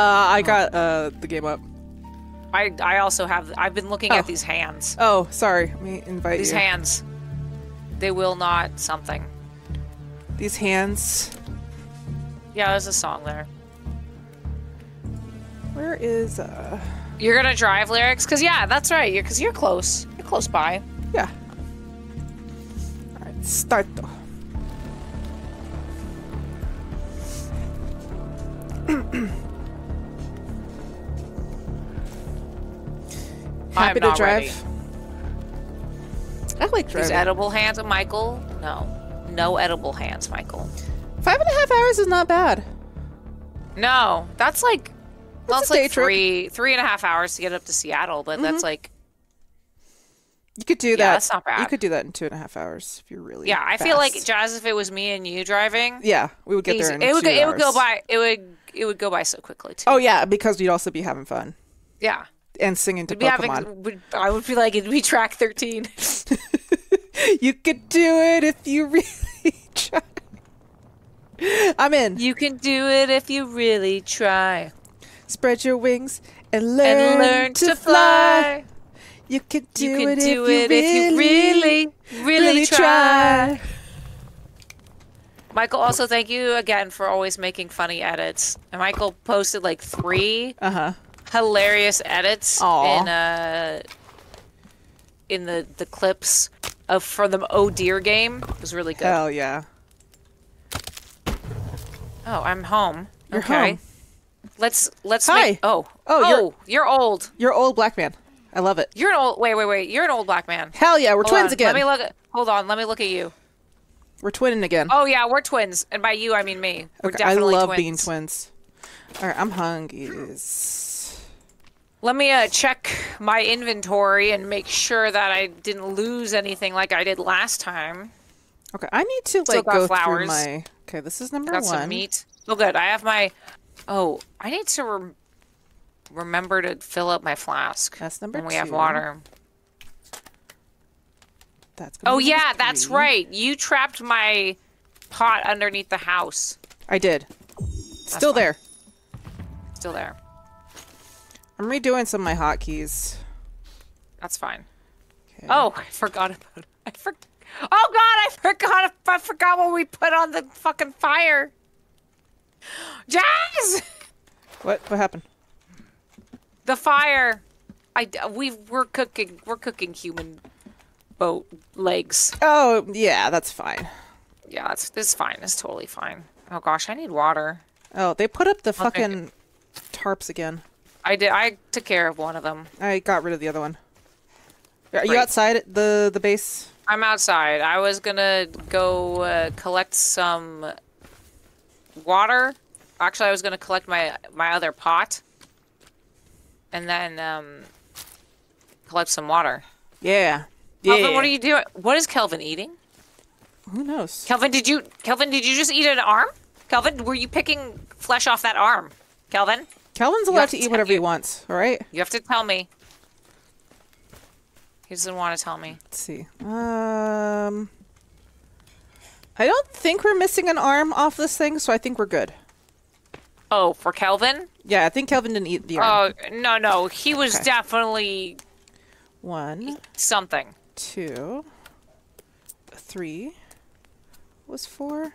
I got the game up. I also have. I've been looking at these hands. Oh, sorry. Let me invite these hands. They will not something. These hands. Yeah, there's a song there. Where is You're gonna drive lyrics? Cause yeah, that's right. You're, cause you're close. You're close by. Yeah. All right, start though. Happy to drive. Ready. I like driving. These edible hands of Michael? No. No edible hands, Michael. 5.5 hours is not bad. No. That's like, well, it's like three and a half hours to get up to Seattle, but that's like... You could do that. That's not bad. You could do that in 2.5 hours if you're really fast. I feel like, Jazz, if it was me and you driving... Yeah, we would get there in 2 hours. It would go by, it would go by so quickly, too. Oh, yeah, because we'd also be having fun. Yeah. And singing to Pokemon. I would feel like it'd be track 13. You could do it if you really try. I'm in. You can do it if you really try. Spread your wings and learn to fly. You can do it if you really, really try. Michael, also thank you again for always making funny edits. And Michael posted like 3. Hilarious edits in the clips of from the Oh Dear game. It was really good. Hell yeah. Oh, I'm home. You're home. Let's Hi. Make, oh. Oh, you're old. You're old black man. I love it. You're an old wait. You're an old black man. Hell yeah, we're twins again. Hold on, let me look at you. We're twinning again. Oh yeah, we're twins. And by you I mean me. We're definitely twins. I love being twins. Alright, I'm hungry. Let me check my inventory and make sure that I didn't lose anything like I did last time. Okay, I need to like go through my... Okay, this is number 1. Got some meat. Oh, good. I have my... Oh, I need to remember to fill up my flask. That's number 2. And we have water. That's gonna be number 3. That's right. You trapped my pot underneath the house. I did. Still there. Still there. I'm redoing some of my hotkeys. That's fine. Okay. Oh, I forgot about it. I forgot what we put on the fucking fire. Jazz! What happened? The fire. We're cooking human boat legs. Oh, yeah, that's fine. Yeah, it's fine. It's totally fine. Oh gosh, I need water. Oh, they put up the fucking tarps again. I did. I took care of one of them. I got rid of the other one. Are you outside the base? I'm outside. I was gonna go collect some water. Actually, I was gonna collect my other pot, and then collect some water. Yeah. Kelvin, what are you doing? What is Kelvin eating? Who knows? Kelvin, did you just eat an arm? Kelvin, were you picking flesh off that arm? Kelvin. Kelvin's allowed to eat whatever he wants, all right? You have to tell me. He doesn't want to tell me. Let's see. I don't think we're missing an arm off this thing, so I think we're good. Oh, for Kelvin? Yeah, I think Kelvin didn't eat the arm. Oh, no. He was definitely... 1. Something. 2. 3. Was 4.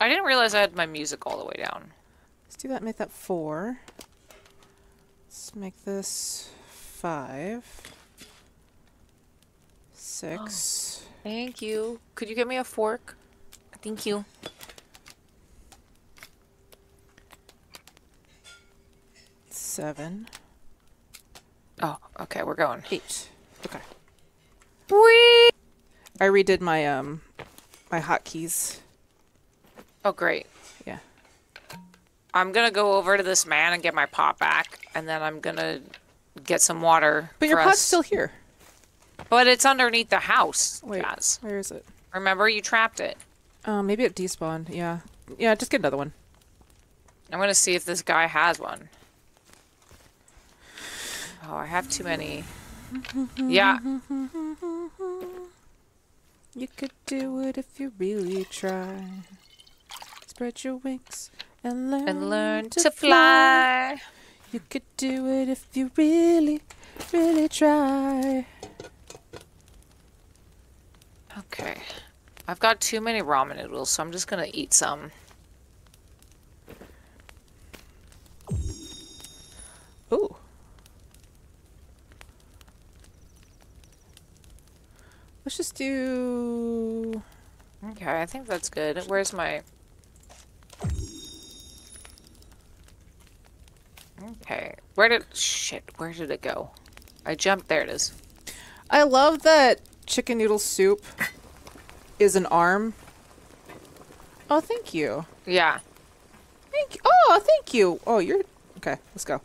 I didn't realize I had my music all the way down. Let's do that. Make that 4. Let's make this 5. 6. Oh, thank you. Could you get me a fork? Thank you. Seven. Oh, okay. We're going. 8. Okay. Whee! I redid my my hotkeys. Oh, great. I'm gonna go over to this man and get my pot back, and then I'm gonna get some water. But your pot's still here. But it's underneath the house. Wait, Jazz. Where is it? Remember, you trapped it. Maybe it despawned. Yeah. Yeah. Just get another one. I'm gonna see if this guy has one. Oh, I have too many. Yeah. You could do it if you really try. Spread your wings. And learn to fly. You could do it if you really, really try. Okay. I've got too many ramen noodles, so I'm just gonna eat some. Ooh. Let's just do... Okay, I think that's good. Where's my... Okay. Where did... Shit, where did it go? I jumped. There it is. I love that chicken noodle soup is an arm. Oh, thank you. Yeah. Thank you. Oh, thank you. Oh, you're... Okay, let's go.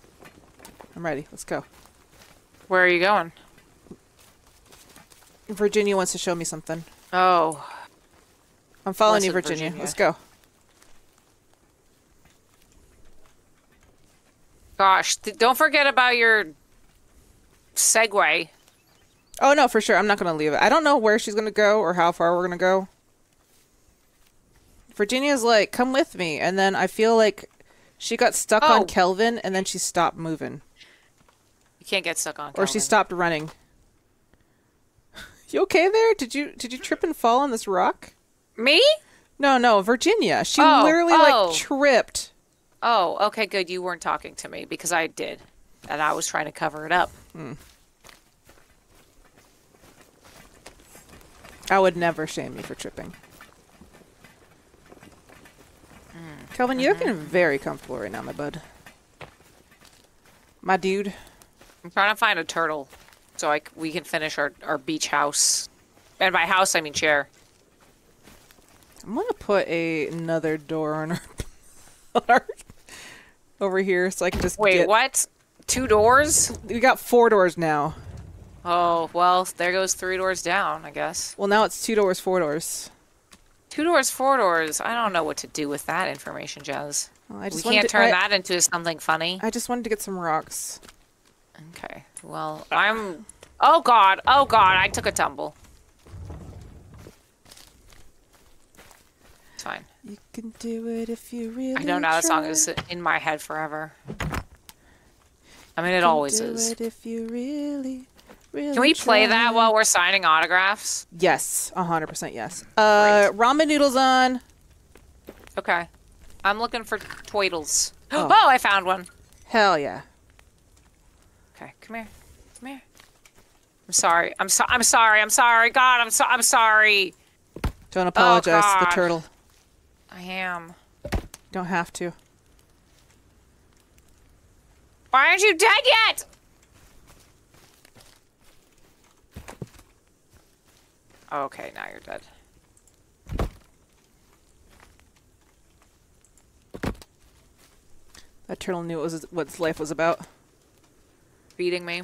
I'm ready. Let's go. Where are you going? Virginia wants to show me something. Oh. I'm following you, Virginia. Let's go. Gosh, don't forget about your segue. Oh, no, for sure. I'm not going to leave it. I don't know where she's going to go or how far we're going to go. Virginia's like, come with me. And then I feel like she got stuck on Kelvin, and then she stopped moving. You can't get stuck on Kelvin. Or she stopped running. You okay there? Did you trip and fall on this rock? Me? No, Virginia. She literally like tripped. Oh, okay, good. You weren't talking to me because I did, and I was trying to cover it up. Mm. I would never shame you for tripping. Mm. Kelvin, you're looking very comfortable right now, my bud. My dude. I'm trying to find a turtle so we can finish our beach house. And by house, I mean chair. I'm going to put another door on our over here so I can just Wait, what? 2 doors? We got 4 doors now. Oh, well, there goes 3 doors down, I guess. Well, now it's 2 doors, 4 doors. 2 doors, 4 doors. I don't know what to do with that information, Jazz. Well, we can't turn that into something funny. I just wanted to get some rocks. Okay. Well, I'm... Oh, God. Oh, God. I took a tumble. It's fine. You can do it if you really I don't know. That song is in my head forever. I mean, it always is. It if you really... Really Can we play that while we're signing autographs? Yes, 100% yes. Ramen noodles on. Okay. I'm looking for twiddles. Oh. Oh, I found one. Hell yeah. Okay, come here. Come here. I'm sorry. I'm sorry. God, I'm sorry. Don't apologize to the turtle. I am. Don't have to. Why aren't you dead yet? Okay, now you're dead. That turtle knew what its life was about. Feeding me.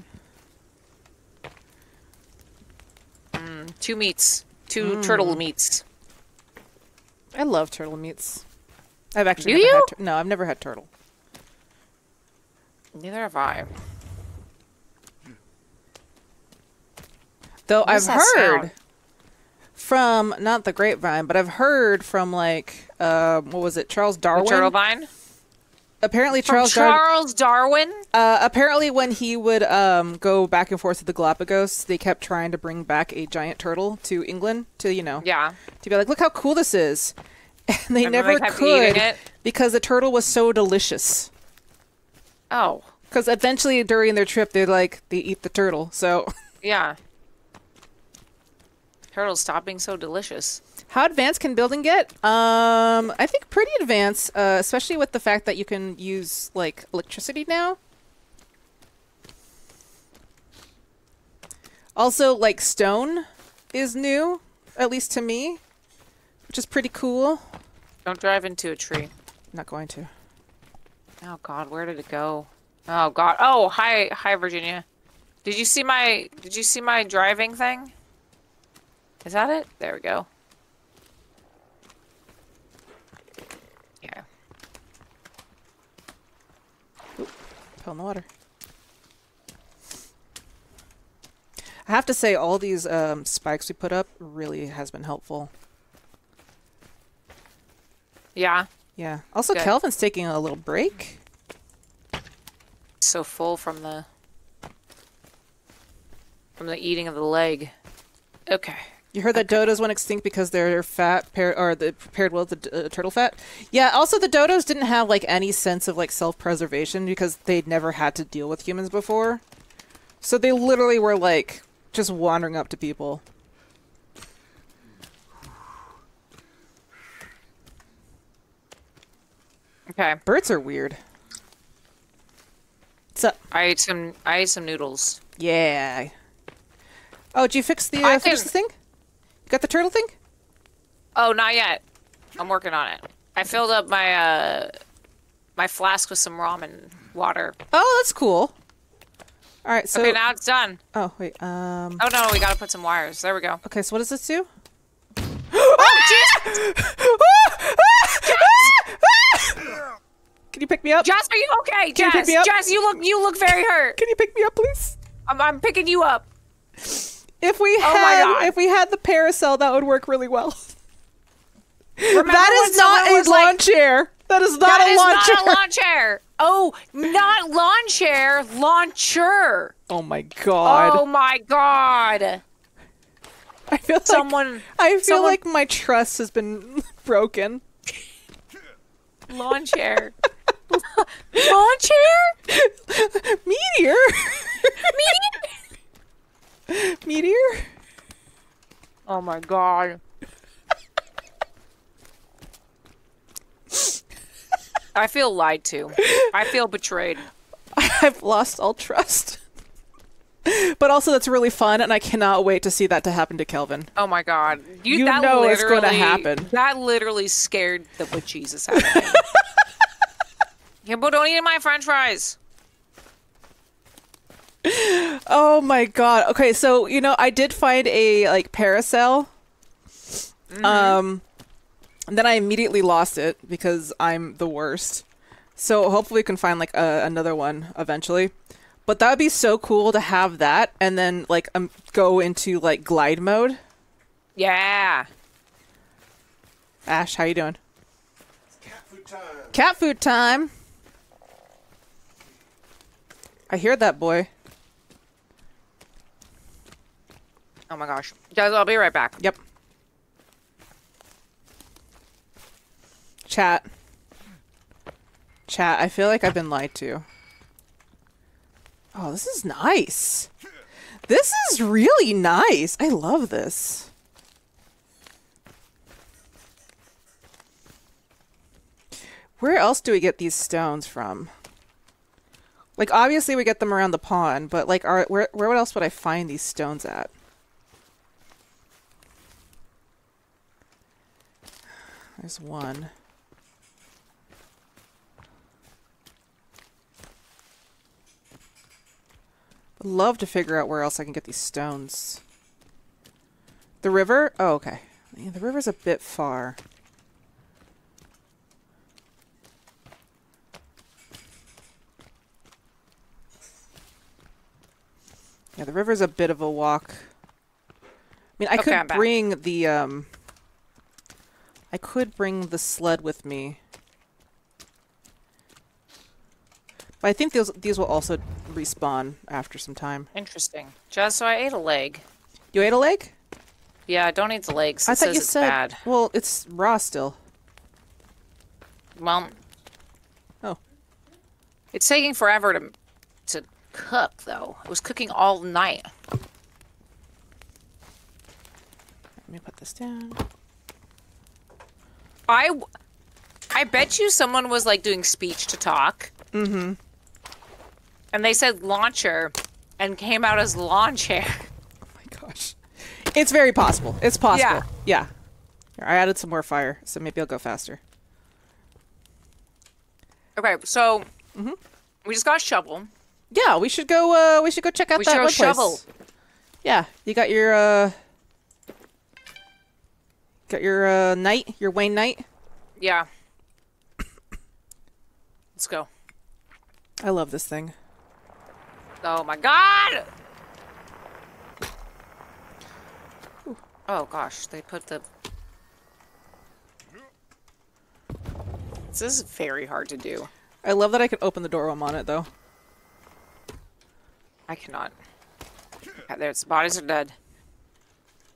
Two meats. Two turtle meats. I love turtle meats. I've actually never had turtle. No, I've never had turtle. Neither have I. Though I've heard... Sound? From, not the grapevine, but I've heard from, like, what was it, Charles Darwin? The turtle vine? Apparently Charles Darwin? Apparently when he would go back and forth to the Galapagos, they kept trying to bring back a giant turtle to England to, you know, to be like, look how cool this is. And they never could because the turtle was so delicious. Oh. Because eventually during their trip, they eat the turtle, so. Yeah. Turtles, stop being so delicious. How advanced can building get? I think pretty advanced, especially with the fact that you can use, like, electricity now. Also, like, stone is new, at least to me, which is pretty cool. Don't drive into a tree. Not going to. Oh, God, where did it go? Oh, God. Oh, hi, Virginia. Did you see my driving thing? Is that it? There we go. Yeah. Oop, fell in the water. I have to say, all these spikes we put up really has been helpful. Yeah. Yeah. Also, good. Kelvin's taking a little break. So full from the eating of the leg. Okay. You heard that dodos went extinct because they're fat, paired well with the turtle fat? Yeah, also the dodos didn't have, like, any sense of, like, self-preservation because they'd never had to deal with humans before. So they literally were, like, just wandering up to people. Okay. Birds are weird. What's up? I ate some noodles. Yeah. Oh, did you fix the, finish the thing? Got the turtle thing? Oh, not yet. I'm working on it. I filled up my my flask with some ramen water. Oh, that's cool. All right, so okay, now it's done. Oh wait, oh no, we gotta put some wires. There we go. Okay, so what does this do? Oh Jesus! Can you pick me up? Jess, are you okay? Can you pick me up? Jess, you look very hurt. Can you pick me up, please? I'm picking you up. If we had the parasol, that would work really well. That is not a lawn chair. That is not a lawn chair. That is not a lawn chair. Oh, not lawn chair, launcher. Oh my god. Oh my god. I feel like my trust has been broken. Lawn chair. Lawn chair? Meteor. Meteor. Meteor? Oh my god. I feel lied to. I feel betrayed. I've lost all trust. But also that's really fun and I cannot wait to see that to happen to Kelvin. Oh my god. You know it's going to happen. That literally scared the bejesus out of me. Yeah, but don't eat my french fries. Oh my god. Okay, so you know I did find a like parasol. Mm-hmm. And then I immediately lost it because I'm the worst. So hopefully we can find like another one eventually. But that would be so cool to have that and then like go into like glide mode. Yeah. Ash, how you doing? It's cat food time. Cat food time. I hear that boy. Oh my gosh. Guys, I'll be right back. Yep. Chat. Chat, I feel like I've been lied to. Oh, this is nice. This is really nice. I love this. Where else do we get these stones from? Like, obviously we get them around the pond, but like, where else would I find these stones at? There's one. I'd love to figure out where else I can get these stones. The river? Oh, okay. Yeah, the river's a bit far. Yeah, the river's a bit of a walk. I mean, I could bring the, I could bring the sled with me. But I think these will also respawn after some time. Interesting. Jess, so I ate a leg. You ate a leg? Yeah, don't eat the legs. I thought you said, bad. Well, it's raw still. Well. Oh. It's taking forever to cook, though. It was cooking all night. Let me put this down. I bet you someone was like doing speech to talk. Mm-hmm. And they said launcher and came out as lawn chair. Oh my gosh. It's very possible. It's possible. Yeah. Here, I added some more fire, so maybe I'll go faster. Okay, so we just got a shovel. Yeah, we should go check out that one place. We should go shovel. Yeah, you got your knight, your Wayne Knight? Yeah. Let's go. I love this thing. Oh my god! Ooh. Oh gosh, they put the... This is very hard to do. I love that I can open the door while I'm on it, though. I cannot. There's bodies are dead.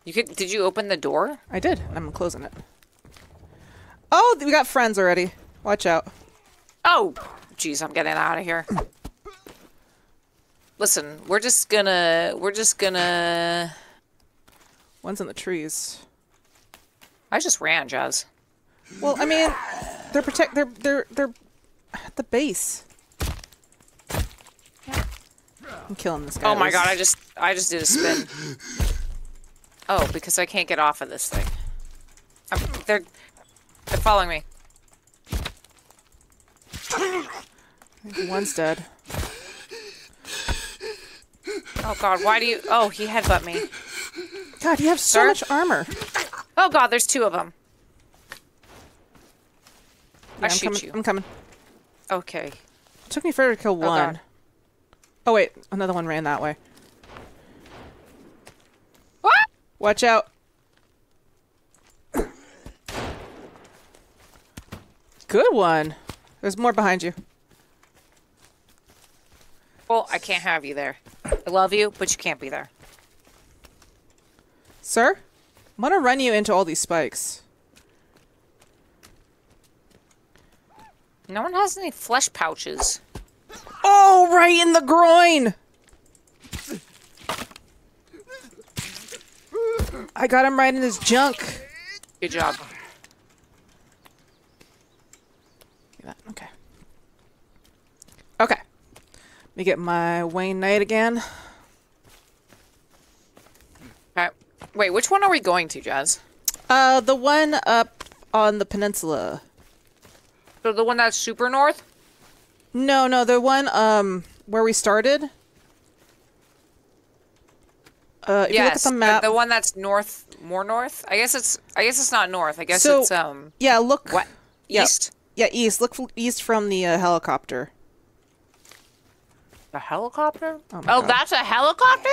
You could. Did you open the door? I did. I'm closing it. Oh, we got friends already. Watch out. Oh, jeez, I'm getting out of here. Listen, we're just gonna. One's in the trees. I just ran, Jazz. Well, I mean, they're at the base. I'm killing this guy. Oh my god, I just did a spin. Oh, because I can't get off of this thing. They're following me. One's dead. Oh god, why do you... Oh, he headbutt me. God, you have so much armor. Oh god, there's two of them. Yeah, I'm coming. Okay. It took me forever to kill one. God. Oh wait, another one ran that way. What? Watch out. Good one. There's more behind you. Well, I can't have you there. I love you, but you can't be there. Sir? I'm gonna run you into all these spikes. No one has any flesh pouches. Oh, right in the groin! I got him right in his junk. Good job. Okay. Okay. Let me get my Wayne Knight again. All right. Wait, which one are we going to, Jazz? The one up on the peninsula. So the one that's super north? No, no, the one where we started. If you look at the map, the one that's north, more north. I guess it's not north. I guess so, it's Yeah, look. What? East. Yeah, east. Look east from the helicopter. The helicopter? Oh, my God. That's a helicopter?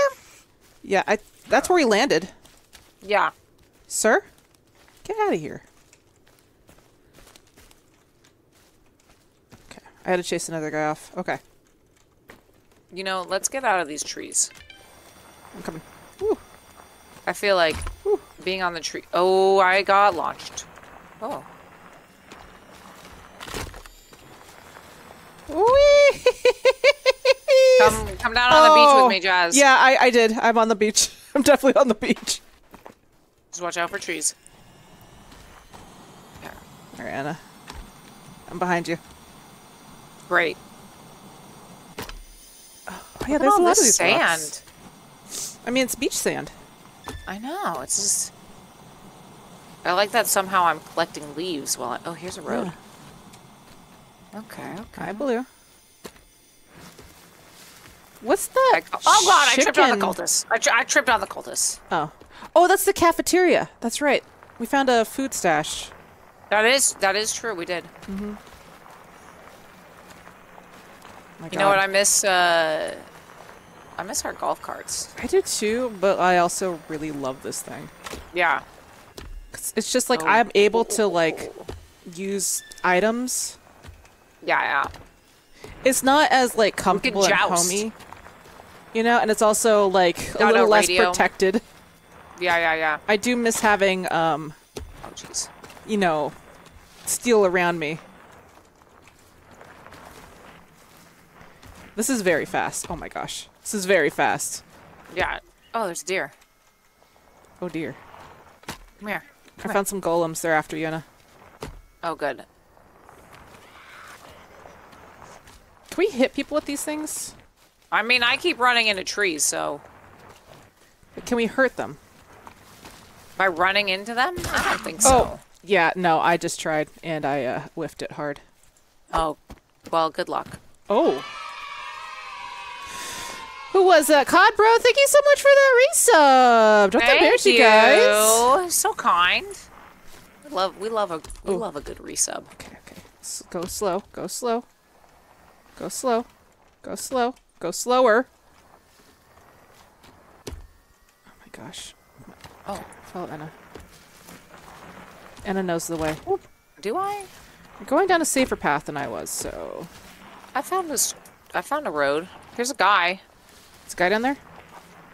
Yeah, that's where we landed. Yeah. Sir, get out of here. I had to chase another guy off. Okay. You know, let's get out of these trees. I'm coming. Woo. I feel like being on the tree. Oh, I got launched. Oh. Whee! Come down on the beach with me, Jazz. Yeah, I did. I'm on the beach. I'm definitely on the beach. Just watch out for trees. Yeah. All right, Anna. I'm behind you. Great. Oh yeah, there's a lot of these sand. Rocks. I mean, it's beach sand. I know. It's just. I like that somehow I'm collecting leaves while I. Oh, here's a road. Yeah. Okay. Okay. Hi, Blue. What's that? Oh god! Chicken? I tripped on the cultists. I tripped on the cultists. Oh. Oh, that's the cafeteria. That's right. We found a food stash. That is true. We did. Mm-hmm. You know what, I miss our golf carts. I do too, but I also really love this thing. Yeah. It's just like I'm able to like use items. Yeah, yeah. It's not as like comfortable and homey. You know, and it's also like a little less protected. Yeah, yeah, yeah. I do miss having oh jeez. You know, steel around me. This is very fast. Oh my gosh. This is very fast. Yeah. Oh, there's a deer. Oh dear. Come here. I found some golems there after Yona. Oh, good. Can we hit people with these things? I mean, I keep running into trees, so... But can we hurt them? By running into them? I don't think so. Oh, yeah. No, I just tried, and I whiffed it hard. Oh. Well, good luck. Oh. Who was that? Cod Bro, thank you so much for that resub. Don't embarrass you guys. So kind. We love a good resub. Okay, okay. Go slow. Go slow. Go slow. Go slow. Go slower. Oh my gosh. Oh, follow Anna. Anna knows the way. Oop. Do I? You're going down a safer path than I was, so... I found a road. Here's a guy. There's a guy down there?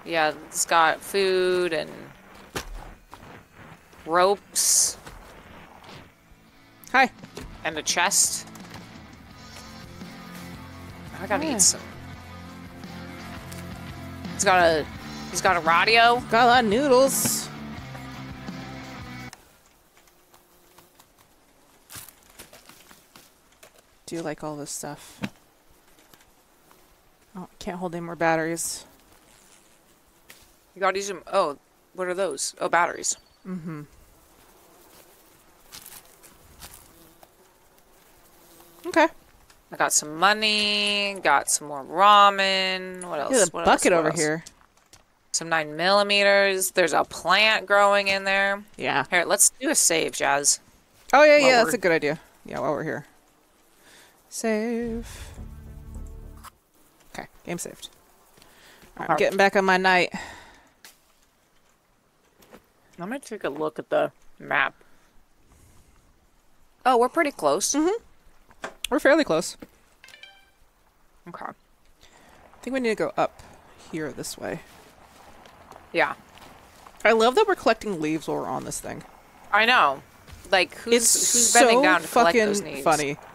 Yeah, it's got food and... ropes. Hi. And a chest. I gotta eat some. He's got a radio. Got a lot of noodles. Do you like all this stuff? Oh, can't hold any more batteries. You gotta use them. Oh, what are those? Oh, batteries. Mm-hmm. Okay. I got some money. Got some more ramen. What else? There's a bucket over here. Some 9mm. There's a plant growing in there. Yeah. Here, let's do a save, Jazz. Oh yeah, yeah, that's a good idea. Yeah, while we're here. Save. Okay, game saved. All right, I'm getting back on my night. I'm gonna take a look at the map. Oh, we're pretty close. Mm-hmm. We're fairly close. Okay. I think we need to go up here this way. Yeah. I love that we're collecting leaves while we're on this thing. I know. Like, who's bending down to collect those leaves? It's so fucking funny.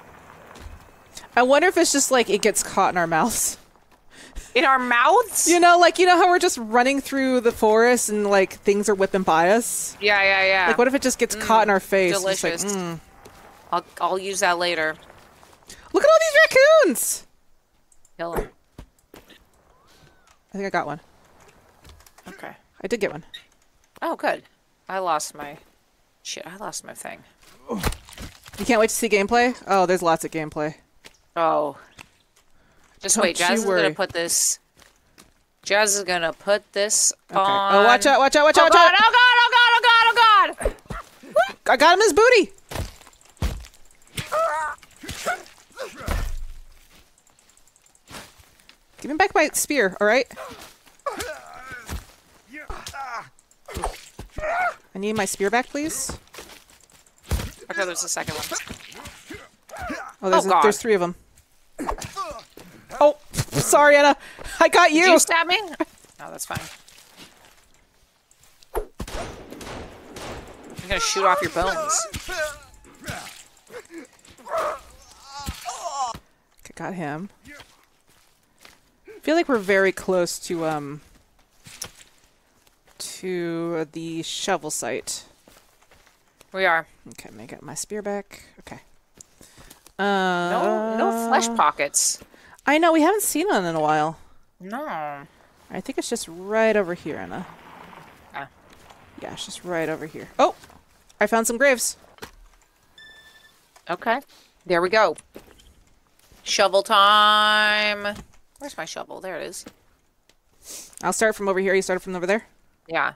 I wonder if it's just like it gets caught in our mouths. In our mouths? You know, like, you know how we're just running through the forest and like things are whipping by us? Yeah, yeah, yeah. Like, what if it just gets caught in our face? Delicious. Like, I'll use that later. Look at all these raccoons! Kill them. I think I got one. Okay. I did get one. Oh, good. I lost my... Shit, I lost my thing. You can't wait to see gameplay? Oh, there's lots of gameplay. Oh. Just wait, Jazz is gonna put this... Jazz is gonna put this on... Oh, watch out, watch out, watch out, watch out! Oh god, oh god, oh god, oh god! I got him his booty! Give me back my spear, alright? I need my spear back, please. Okay, there's a second one. Oh, there's three of them. Oh, sorry, Anna. I got you. Did you stab me? No, that's fine. I'm gonna shoot off your bones. Okay, got him. I feel like we're very close to the shovel site. We are. Okay, let me get my spear back. Okay. No flesh pockets. I know, we haven't seen one in a while. No. I think it's just right over here, Anna. Yeah, it's just right over here. Oh! I found some graves. Okay. There we go. Shovel time! Where's my shovel? There it is. I'll start from over here. You started from over there? Yeah.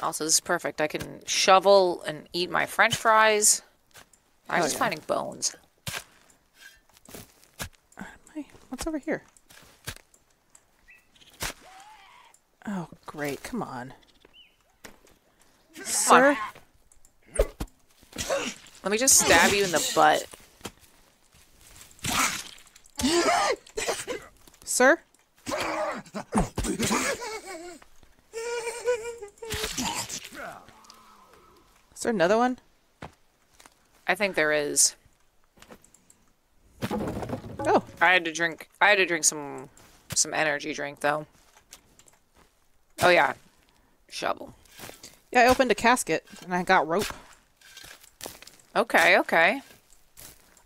Also, this is perfect. I can shovel and eat my french fries. I was just finding bones. What's over here? Oh, great. Come on. Sir? Let me just stab you in the butt. Sir? Is there another one? I think there is. Oh. I had to drink some energy drink though. Oh yeah. Shovel. Yeah, I opened a casket and I got rope. Okay, okay.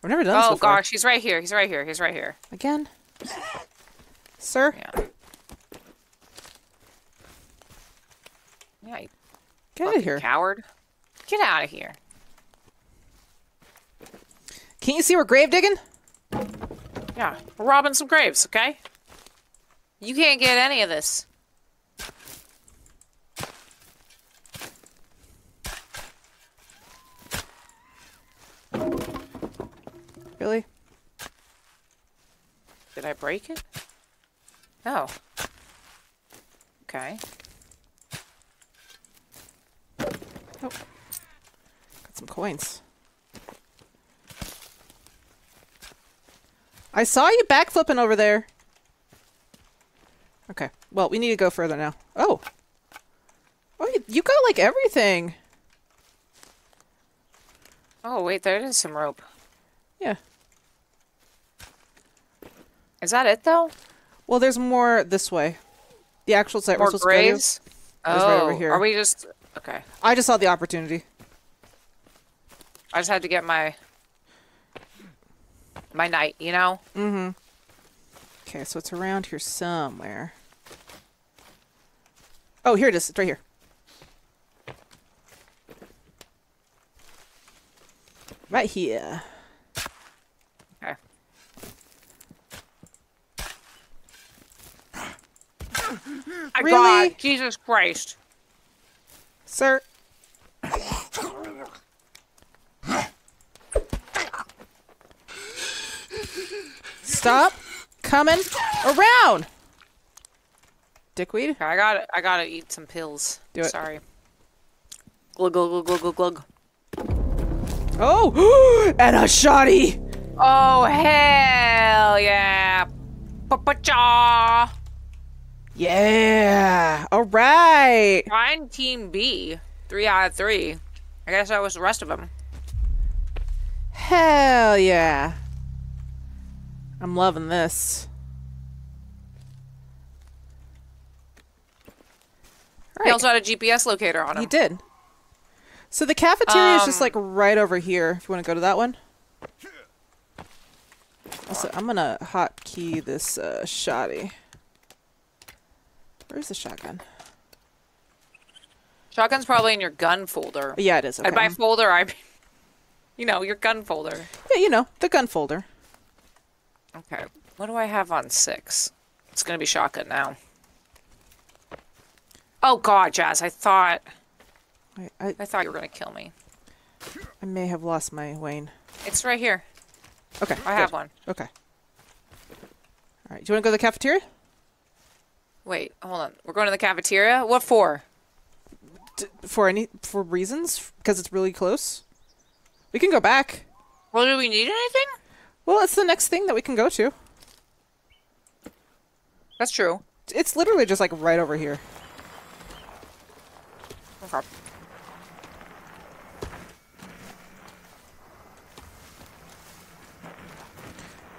I've never done this before. Oh gosh, he's right here. He's right here. He's right here. Again? Sir? Yeah. Yeah, you get out of here. Coward. Get out of here. Can't you see we're grave digging? Yeah, we're robbing some graves, okay? You can't get any of this. Really? Did I break it? No. Okay. Oh, got some coins. I saw you backflipping over there. Okay, well, we need to go further now. Oh. Oh, you got like everything. Oh, wait, there is some rope. Yeah. Is that it, though? Well, there's more this way. The actual site we're supposed to go to. More graves? Oh, right over here. Are we just... Okay. I just saw the opportunity. I just had to get my... my knight, you know? Mm-hmm. Okay, so it's around here somewhere. Oh, here it is. It's right here. Right here. Okay. Really? God, Jesus Christ. Sir. Stop coming around. Dickweed. I gotta eat some pills. Do it. Sorry. Glug, glug, glug, glug, glug. Oh, and a shotty! Oh, hell yeah! Pa-pa-cha! Yeah! All right! Find Team B. 3 out of 3. I guess that was the rest of them. Hell yeah! I'm loving this. All right. He also had a GPS locator on him. He did. So the cafeteria is just like right over here. If you want to go to that one. Also, I'm gonna hotkey this shotty. Where's the shotgun? Shotgun's probably in your gun folder. Yeah, it is. Okay. And by folder, I mean, you know, your gun folder. Yeah, you know, the gun folder. Okay. What do I have on 6? It's gonna be shotgun now. Oh God, Jazz! I thought you were gonna kill me. I may have lost my Wayne. It's right here. Okay. I have one. Okay. All right. Do you want to go to the cafeteria? Wait. Hold on. We're going to the cafeteria. What for? For reasons? Because it's really close. We can go back. Well, do we need anything? Well, it's the next thing that we can go to. That's true. It's literally just like right over here. Okay.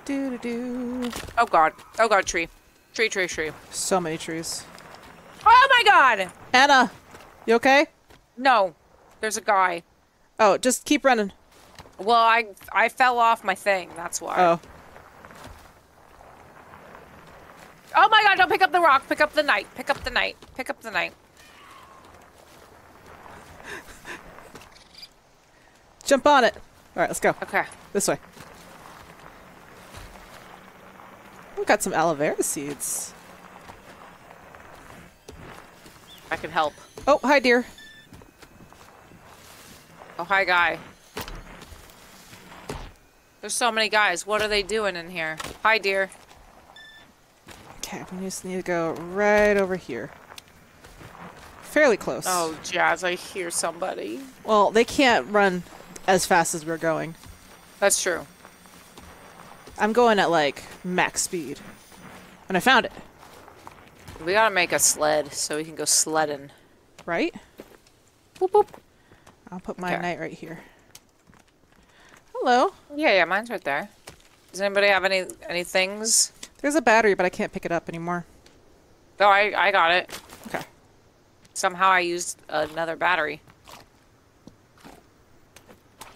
Do, do, do. Oh God, tree. Tree, tree, tree. So many trees. Oh my God! Anna, you okay? No, there's a guy. Oh, just keep running. Well, I fell off my thing, that's why. Oh. Oh my God, don't pick up the rock, pick up the knight, pick up the knight, pick up the knight. Jump on it. All right, let's go. Okay. This way. We've got some aloe vera seeds. I can help. Oh, hi, deer. Oh, hi, guy. There's so many guys. What are they doing in here? Hi, deer. Okay, we just need to go right over here. Fairly close. Oh, Jazz, I hear somebody. Well, they can't run as fast as we're going. That's true. I'm going at, like, max speed. And I found it. We gotta make a sled so we can go sledding. Right? Boop, boop. I'll put my knight right here. Hello. Yeah, yeah, mine's right there. Does anybody have any things? There's a battery, but I can't pick it up anymore. Oh, I got it. Okay. Somehow I used another battery.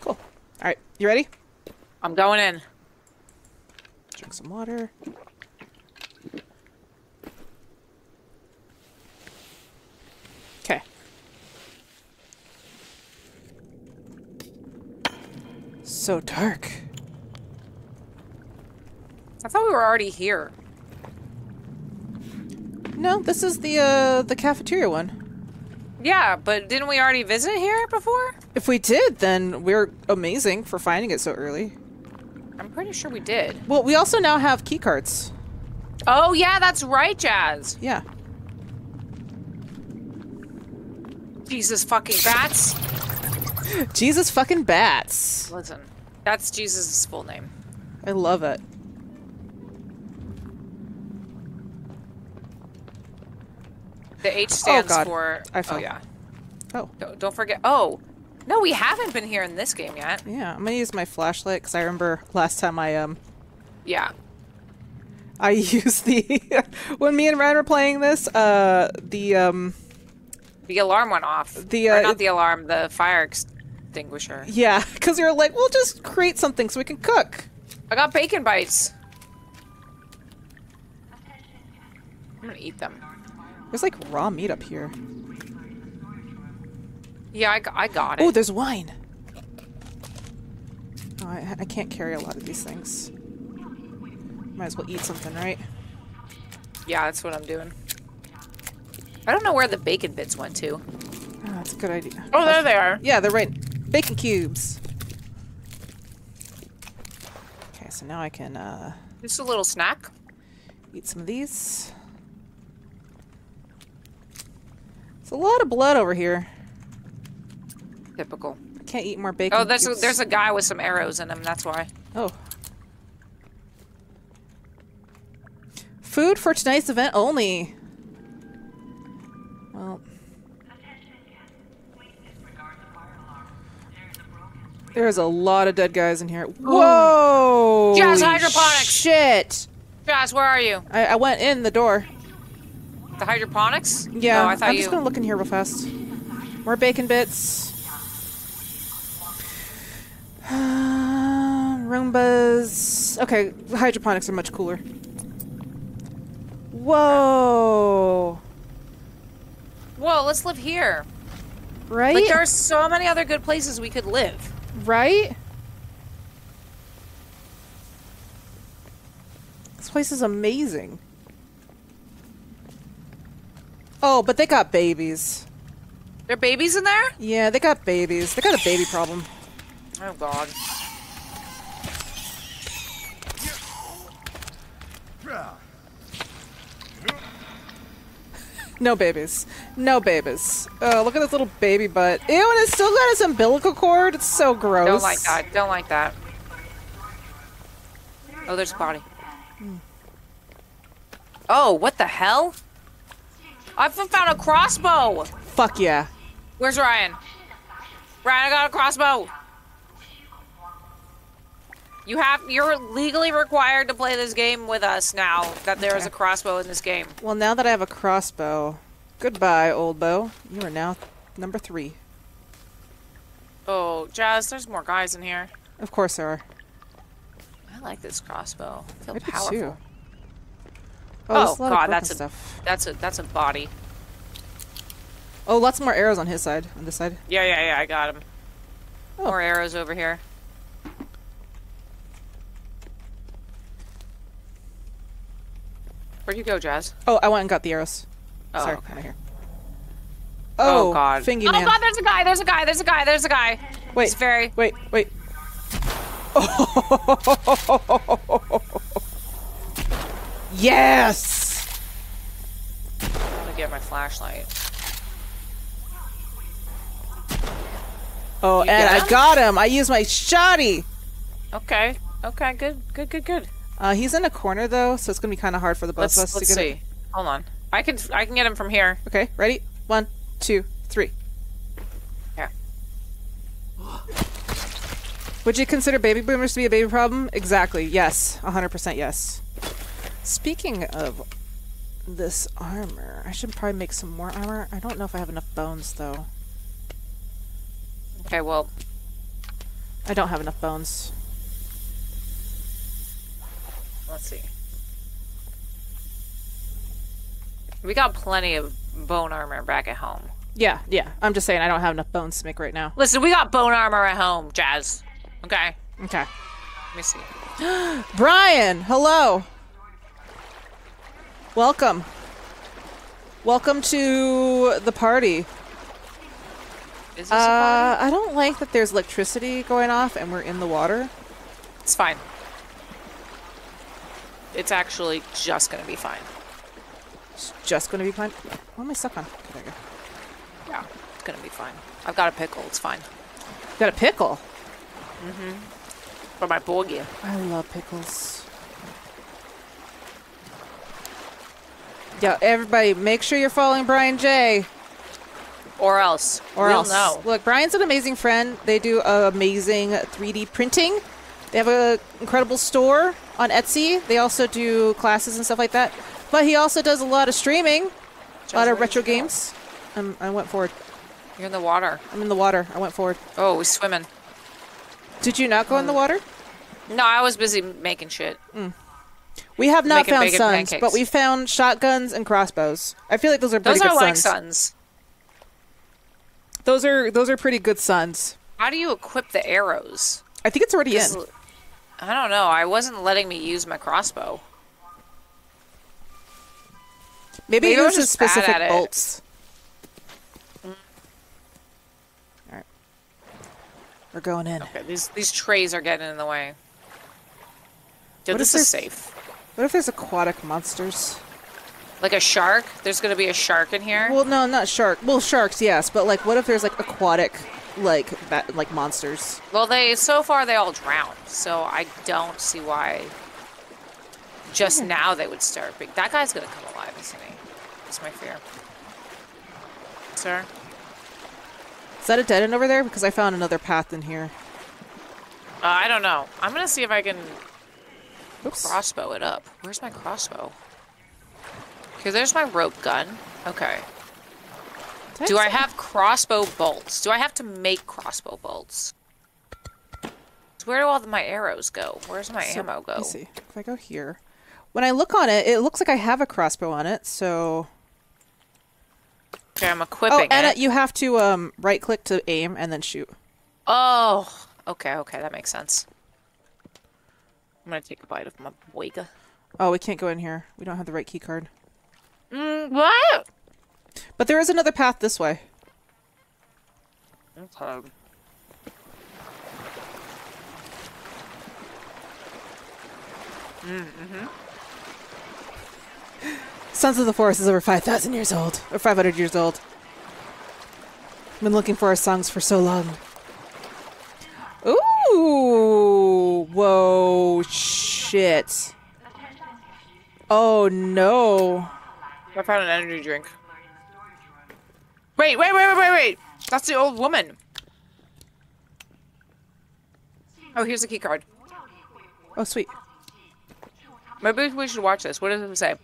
Cool. All right, you ready? I'm going in. Drink some water. Okay. So dark. I thought we were already here. No, this is the cafeteria one. Yeah, but didn't we already visit here before? If we did, then we're amazing for finding it so early. I'm pretty sure we did. Well, we also now have key cards. Oh, yeah, that's right, Jazz. Yeah. Jesus fucking bats. Jesus fucking bats. Listen, that's Jesus' full name. I love it. The H stands for... I fell. Oh, yeah. Oh. Don't forget... Oh! No, we haven't been here in this game yet. Yeah, I'm gonna use my flashlight, because I remember last time I, Yeah. I used the... when me and Ryan were playing this, the alarm went off. The, or not the alarm, the fire extinguisher. Yeah, because you're like, we'll just create something so we can cook. I got bacon bites. I'm gonna eat them. There's like raw meat up here. Yeah, I got it. Oh, there's wine. Oh, I can't carry a lot of these things. Might as well eat something, right? Yeah, that's what I'm doing. I don't know where the bacon bits went to. Oh, that's a good idea. Oh, there they are. Yeah, they're right. Bacon cubes. Okay, so now I can, just a little snack. Eat some of these. It's a lot of blood over here. Typical. I can't eat more bacon. Oh, there's a guy with some arrows in him, that's why. Oh. Food for tonight's event only. Well. There's a lot of dead guys in here. Whoa! Jazz hydroponics! Shit! Jazz, where are you? I went in the door. The hydroponics? Yeah, oh, I thought I'm just gonna look in here real fast. More bacon bits. Roombas. Okay, the hydroponics are much cooler. Whoa. Whoa, let's live here. Right? Like, there are so many other good places we could live. Right? This place is amazing. Oh, but they got babies. There are babies in there? Yeah, they got babies. They got a baby problem. Oh, God. No babies. No babies. Oh, look at this little baby butt. Ew, and it's still got its umbilical cord. It's so gross. Don't like that. Don't like that. Oh, there's a body. Hmm. Oh, what the hell? I found a crossbow! Fuck yeah. Where's Ryan? Ryan, I got a crossbow! You're legally required to play this game with us now that there is a crossbow in this game. Well, now that I have a crossbow... Goodbye, old bow. You are now number 3. Oh, Jazz, there's more guys in here. Of course there are. I like this crossbow. I feel powerful. You? Oh, oh God, that's a body. Oh, lots more arrows on his side, on this side. Yeah, yeah, yeah, I got him. Oh. More arrows over here. Where'd you go, Jazz? Oh, I went and got the arrows. Oh, sorry, okay. I'm here. Oh, oh God. Fingy man. Oh God, there's a guy, there's a guy, there's a guy, there's a guy. Wait, wait. Oh. Yes! I'm gonna get my flashlight. Oh, and I got him! I used my shotty! Okay. Okay, good. He's in a corner, though, so it's gonna be kind of hard for the both of us to get him. Let's see. Hold on. I can get him from here. Okay, ready? 1, 2, 3. Yeah. Would you consider baby boomers to be a baby problem? Exactly, yes. 100% yes. Speaking of this armor, I should probably make some more armor. I don't know if I have enough bones, though. Okay, well... I don't have enough bones. Let's see. We got plenty of bone armor back at home. Yeah, yeah. I'm just saying I don't have enough bones to make right now. Listen, we got bone armor at home, Jazz. Okay? Okay. Let me see. Brian! Hello! Welcome. Welcome to the party. Is this a party? I don't like that there's electricity going off and we're in the water. It's fine. It's actually just gonna be fine. It's just gonna be fine? What am I stuck on? Okay, there you go. Yeah. gonna be fine. I've got a pickle. It's fine. You got a pickle? Mm-hmm. For my bulgur. I love pickles. Yeah, everybody, make sure you're following Brian J. Or else. Or we'll else. Know. Look, Brian's an amazing friend. They do amazing 3D printing. They have an incredible store on Etsy. They also do classes and stuff like that. But he also does a lot of streaming, a lot of retro games. I went forward. You're in the water. I'm in the water. I went forward. Oh, we're swimming. Did you not go in the water? No, I was busy making shit. Mm. We have not found suns, but we found shotguns and crossbows. I feel like those are pretty good suns. Those are like suns. Those are pretty good suns. How do you equip the arrows? I think it's already in. I don't know. I wasn't letting me use my crossbow. Maybe it was just specific bolts. All right, we're going in. Okay, these trays are getting in the way. Dude, this is safe. What if there's aquatic monsters? Like a shark? There's gonna be a shark in here? Well, no, not shark. Well, sharks, yes, but like, what if there's like aquatic, like monsters? Well, so far they all drowned, so I don't see why. Just now they would start. That guy's gonna come alive, isn't he? That's my fear. Sir. Is that a dead end over there? Because I found another path in here. I don't know. I'm gonna see if I can. Oops. Crossbow it up. Where's my crossbow? Okay, there's my rope gun. Okay. Do I have crossbow bolts? Do I have to make crossbow bolts? Where do all my arrows go? Where's my ammo go? Let me see. If I go here. When I look on it, it looks like I have a crossbow on it, so... Okay, I'm equipping it. Oh, and you have to right-click to aim and then shoot. Oh! Okay, okay, that makes sense. I'm gonna take a bite of my boiga. Oh, we can't go in here. We don't have the right key card. What? But there is another path this way. Okay. Sons of the Forest is over 5,000 years old. Or 500 years old. I've been looking for our songs for so long. Ooh! Whoa, shit. Oh, no. I found an energy drink. Wait. That's the old woman. Oh, here's the key card. Oh, sweet. Maybe we should watch this. What does it say?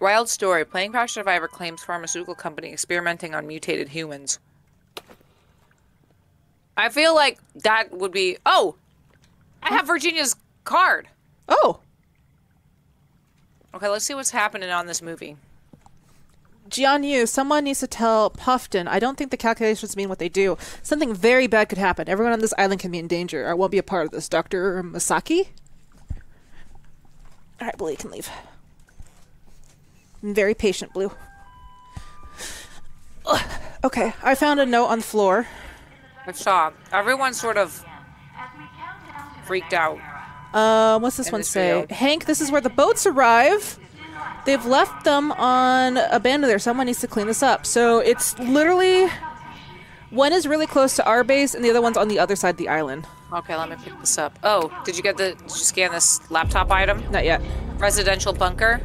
Wild story. Plane crash survivor claims pharmaceutical company experimenting on mutated humans. I feel like that would be... Oh! I have Virginia's card. Oh! Okay, let's see what's happening on this movie. Jianyu, someone needs to tell Puffton. I don't think the calculations mean what they do. Something very bad could happen. Everyone on this island can be in danger. I won't be a part of this. Dr. Masaki? Alright, Blue, you can leave. I'm very patient, Blue. Ugh. Okay, I found a note on the floor. I saw. Everyone sort of freaked out. What's this one say? Video. Hank, this is where the boats arrive. They've left them on abandoned there. Someone needs to clean this up. So it's literally... One is really close to our base, and the other one's on the other side of the island. Okay, let me pick this up. Oh, did you scan this laptop item? Not yet. Residential bunker?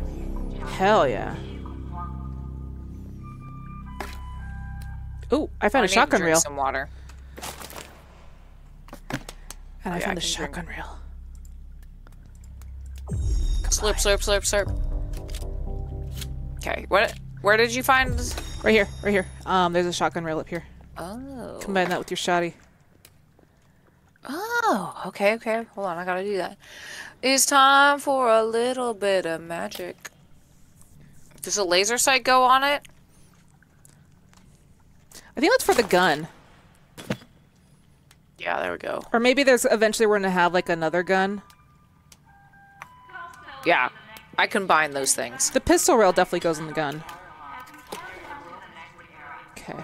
Hell yeah. Ooh, I found a shotgun reel. Some water. And I found a shotgun reel. Slurp, slurp, slurp, slurp. Okay, what? Where did you find this? Right here, right here. There's a shotgun rail up here. Oh. Combine that with your shotty. Oh, okay, okay. Hold on, I gotta do that. It's time for a little bit of magic. Does a laser sight go on it? I think that's for the gun. Yeah, there we go. Or maybe eventually we're gonna have like another gun. Yeah, I combine those things. The pistol rail definitely goes in the gun. Okay.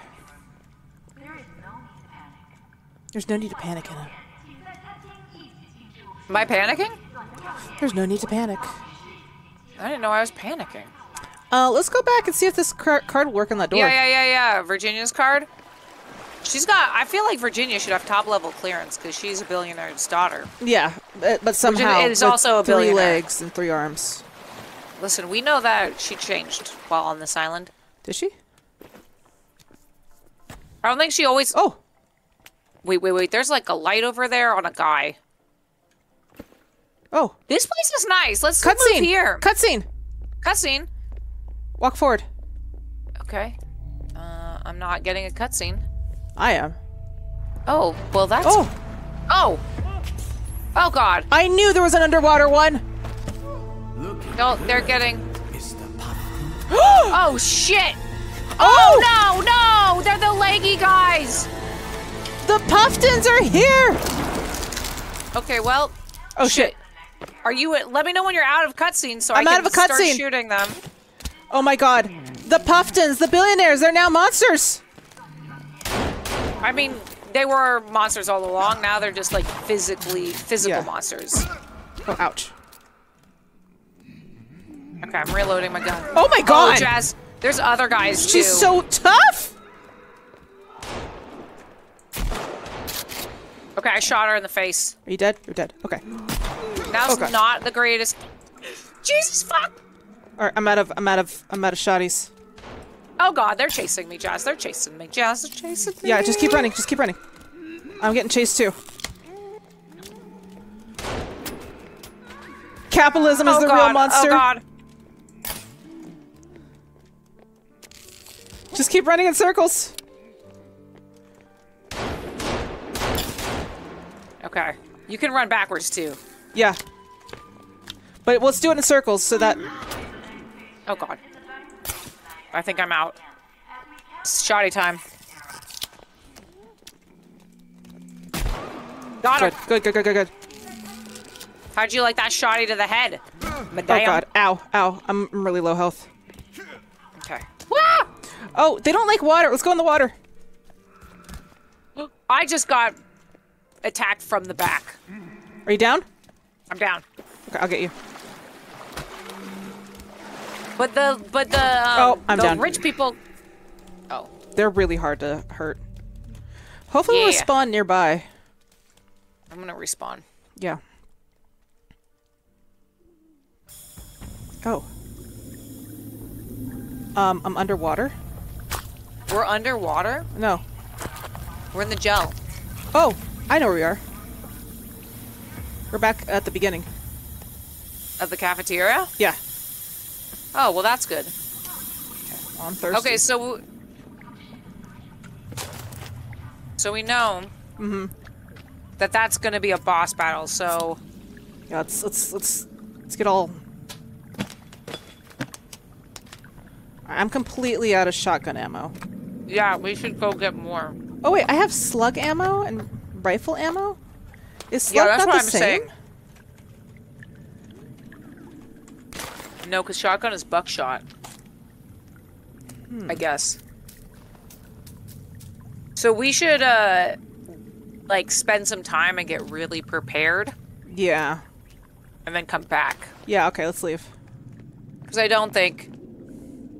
There's no need to panic in it. Am I panicking? There's no need to panic. I didn't know I was panicking. Let's go back and see if this card will work on that door. Yeah. Virginia's card. She's got... I feel like Virginia should have top-level clearance because she's a billionaire's daughter. Yeah, but somehow it is also a billionaire. 3 legs and 3 arms. Listen, we know that she changed while on this island. Did she? I don't think she always... Oh! Wait. There's like a light over there on a guy. Oh. This place is nice. Let's move here. Cutscene. Walk forward. Okay. I'm not getting a cutscene. I am. Oh, well that's... Oh! Oh god. I knew there was an underwater one! No, they're getting... Oh shit! Oh no! They're the leggy guys! The Puffdens are here! Okay, well... Oh shit. Are you... Let me know when you're out of cutscenes so I can start shooting them. Oh my god. The Puffdens, the billionaires, they're now monsters! I mean, they were monsters all along. Now they're just like physical monsters. Oh, ouch. Okay, I'm reloading my gun. Oh my god! Oh, Jazz, there's other guys too. She's so tough! Okay, I shot her in the face. Are you dead? You're dead. Okay. That was not the greatest. Jesus fuck! Alright, I'm out of shotties. Oh god, they're chasing me, Jazz. Yeah, just keep running. I'm getting chased too. Capitalism is the real monster. Oh god. Just keep running in circles. Okay. You can run backwards too. Yeah. But let's do it in circles so that... Oh god. I think I'm out. It's shoddy time. Got him. Good. How'd you like that shoddy to the head? Madame. Oh god, ow. I'm really low health. Okay. Ah! Oh, they don't like water. Let's go in the water. I just got attacked from the back. Are you down? I'm down. Okay, I'll get you. But the rich people... Oh. They're really hard to hurt. Hopefully we'll spawn nearby. I'm gonna respawn. Yeah. Oh. I'm underwater. We're underwater? No. We're in the gel. Oh, I know where we are. We're back at the beginning. Of the cafeteria? Yeah. Oh, well, that's good. Okay, well, I'm thirsty. Okay, so... So we know... Mm-hmm. That that's gonna be a boss battle, so... Yeah, let's get all... I'm completely out of shotgun ammo. Yeah, we should go get more. Oh, wait, I have slug ammo and rifle ammo? Is slug not the same? Saying. No, because shotgun is buckshot. I guess. So we should, like, spend some time and get really prepared. Yeah. And then come back. Yeah, okay, let's leave. Because I don't think...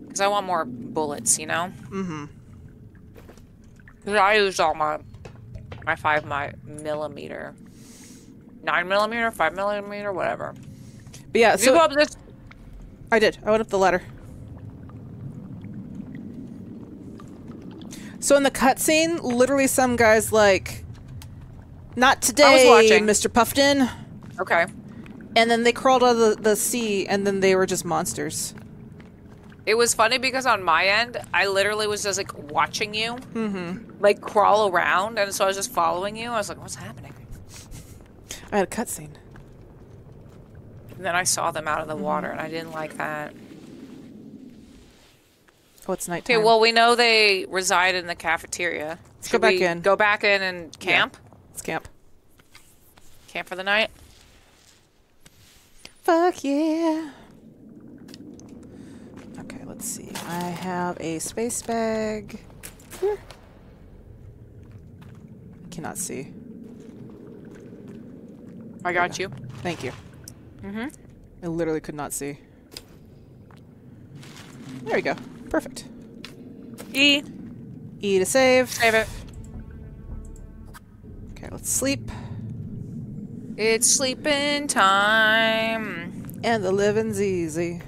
Because I want more bullets, you know? Mm-hmm. Because I used all my 5mm. 9mm, 5mm, whatever. But yeah, so... You go up this... I did. I went up the ladder. So in the cutscene, literally some guy's like, not today, Mr. Puffton. Okay. And then they crawled out of the sea, and then they were just monsters. It was funny because on my end, I literally was just like watching you, like crawl around, and so I was just following you. I was like, what's happening? I had a cutscene. And then I saw them out of the water, and I didn't like that. Oh, it's nighttime. Okay, well, we know they reside in the cafeteria. Let's go back in. Go back in and camp? Yeah. Let's camp. Camp for the night? Fuck yeah. Okay, let's see. I have a space bag. Here. I cannot see. I got you. Thank you. I literally could not see. There we go. Perfect. E. E to save. Save it. Okay, let's sleep. It's sleeping time. And the living's easy.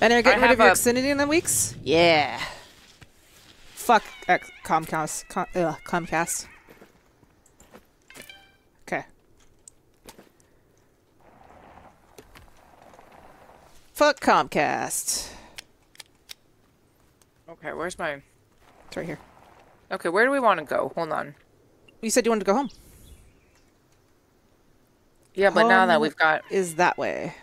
And you're getting rid of your Xfinity in the weeks? Yeah. Fuck Comcast. Comcast. Okay. Fuck Comcast. Okay, where's my... It's right here. Okay, where do we want to go? Hold on. You said you wanted to go home. Yeah, but now that we've got... is that way.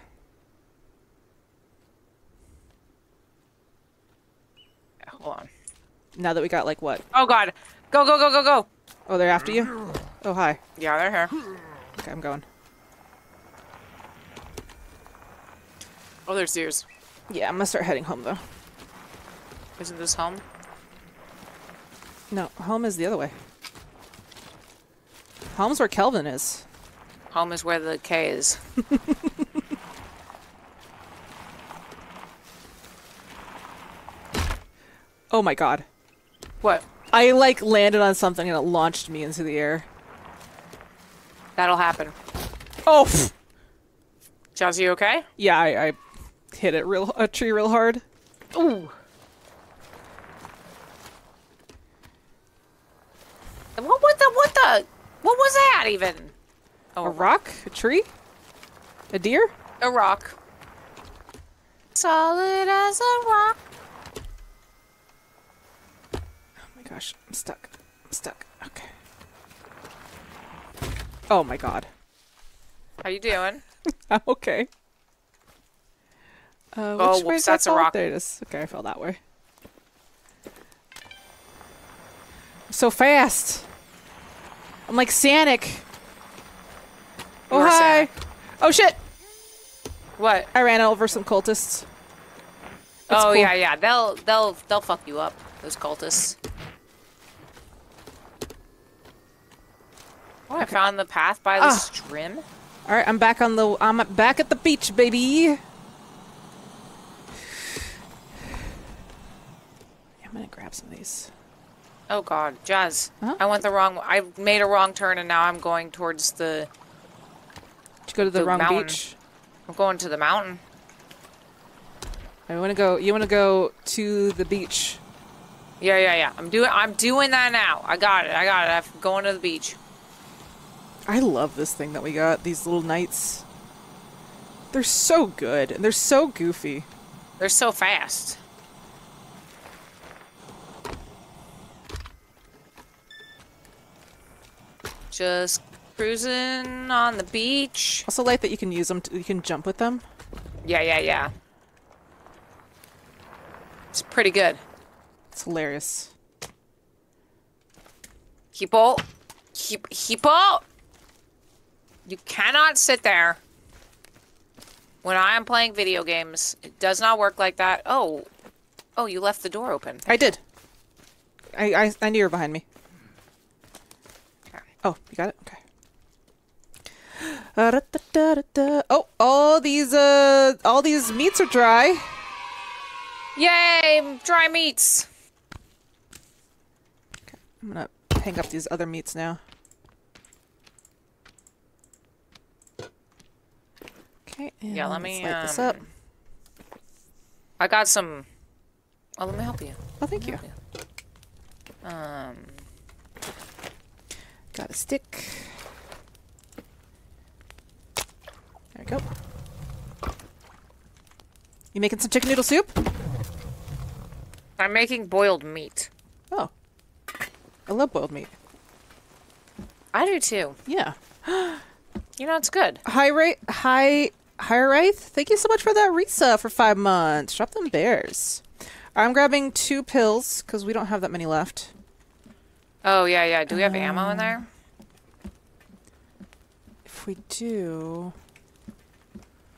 Yeah, hold on. Now that we got, like, what? Oh, God. Go, go, go, go, go! Oh, they're after you? Oh, hi. Yeah, they're here. Okay, I'm going. Oh, there's deers. Yeah, I'm gonna start heading home, though. Isn't this home? No, home is the other way. Home's where Kelvin is. Home is where the K is. Oh my god. What? I like landed on something and it launched me into the air. That'll happen. Oh! Charles, you okay? Yeah, I hit it a tree real hard. Ooh. What was that even? Oh, a rock? A tree? A deer? A rock. Solid as a rock. Oh my gosh, I'm stuck. I'm stuck. Okay. Oh my god. How you doing? I'm okay. Which way is that? That's a rock. There it is. Okay, I fell that way. I'm so fast. I'm like Sanic. Oh, hi. Sad. Oh, shit. What? I ran over some cultists. That's cool. Yeah, yeah. They'll fuck you up, those cultists. Oh, okay. I found the path by the stream. All right, I'm back at the beach, baby. I'm gonna grab some of these. Oh God, Jazz! Huh? I went the wrong. I made a wrong turn, and now I'm going towards the. Did you go to the wrong mountain. Beach? I'm going to the mountain. I want to go. You want to go to the beach? Yeah, yeah, yeah. I'm doing that now. I got it. I got it. I'm going to the beach. I love this thing that we got. These little knights. They're so good, and they're so goofy. They're so fast. Just cruising on the beach. Also like that you can use them, you can jump with them. Yeah, yeah, yeah. It's pretty good. It's hilarious. Keep all. You cannot sit there. When I am playing video games, it does not work like that. Oh. Oh, you left the door open. I did. I knew you were behind me. Oh, you got it? Okay. Oh, all these meats are dry. Yay, dry meats. Okay, I'm gonna hang up these other meats now. Okay, and yeah, let me light this up. I got some. Oh, let me help you. Oh, thank you. Got a stick. There we go. You making some chicken noodle soup? I'm making boiled meat. Oh. I love boiled meat. I do too. Yeah. You know, it's good. Hi Wraith, thank you so much for that Risa for 5 months. Drop them bears. I'm grabbing 2 pills because we don't have that many left. Oh, yeah, yeah. Do we have ammo in there? If we do...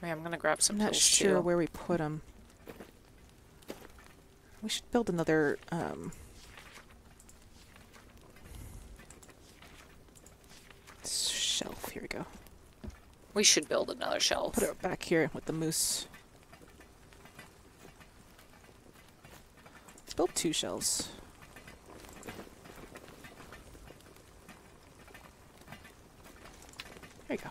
Man, I'm gonna grab some pills, I'm not sure where we put them. We should build another, shelf. Here we go. We should build another shelf. Put it back here with the moose. Build two shelves. There you go.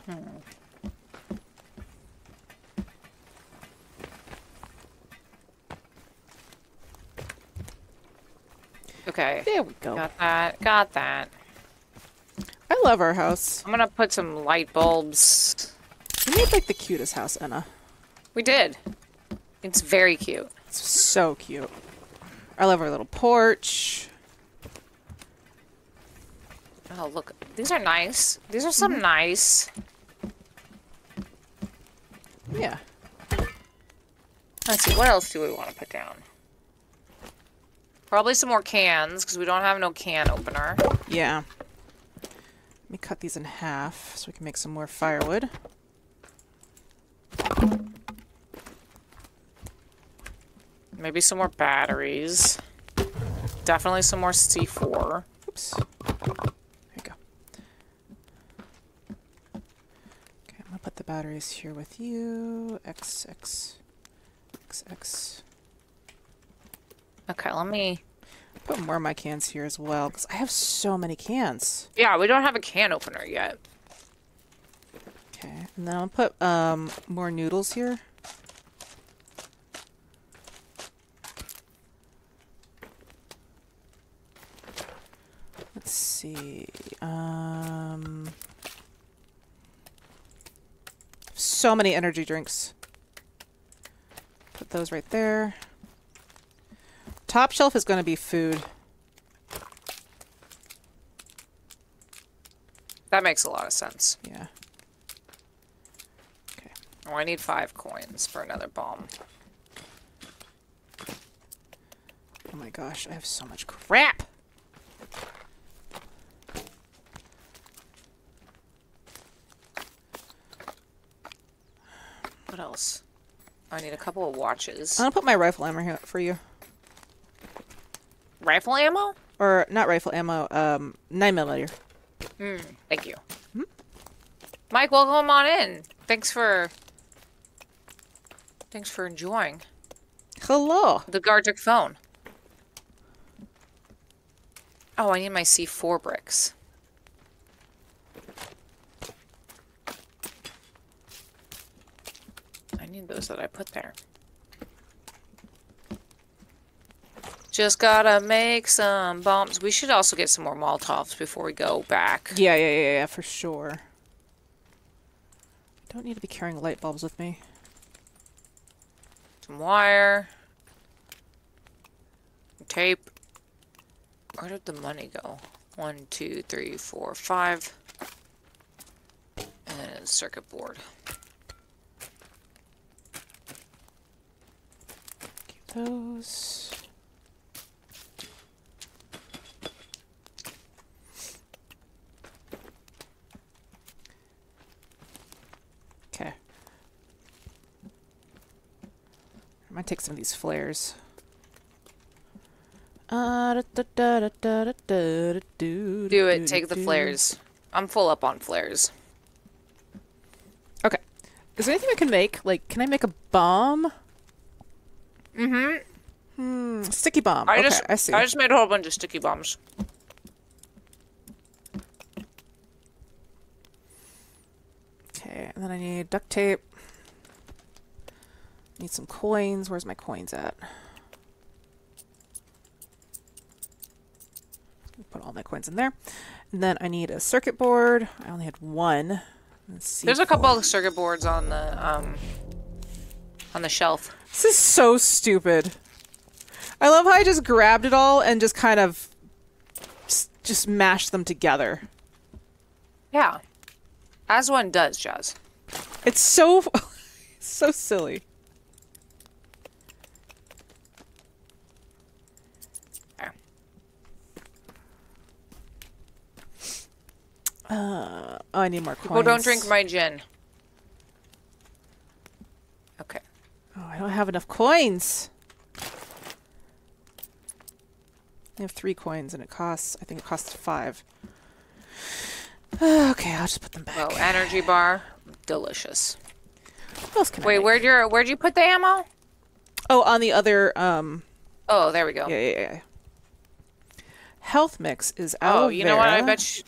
Okay. There we go. Got that. Got that. I love our house. I'm gonna put some light bulbs. We made like the cutest house, Anna. We did. It's very cute. It's so cute. I love our little porch. Oh, look. These are nice. These are some nice. Yeah. Let's see. What else do we want to put down? Probably some more cans, because we don't have no can opener. Yeah. Let me cut these in half so we can make some more firewood. Maybe some more batteries. Definitely some more C4. Oops. There you go. Okay, I'm gonna put the batteries here with you. XX. Okay, let me put more of my cans here as well, because I have so many cans. Yeah, we don't have a can opener yet. Okay, and then I'll put more noodles here. Let's see. So many energy drinks. Put those right there. Top shelf is going to be food. That makes a lot of sense. Yeah. Okay. Oh, I need 5 coins for another bomb. Oh my gosh, I have so much crap. What else? I need a couple of watches. I'm gonna put my rifle ammo here for you. Rifle ammo? Or not rifle ammo, 9mm. Thank you. Hmm? Mike, welcome on in. Thanks for enjoying. Hello. The Gartic phone. Oh, I need my C4 bricks. Need those that I put there. Just gotta make some bombs. We should also get some more Molotovs before we go back. Yeah, for sure. I don't need to be carrying light bulbs with me. Some wire. Tape. Where did the money go? 1, 2, 3, 4, 5. And a circuit board. Those. Okay. I might take some of these flares. Do it. Take the flares. I'm full up on flares. Okay. Is there anything I can make? Like, can I make a bomb? Sticky bomb. I see. I just made a whole bunch of sticky bombs. Okay, and then I need duct tape. Need some coins. Where's my coins at? Put all my coins in there. And then I need a circuit board. I only had one. Let's see. There's a couple of circuit boards on the shelf. This is so stupid. I love how I just grabbed it all and just kind of just mashed them together. Yeah. As one does, Jazz. It's so so silly. There. Oh, I need more coins. Oh, don't drink my gin. Okay. Oh, I don't have enough coins. I have 3 coins and it costs, I think it costs 5. Okay, I'll just put them back. Oh, energy bar. Delicious. What else can I make? Wait, where'd you put the ammo? Oh, on the other Oh, there we go. Yeah. Health mix is aloe vera. Oh, you know what? I bet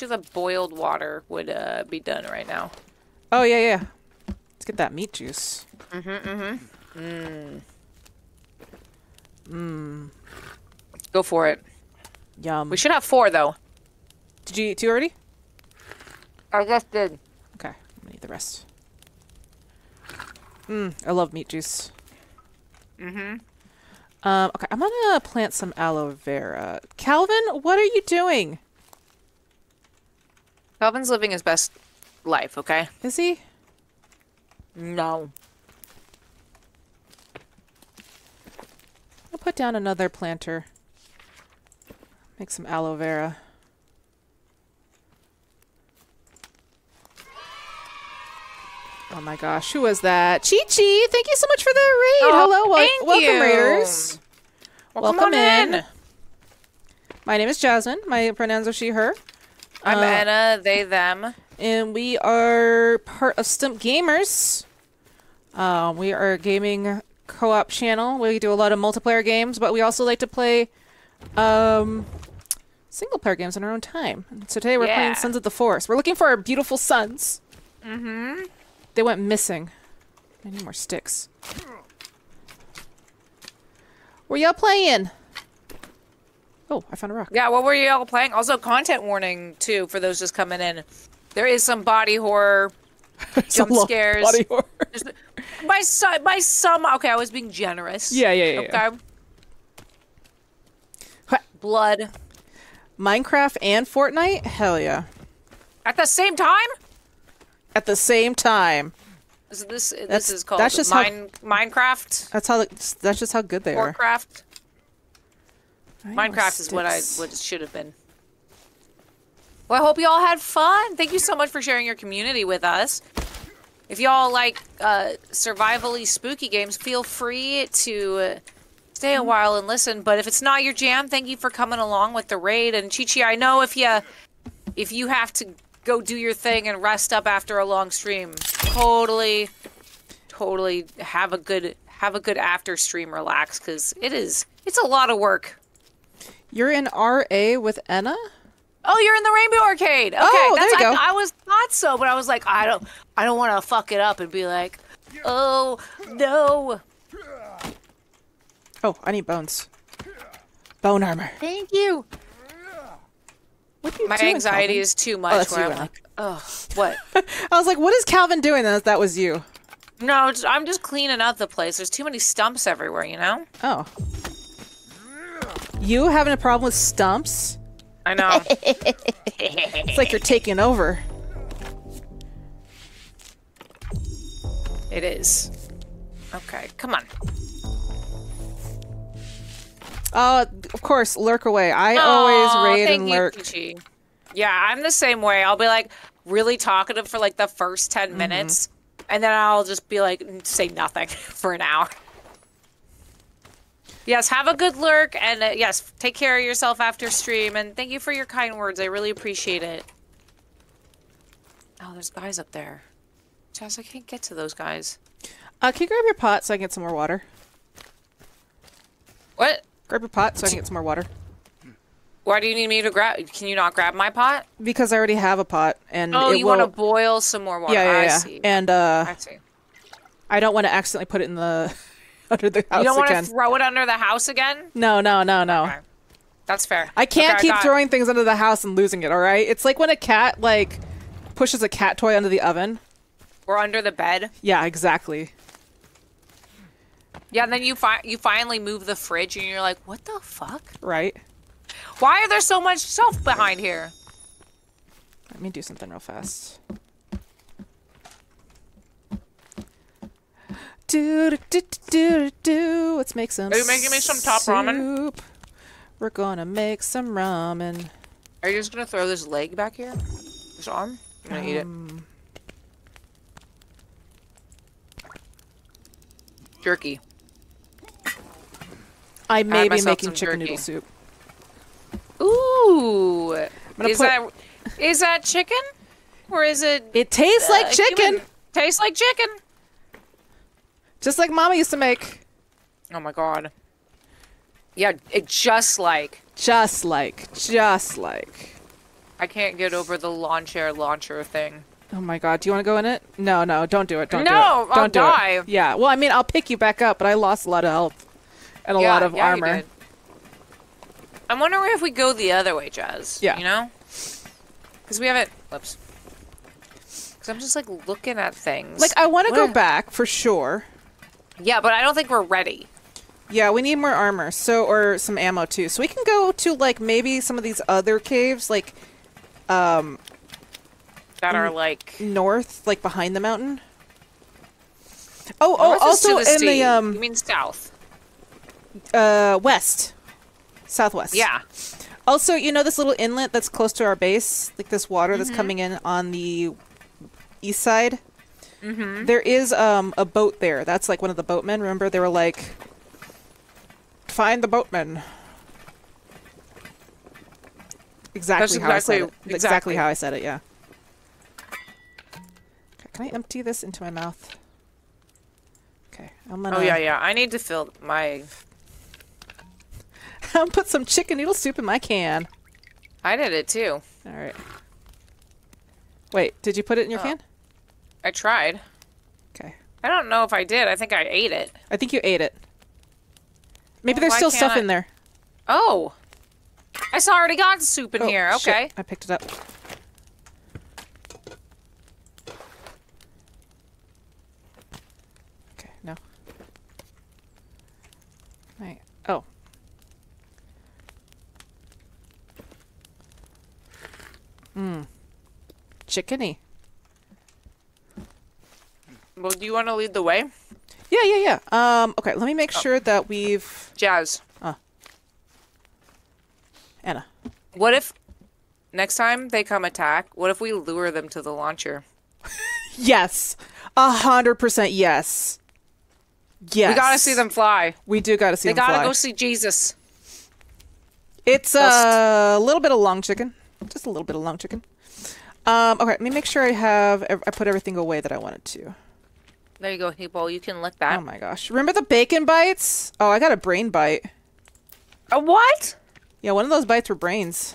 you the boiled water would be done right now. Oh, yeah. Let's get that meat juice. Mm. Go for it. Yum. We should have 4, though. Did you eat 2 already? I just did. Okay. I'm going to eat the rest. I love meat juice. Okay, I'm gonna plant some aloe vera. Kelvin, what are you doing? Kelvin's living his best life, okay? Is he? No. I'll put down another planter. Make some aloe vera. Oh my gosh, who was that? Chi-Chi, thank you so much for the raid. Oh, hello, welcome, raiders. Welcome in. My name is Jasmine. My pronouns are she, her. I'm Anna, they, them. And we are part of Stump Gamers. We are a gaming co-op channel. We do a lot of multiplayer games, but we also like to play single-player games in our own time. And so today we're playing Sons of the Forest. We're looking for our beautiful sons. They went missing. I need more sticks. Were y'all playing? Oh, I found a rock. Yeah, what were y'all playing? Also, content warning, too, for those just coming in. There is some body horror, jump scares. Body horror. By some... Okay, I was being generous. Yeah. Blood. Minecraft and Fortnite? Hell yeah. At the same time? At the same time. So this is called Minecraft. That's just how good they are. Minecraft is what it should have been. Well, I hope you all had fun. Thank you so much for sharing your community with us. If y'all like survivally spooky games, feel free to stay a while and listen. But if it's not your jam, thank you for coming along with the raid. And Chi-Chi, I know if you have to go do your thing and rest up after a long stream. Totally have a good after stream relax, because it's a lot of work. You're in RA with Enna? Oh, you're in the Rainbow Arcade. Okay, oh, there you go. I was not so, but I was like, I don't want to fuck it up and be like, oh no. Oh, I need bones. Bone armor. Thank you. My anxiety is too much. Where I'm like, oh, what? I was like, what is Kelvin doing? That was you. No, I'm just cleaning up the place. There's too many stumps everywhere, you know? Oh. You having a problem with stumps? I know. It's like you're taking over. It is. Okay, come on. Of course, lurk away. I always raid and lurk. Thank you, Chi-Chi. Yeah, I'm the same way. I'll be like really talkative for like the first 10 minutes, and then I'll just be like say nothing for an hour. Yes, have a good lurk, and yes, take care of yourself after stream, and thank you for your kind words. I really appreciate it. Oh, there's guys up there. Jess, I can't get to those guys. Can you grab your pot so I can get some more water? What? Grab your pot so I can get some more water. Why do you need me to grab? Can you not grab my pot? Because I already have a pot, and you want to boil some more water. Yeah. I see. And I see. I don't want to accidentally put it in the under the house again. You don't want to throw it under the house again? No. Okay. That's fair. I can't keep throwing things under the house and losing it. All right, it's like when a cat pushes a cat toy under the oven or under the bed. Yeah, exactly. Yeah, and then you finally move the fridge, and you're like, what the fuck? Right. Why are there so much stuff behind here? Let me do something real fast. Let's make some soup. Are you making me some top ramen? We're gonna make some ramen. Are you just gonna throw this leg back here? This arm? I'm gonna eat it. Jerky. I may be making chicken noodle soup. Ooh, is that chicken, or is it? It tastes like chicken. Tastes like chicken. Just like Mama used to make. Oh my God. Yeah, it just like. I can't get over the lawn chair launcher thing. Oh my god, do you want to go in it? No, no, don't do it. Don't do it. No, I'll die. Yeah, well, I mean, I'll pick you back up, but I lost a lot of health and a lot of armor. You did. I'm wondering if we go the other way, Jazz. Yeah. You know? Because we haven't... Whoops. Because I'm just, like, looking at things. Like, I want to go back, for sure. Yeah, but I don't think we're ready. Yeah, we need more armor, or some ammo, too. So we can go to, like, maybe some of these other caves, like... That are like north, like behind the mountain. Oh, north also in the You mean south? West, southwest. Yeah. Also, you know this little inlet that's close to our base, like this water that's coming in on the east side. There is a boat there. That's like one of the boatmen. Remember, they were like, "Find the boatman." Exactly how I said it. Yeah. Can I empty this into my mouth? Okay, I'm gonna... Oh, yeah, yeah. I need to fill my... I'll put some chicken noodle soup in my can. I did it, too. All right. Wait, did you put it in your can? I tried. Okay. I don't know if I did. I think I ate it. I think you ate it. Maybe there's still stuff in there. Oh! I already got soup in here. Okay. Shit. I picked it up. Right. Oh. Mmm. Chickeny. Well, do you want to lead the way? Yeah, yeah, yeah. Okay, let me make sure that we've... Jazz. Anna. What if next time they come attack, what if we lure them to the launcher? Yes. 100% yes. Yes. We gotta see them fly. We do gotta see them fly. They gotta go see Jesus. It's a little bit of long chicken. Just a little bit of long chicken. Okay, let me make sure I have... I put everything away that I wanted to. There you go, Heatball. You can lick that. Oh my gosh. Remember the bacon bites? Oh, I got a brain bite. A what? Yeah, one of those bites were brains.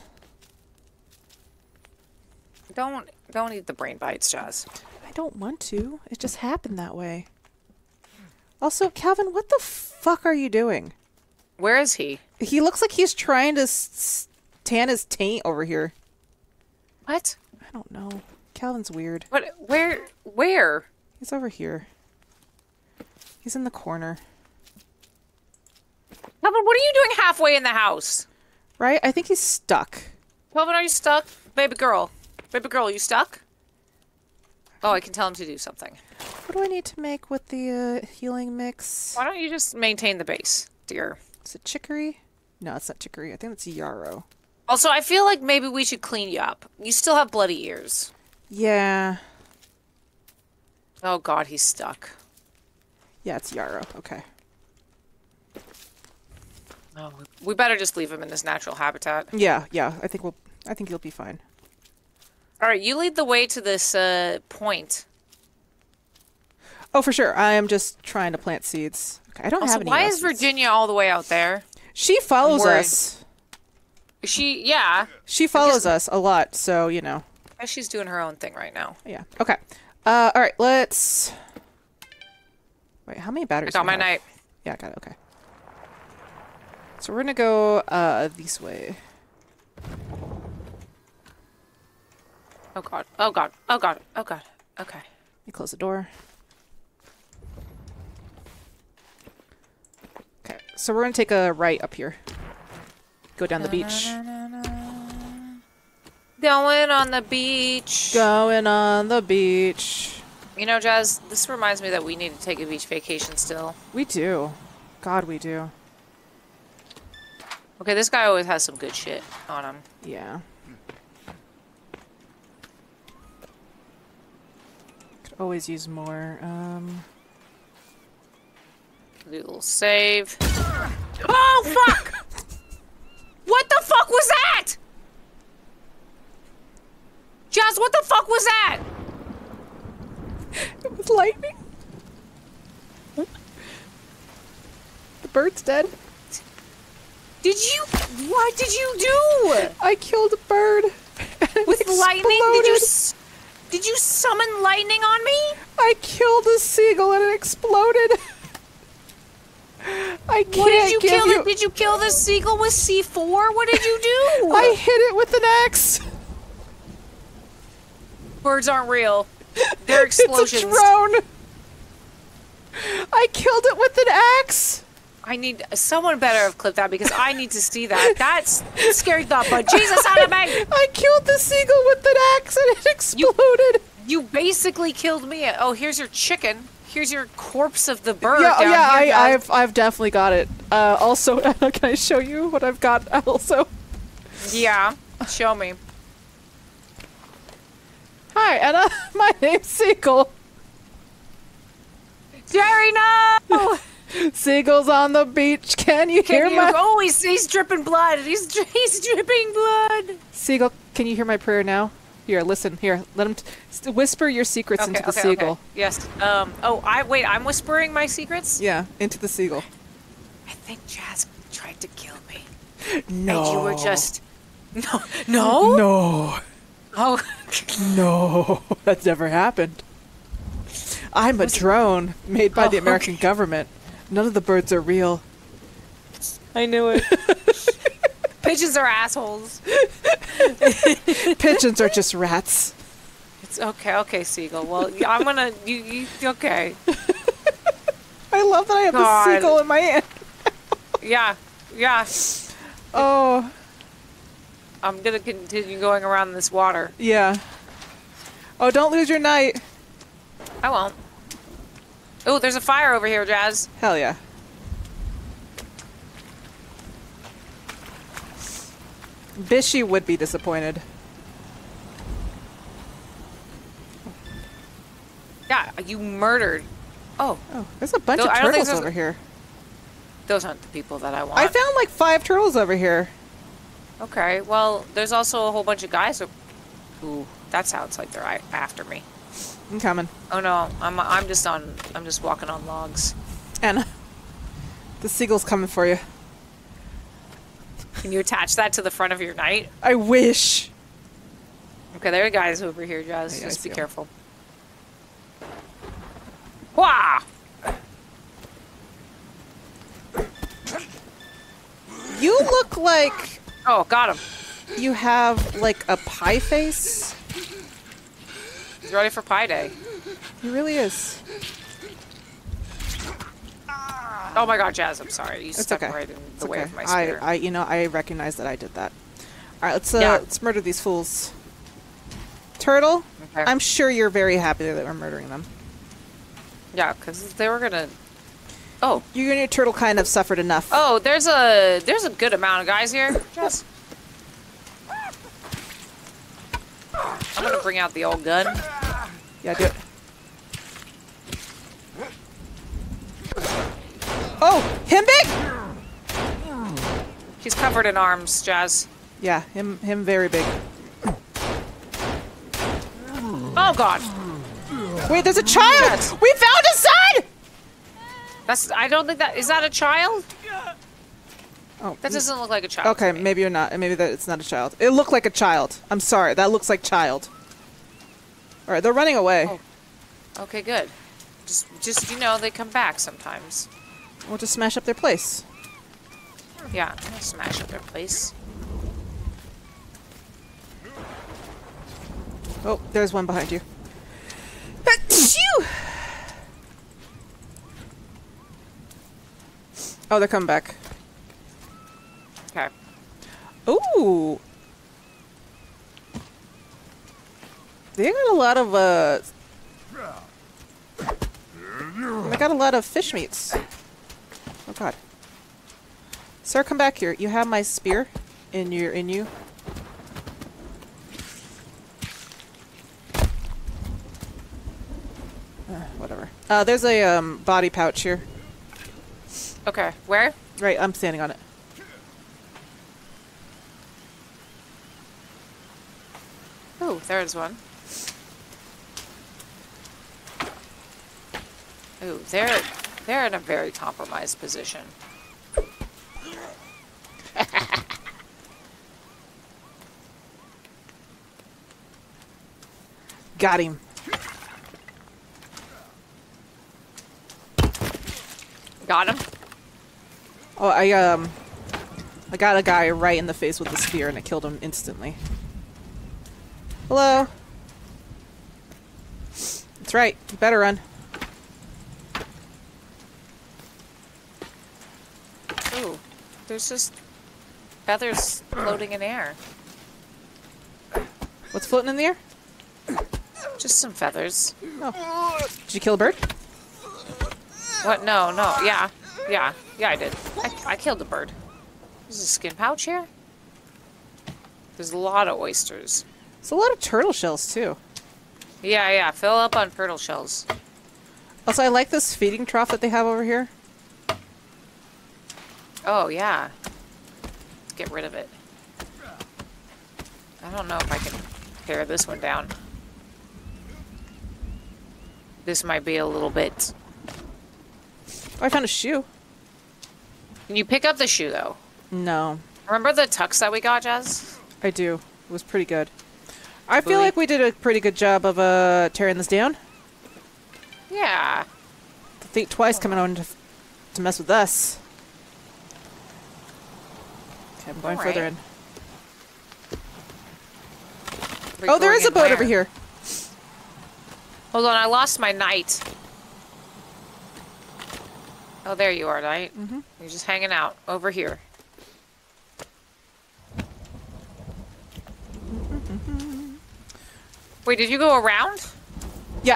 Don't eat the brain bites, Jazz. I don't want to. It just happened that way. Also, Kelvin, what the fuck are you doing? Where is he? He looks like he's trying to tan his taint over here. What? I don't know. Kelvin's weird. What? Where? Where? He's over here. He's in the corner. Kelvin, what are you doing halfway in the house? Right? I think he's stuck. Kelvin, are you stuck? Baby girl. Baby girl, are you stuck? Oh, I can tell him to do something. What do I need to make with the healing mix? Why don't you just maintain the base, dear? Is it chicory? No, it's not chicory. I think it's yarrow. Also, I feel like maybe we should clean you up. You still have bloody ears. Yeah. Oh, God, he's stuck. Yeah, it's yarrow. Okay. Oh, we better just leave him in his natural habitat. Yeah, yeah. I think he'll be fine. All right, you lead the way to this point. Oh, for sure. I am just trying to plant seeds. Okay, I don't have any. Why is Virginia all the way out there? She follows us. Yeah. She follows us a lot, so you know. She's doing her own thing right now. Yeah. Okay. All right. Let's. Wait. How many batteries? I got my knife. Yeah, I got it. Okay. So we're gonna go this way. Oh god, oh god, oh god, oh god, okay. Let me close the door. Okay, so we're gonna take a right up here. Go down the beach. Going on the beach. Going on the beach. You know, Jazz, this reminds me that we need to take a beach vacation still. We do. God, we do. Okay, this guy always has some good shit on him. Yeah. Always use more. Little save. Oh fuck! What the fuck was that? Jazz, what the fuck was that? It was lightning. The bird's dead. What did you do? I killed a bird. With lightning? Did you summon lightning on me? I killed a seagull and it exploded. I can't. What did you kill? Did you kill the seagull with C4? What did you do? I hit it with an axe. Birds aren't real. They're explosions. It's a drone. I killed it with an axe. I need someone better have clipped that because I need to see that. That's a scary thought, but Jesus out of me! I killed the seagull with an axe and it exploded. You basically killed me. Oh, here's your chicken. Here's your corpse of the bird. Yeah, down here, I've definitely got it. Also, Anna, can I show you what I've got? Also. Yeah, show me. Hi, Anna. My name's Seagull. Jerry, no! Seagulls on the beach. Can you hear my? Oh, he's dripping blood. He's dripping blood. Seagull, can you hear my prayer now? Here, listen. Here, let him whisper your secrets into the seagull. Okay. Yes. Oh, wait. I'm whispering my secrets. Yeah, into the seagull. I think Jazz tried to kill me. No. And you were just. No. No. No. Oh. No. That's never happened. I'm a drone made by the American government. None of the birds are real. I knew it. Pigeons are assholes. Pigeons are just rats. It's okay, seagull. Well, I'm gonna. You okay? I love that I have a seagull in my hand. Yeah. Oh. I'm gonna continue going around this water. Yeah. Oh, don't lose your knight. I won't. Oh, there's a fire over here, Jazz. Hell yeah. Bishy would be disappointed. Yeah, you murdered. Oh, there's a bunch of turtles over here. Those aren't the people that I want. I found like 5 turtles over here. Okay, well, there's also a whole bunch of guys. Ooh, that sounds like they're after me. I'm coming. Oh no, I'm just walking on logs. Anna, the seagull's coming for you. Can you attach that to the front of your knight? I wish. Okay, there are guys over here, Jazz. Yeah, just be careful. Wah! You look like. Oh, got him. You have like a pie face. He's ready for Pie Day. He really is. Oh my God, Jazz! I'm sorry. You stepped right in the way of my spirit. I recognize that I did that. All right, let's murder these fools. Turtle, okay. I'm sure you're very happy that we're murdering them. Yeah, because they were gonna. Oh, you and your turtle kind of suffered enough. Oh, there's a good amount of guys here, Jazz. I'm gonna bring out the old gun. Yeah, do it. Oh, him big? He's covered in arms, Jazz. Yeah, him very big. Oh God! Wait, there's a child. Jazz. We found a son. I don't think that is that a child. Oh, that doesn't look like a child. Okay, maybe you're not. Maybe it's not a child. It looked like a child. I'm sorry. That looks like child. All right, they're running away. Oh. Okay, good. Just they come back sometimes. We'll just smash up their place. Yeah, I'm gonna smash up their place. Oh, there's one behind you. Oh, they're coming back. Okay. Ooh. They got a lot of They got a lot of fish meats. Oh God. Sir, come back here. You have my spear in you. Whatever. There's a body pouch here. Okay. Where? Right, I'm standing on it. Oh, there's one. Oh, they're in a very compromised position. Got him. Got him. Oh, I got a guy right in the face with a spear and it killed him instantly. Hello. That's right. You better run. Ooh, there's just feathers floating in air. What's floating in the air? Just some feathers. Oh. Did you kill a bird? What? No, no. Yeah. Yeah. Yeah, I did. I killed a bird. There's a skin pouch here. There's a lot of oysters. There's a lot of turtle shells, too. Yeah, yeah. Fill up on turtle shells. Also, I like this feeding trough that they have over here. Oh, yeah. Let's get rid of it. I don't know if I can tear this one down. This might be a little bit... Oh, I found a shoe. Can you pick up the shoe, though? No. Remember the tux that we got, Jazz? I do. It was pretty good. I feel like we did a pretty good job of tearing this down. Yeah. The thief twice coming on to mess with us. Okay, I'm going further in. Oh, there is a boat over here. Hold on, I lost my knight. Oh, there you are, knight. Mm-hmm. You're just hanging out over here. Mm-hmm. Wait, did you go around? Yeah,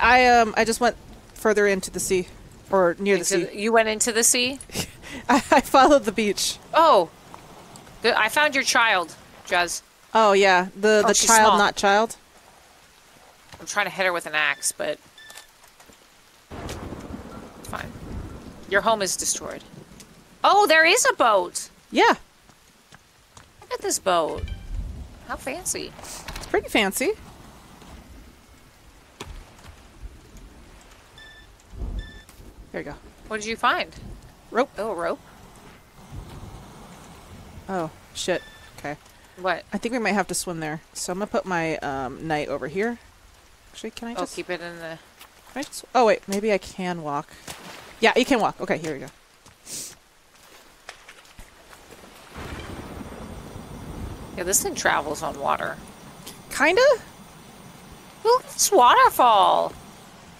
I just went further into the sea, or near the sea. You went into the sea? I followed the beach. Oh, I found your child, Jazz. Oh yeah, the child, small. Not child. I'm trying to hit her with an axe, but it's fine. Your home is destroyed. Oh, there is a boat. Yeah. Look at this boat. How fancy. It's pretty fancy. There you go. What did you find? Rope. Oh, rope. Oh, shit. Okay. What? I think we might have to swim there. So I'm gonna put my knight over here. Actually, can I just... Oh, keep it in the... Can I just... Oh, wait. Maybe I can walk. Yeah, you can walk. Okay, here we go. Yeah, this thing travels on water. Kinda? Look at this waterfall.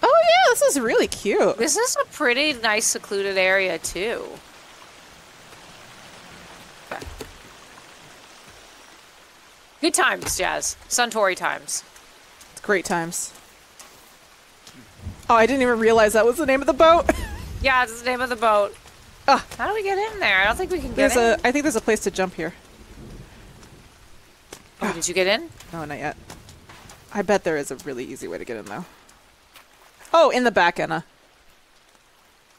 Oh, yeah, this is really cute. This is a pretty nice secluded area, too. Okay. Good times, Jazz. Suntory times. It's great times. Oh, I didn't even realize that was the name of the boat. Yeah, it's the name of the boat. Oh. How do we get in there? I don't think we can get in. I think there's a place to jump here. Oh, did you get in? No, not yet. I bet there is a really easy way to get in, though. Oh, in the back, Anna.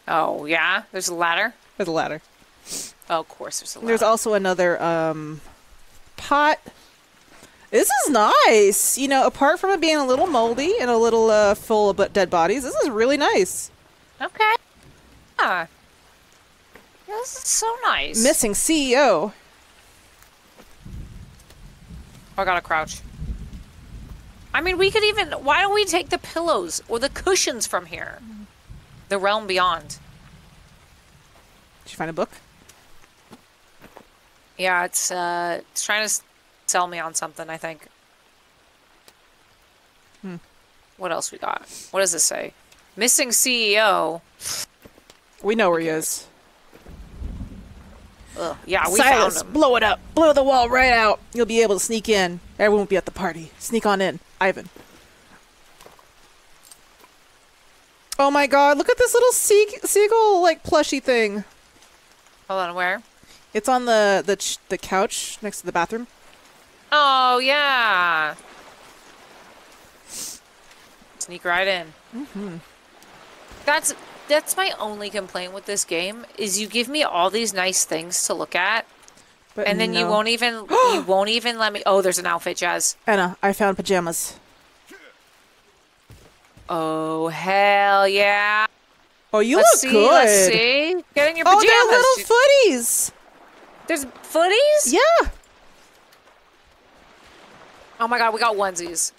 Oh, yeah? There's a ladder? There's a ladder. Oh, of course there's a ladder. There's also another pot. This is nice. You know, apart from it being a little moldy and a little full of dead bodies, this is really nice. Okay. Yeah. Yeah, this is so nice. Missing CEO. I gotta crouch. I mean, we could even... Why don't we take the pillows or the cushions from here? The realm beyond. Did you find a book? Yeah, it's trying to sell me on something, I think. Hmm. What else we got? What does this say? Missing CEO. We know where he is. Ugh. Yeah, we Silas, found him. Blow it up. Blow the wall right out. You'll be able to sneak in. Everyone won't be at the party. Sneak on in. Ivan. Oh my god, look at this little seagull, like, plushy thing. Hold on, where? It's on the couch next to the bathroom. Oh, yeah. Sneak right in. Mm-hmm. That's my only complaint with this game is you give me all these nice things to look at, but and then you won't even let me. Oh, there's an outfit, Jazz. Anna, I found pajamas. Oh hell yeah! Oh, you look good. Let's see, get in your pajamas. Oh, they're little footies. There's footies? Yeah. Oh my god, we got onesies.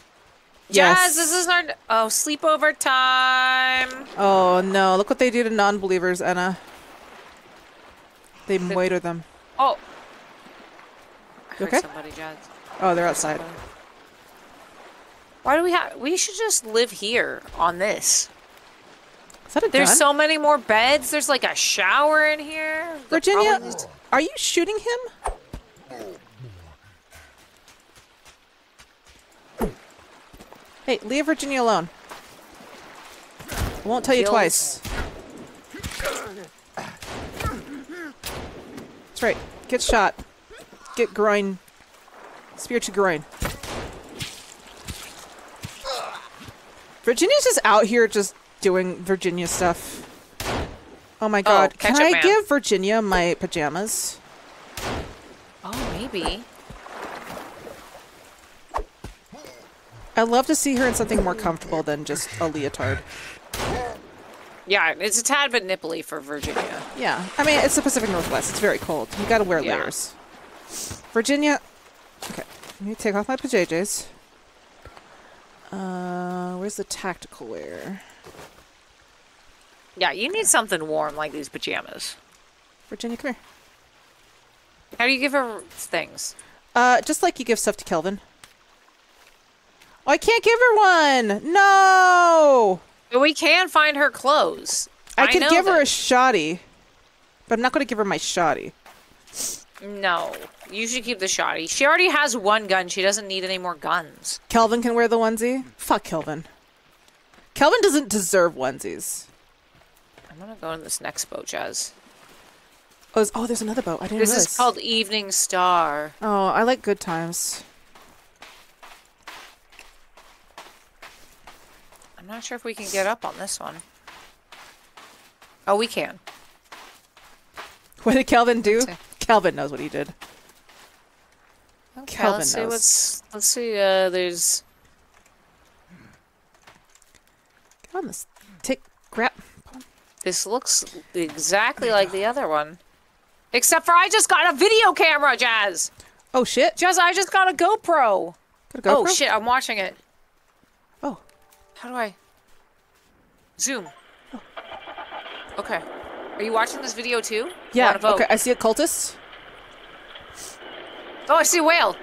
Yes, this is our sleepover time. Oh no! Look what they do to non-believers, Anna. They murder them. Oh. I heard somebody, Jazz. Oh, they're outside. Why do we have? We should just live here on this. Is that a gun? There's so many more beds. There's like a shower in here. Virginia, are you shooting him? Hey, leave Virginia alone. I won't tell you twice. That's right. Get shot. Get groin. Spear to groin. Virginia's just out here just doing Virginia stuff. Oh my god. Oh, can I give Virginia my pajamas? Oh, maybe. I love to see her in something more comfortable than just a leotard. Yeah, it's a tad bit nipply for Virginia. Yeah, I mean, it's the Pacific Northwest. It's very cold. You gotta wear layers. Virginia. Okay, let me take off my pajamas. Where's the tactical wear? Yeah, you need something warm like these pajamas. Virginia, come here. How do you give her things? Just like you give stuff to Kelvin. Oh, I can't give her one! No! But we can find her clothes. I could give her a shoddy, but I'm not going to give her my shoddy. No. You should keep the shoddy. She already has one gun. She doesn't need any more guns. Kelvin can wear the onesie? Fuck Kelvin. Kelvin doesn't deserve onesies. I'm going to go in this next boat, Jazz. Oh, there's another boat. I didn't realize. This is called Evening Star. Oh, I like good times. I'm not sure if we can get up on this one. Oh, we can. What did Kelvin do? Kelvin knows what he did. Okay, Kelvin knows. Let's see, there's... Get on this. Take... Grab... This looks exactly like the other one. Except for I just got a video camera, Jazz! Oh, shit. Jazz, I just got a GoPro! Got a GoPro? Oh, shit, I'm watching it. How do I zoom? Oh. Okay. Are you watching this video too? Yeah. Okay. I see a cultist. Oh, I see a whale.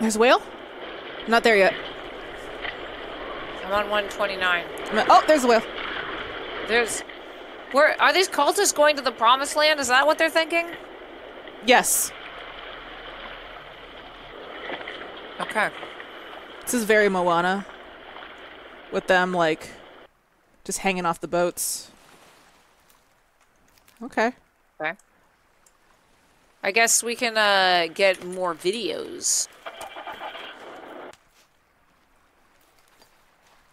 There's a whale? I'm not there yet. I'm on 129. Oh, there's a whale. Where are these cultists going to the promised land? Is that what they're thinking? Yes. Okay. This is very Moana. With them, like, just hanging off the boats. Okay. Okay. I guess we can get more videos.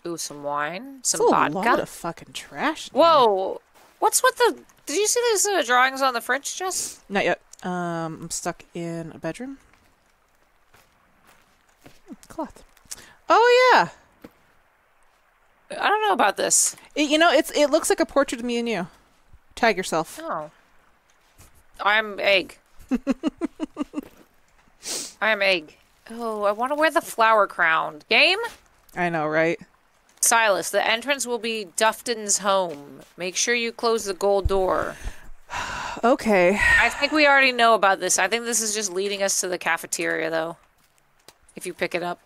Ooh, some wine. Some vodka. A lot of fucking trash. Whoa! What's with the... Did you see those drawings on the French dress? Not yet. I'm stuck in a bedroom. Cloth. Oh, yeah! I don't know about this. You know, it looks like a portrait of me and you. Tag yourself. Oh. I'm egg. I am egg. Oh, I want to wear the flower crown. Game? I know, right? Silas, the entrance will be Dufton's home. Make sure you close the gold door. Okay. I think we already know about this. I think this is just leading us to the cafeteria, though. If you pick it up.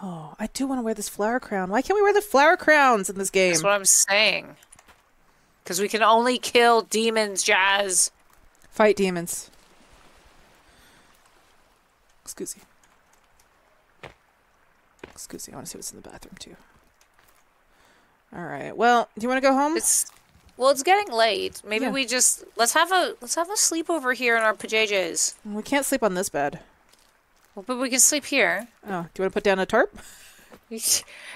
Oh, I do want to wear this flower crown. Why can't we wear the flower crowns in this game? That's what I'm saying. Because we can only kill demons, Jazz. Fight demons. Excuse me. Excuse me. I want to see what's in the bathroom, too. All right. Well, do you want to go home? It's getting late. Maybe we just... Let's have a sleep over here in our pajamas. We can't sleep on this bed. But we can sleep here. Oh, do you want to put down a tarp?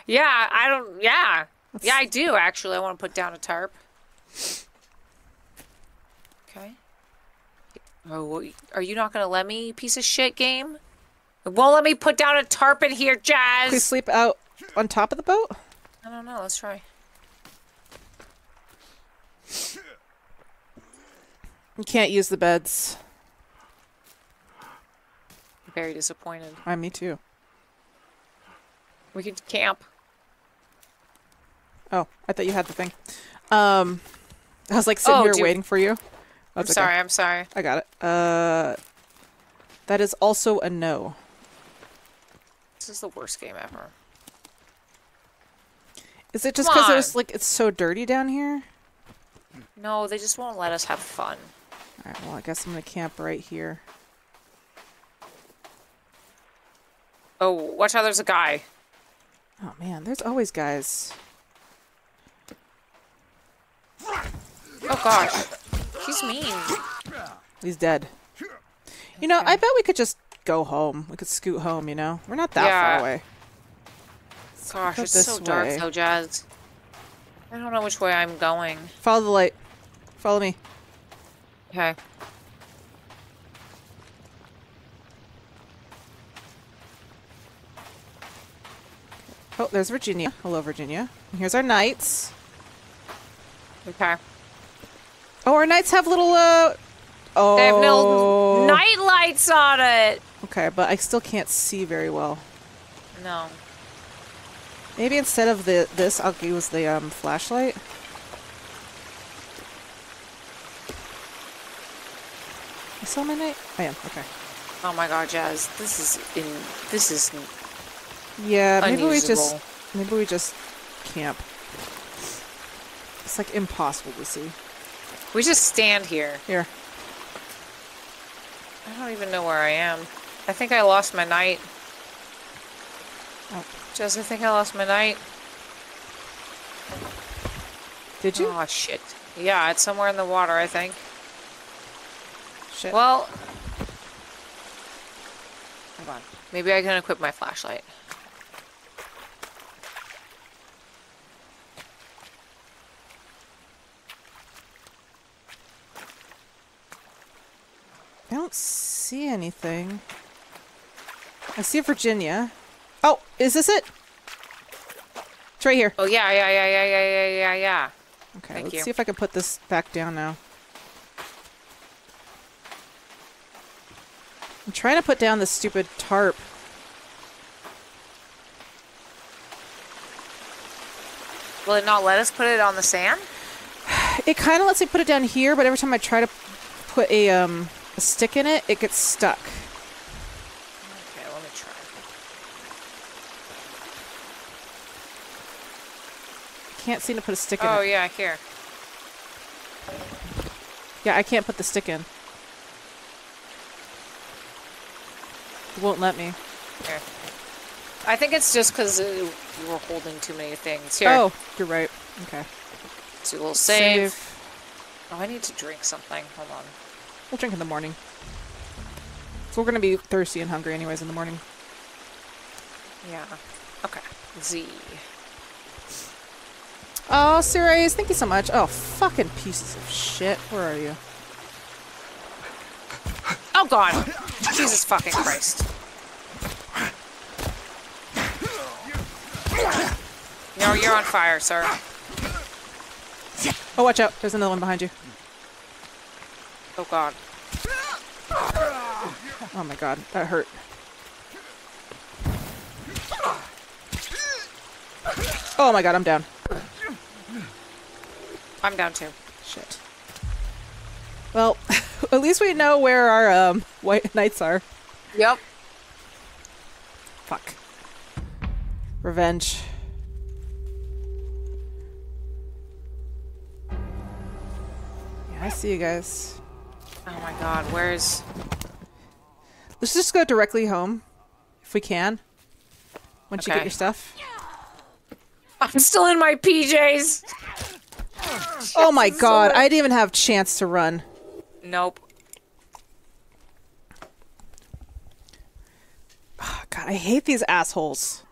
Yeah, I don't... Yeah. Yeah, I do, actually. I want to put down a tarp. Okay. Oh, are you not going to let me, piece of shit game? It won't let me put down a tarp in here, Jazz! Can we sleep out on top of the boat? I don't know. Let's try. You can't use the beds. Very disappointed. Me too. We could camp. Oh, I thought you had the thing. I was like sitting here waiting for you. That's I'm sorry, okay. I'm sorry. I got it. That is also a no. This is the worst game ever. Is it just because there's like it's so dirty down here? No, they just won't let us have fun. All right. Well, I guess I'm gonna camp right here. Oh, watch out! There's a guy. Oh man, there's always guys. Oh gosh, he's mean. He's dead. You know, I bet we could just go home. We could scoot home. You know, we're not that far away. Gosh, it's so dark, so jazzed. I don't know which way I'm going. Follow the light. Follow me. Okay. Oh, there's Virginia. Hello, Virginia. And here's our knights. Okay. Oh, our knights have little, oh. They have little night lights on it. Okay, but I still can't see very well. No. Maybe instead of the this, I'll use the flashlight. I saw my knight. I am okay. Oh my god, Jazz! This is unusable. maybe we just camp. It's like impossible to see. We just stand here. Here. I don't even know where I am. I think I lost my knight. Oh. Jazz, I think I lost my knight. Did you? Oh, shit. Yeah, it's somewhere in the water, I think. Shit. Well... Hold on. Maybe I can equip my flashlight. I don't see anything. I see Virginia. Oh, is this it? It's right here. Oh, yeah. Okay, let's see if I can put this back down now. I'm trying to put down this stupid tarp. Will it not let us put it on the sand? It kind of lets me put it down here, but every time I try to put a stick in it, it gets stuck. Can't seem to put a stick in. Oh yeah, here. Yeah, I can't put the stick in. It won't let me. Here. I think it's just because you were holding too many things. Here. Oh, you're right. Okay. Let's do a little save. Oh, I need to drink something. Hold on. We'll drink in the morning. So we're gonna be thirsty and hungry anyways in the morning. Yeah. Okay. Z. Oh, Sirius, thank you so much. Oh, fucking pieces of shit. Where are you? Oh, God. Jesus fucking Christ. No, you're on fire, sir. Oh, watch out. There's another one behind you. Oh, God. Oh, my God. That hurt. Oh, my God. I'm down. I'm down too. Shit. Well, at least we know where our white knights are. Yep. Fuck. Revenge. Yeah, I see you guys. Oh my god, where's... Let's just go directly home, if we can. Once you get your stuff. I'm still in my PJs! Oh my god, I didn't even have a chance to run. Nope. Oh, god, I hate these assholes.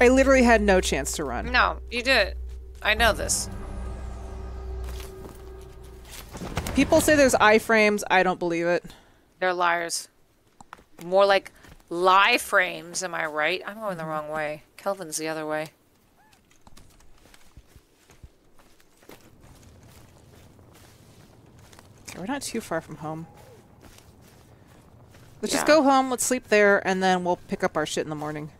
I literally had no chance to run. No, you did. I know this. People say there's iframes. I don't believe it. They're liars. More like lie frames, am I right? I'm going the wrong way. Kelvin's the other way. Okay, we're not too far from home. Let's just go home, let's sleep there, and then we'll pick up our shit in the morning.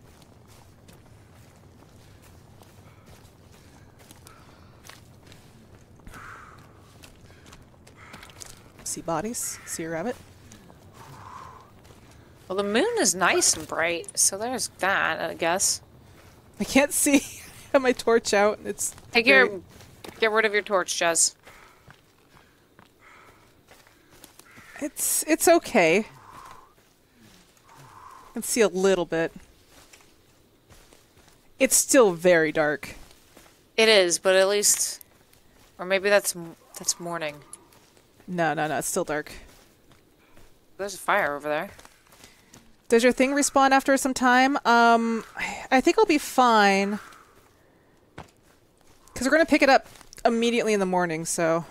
See bodies? See a rabbit? Well, the moon is nice and bright, so there's that, I guess. I can't see. I have my torch out. It's take your... Get rid of your torch, Jez. It's okay. I can see a little bit. It's still very dark. It is, but at least... Or maybe that's morning. No, no, no. It's still dark. There's a fire over there. Does your thing respawn after some time? I think I'll be fine. Because we're going to pick it up immediately in the morning, so...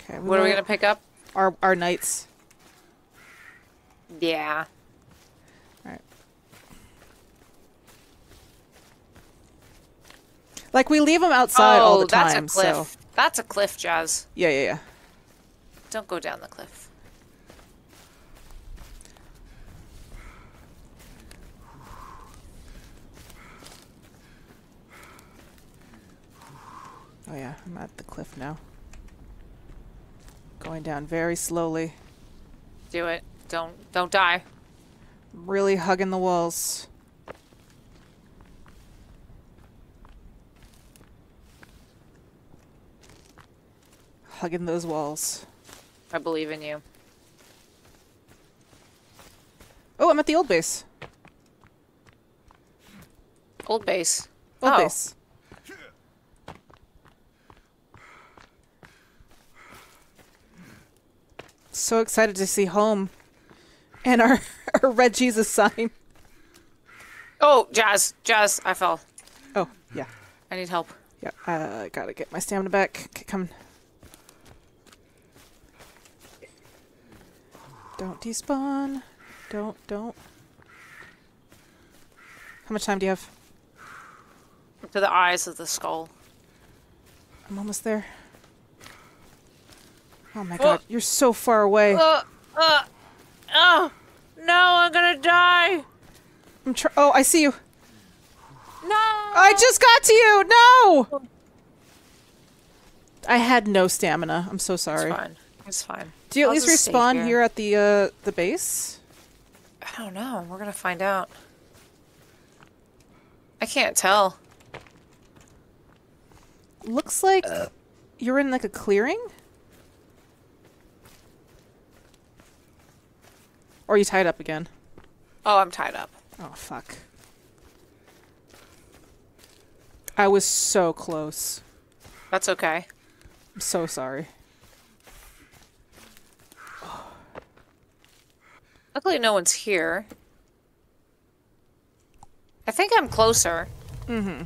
Okay. What are we going to pick up? Our nights. Yeah. Alright. Like, we leave them outside all the time, that's a cliff. So... That's a cliff, Jazz. Yeah, yeah, yeah. Don't go down the cliff. Oh yeah, I'm at the cliff now. Going down very slowly. Do it. Don't die. I'm really hugging the walls. Hugging those walls. I believe in you. Oh, I'm at the old base. Old base. Old base. So excited to see home. And our Red Jesus sign. Oh, Jazz. Jazz, I fell. Oh, yeah. I need help. Yeah, I gotta get my stamina back. Come. Don't despawn. Don't. How much time do you have? To the eyes of the skull. I'm almost there. Oh my god, you're so far away. Oh, no, I'm gonna die. Oh, I see you. No! I just got to you! No! I had no stamina. I'm so sorry. It's fine. It's fine. Do you at least respawn here at the base? I don't know. We're gonna find out. I can't tell. Looks like you're in like a clearing? Or are you tied up again? Oh, I'm tied up. Oh, fuck. I was so close. That's okay. I'm so sorry. Luckily no one's here. I think I'm closer. Mm-hmm.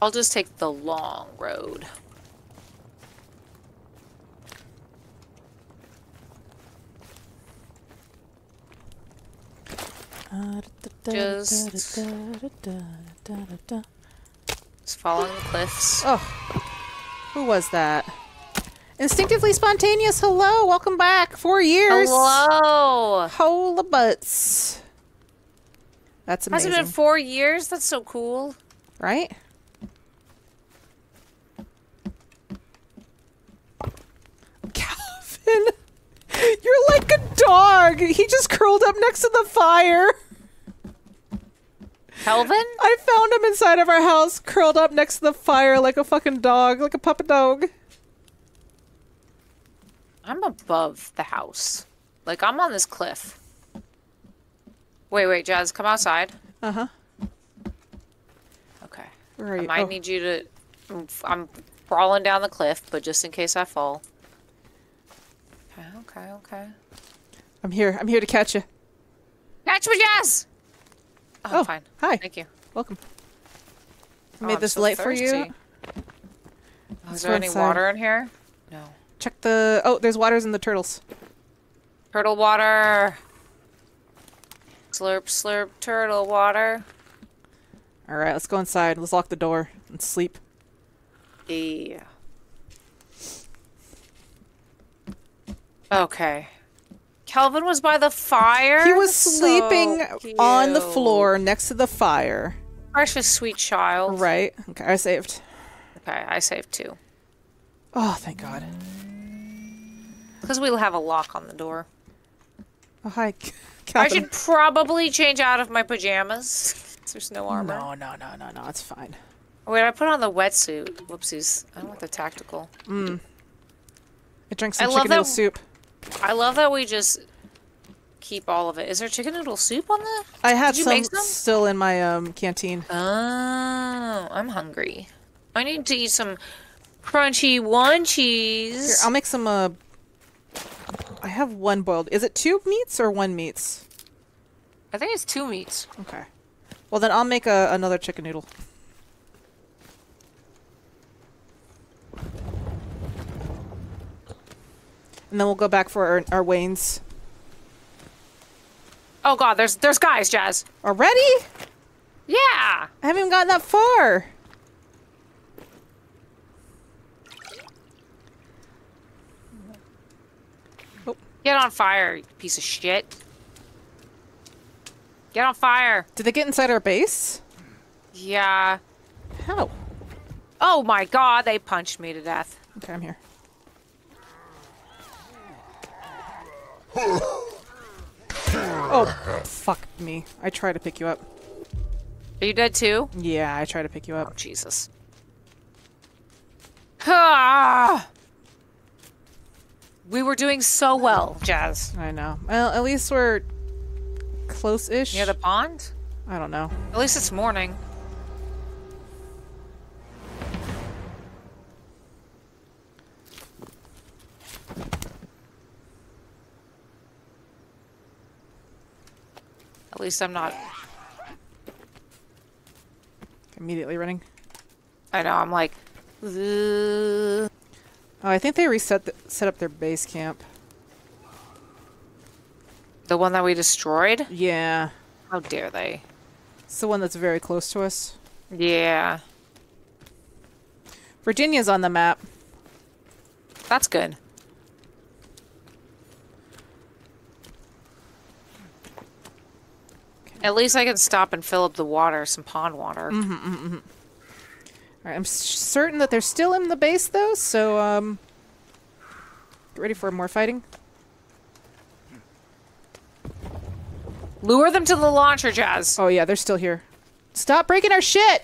I'll just take the long road. Just following the cliffs. Oh, who was that? Instinctively spontaneous. Hello, welcome back. 4 years. Hello. Holy butts. That's amazing. Has it been 4 years? That's so cool. Right? Kelvin, you're like a dog. He just curled up next to the fire. Kelvin? I found him inside of our house, curled up next to the fire like a fucking dog, like a puppet dog. I'm above the house. Like, I'm on this cliff. Wait, Jazz, come outside. Uh-huh. Okay. Where are you? I might need you to... I'm crawling down the cliff, but just in case I fall. Okay. I'm here to catch you. Catch me, Jazz! Oh, fine. Hi. Thank you. Welcome. I made this light for you. Oh, is there any water in here? No. Check the... Oh, there's waters in the turtles. Turtle water! Slurp, slurp, turtle water. Alright, let's go inside. Let's lock the door and sleep. Yeah. Okay. Kelvin was by the fire? He was sleeping on the floor next to the fire. Precious sweet child. Right. Okay, I saved. Okay, I saved too. Oh, thank God. Because we'll have a lock on the door. Oh, hi, Kelvin. I should probably change out of my pajamas. There's no armor. No, it's fine. Wait, I put on the wetsuit. Whoopsies. I want the tactical. Mmm. I drank some chicken noodle soup. I love that we just keep all of it. Is there chicken noodle soup on that? I had some still in my canteen. Oh, I'm hungry. I need to eat some crunchy onesies. Here, I'll make some. I have one boiled. Is it two meats or one meats? I think it's two meats. Okay. Well, then I'll make another chicken noodle. And then we'll go back for our wains. Oh God, there's guys, Jazz. Already? Yeah. I haven't even gotten that far. Oh. Get on fire, you piece of shit. Get on fire. Did they get inside our base? Yeah. How? Oh my God, they punched me to death. Okay, I'm here. Oh, fuck me. I try to pick you up. Are you dead too? Yeah, I try to pick you up. Oh, Jesus. Ah! We were doing so well, Jazz. I know. Well, at least we're close-ish. Near the pond? I don't know. At least it's morning. At least I'm not immediately running. I know, I'm like... Ugh. Oh, I think they set up their base camp. The one that we destroyed? Yeah. How dare they? It's the one that's very close to us. Yeah. Virginia's on the map. That's good. At least I can stop and fill up the water, some pond water. Mm-hmm, mm-hmm. All right, I'm certain that they're still in the base, though, so get ready for more fighting. Lure them to the launcher, Jazz. Oh, yeah, they're still here. Stop breaking our shit!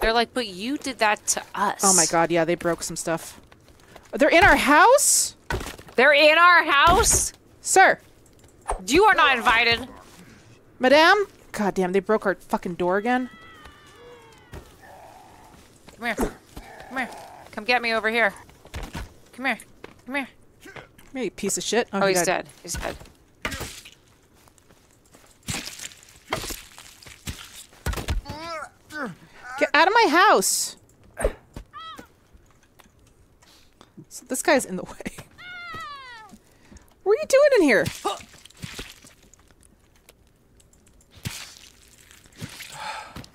They're like, but you did that to us. Oh, my God, yeah, they broke some stuff. They're in our house? They're in our house? Sir. You are not invited. Madame? God damn, they broke our fucking door again. Come here. Come here. Come get me over here. Come here. Come here. Come here, you piece of shit. Oh, he's dead. He's dead. Get out of my house. So this guy's in the way. What are you doing in here?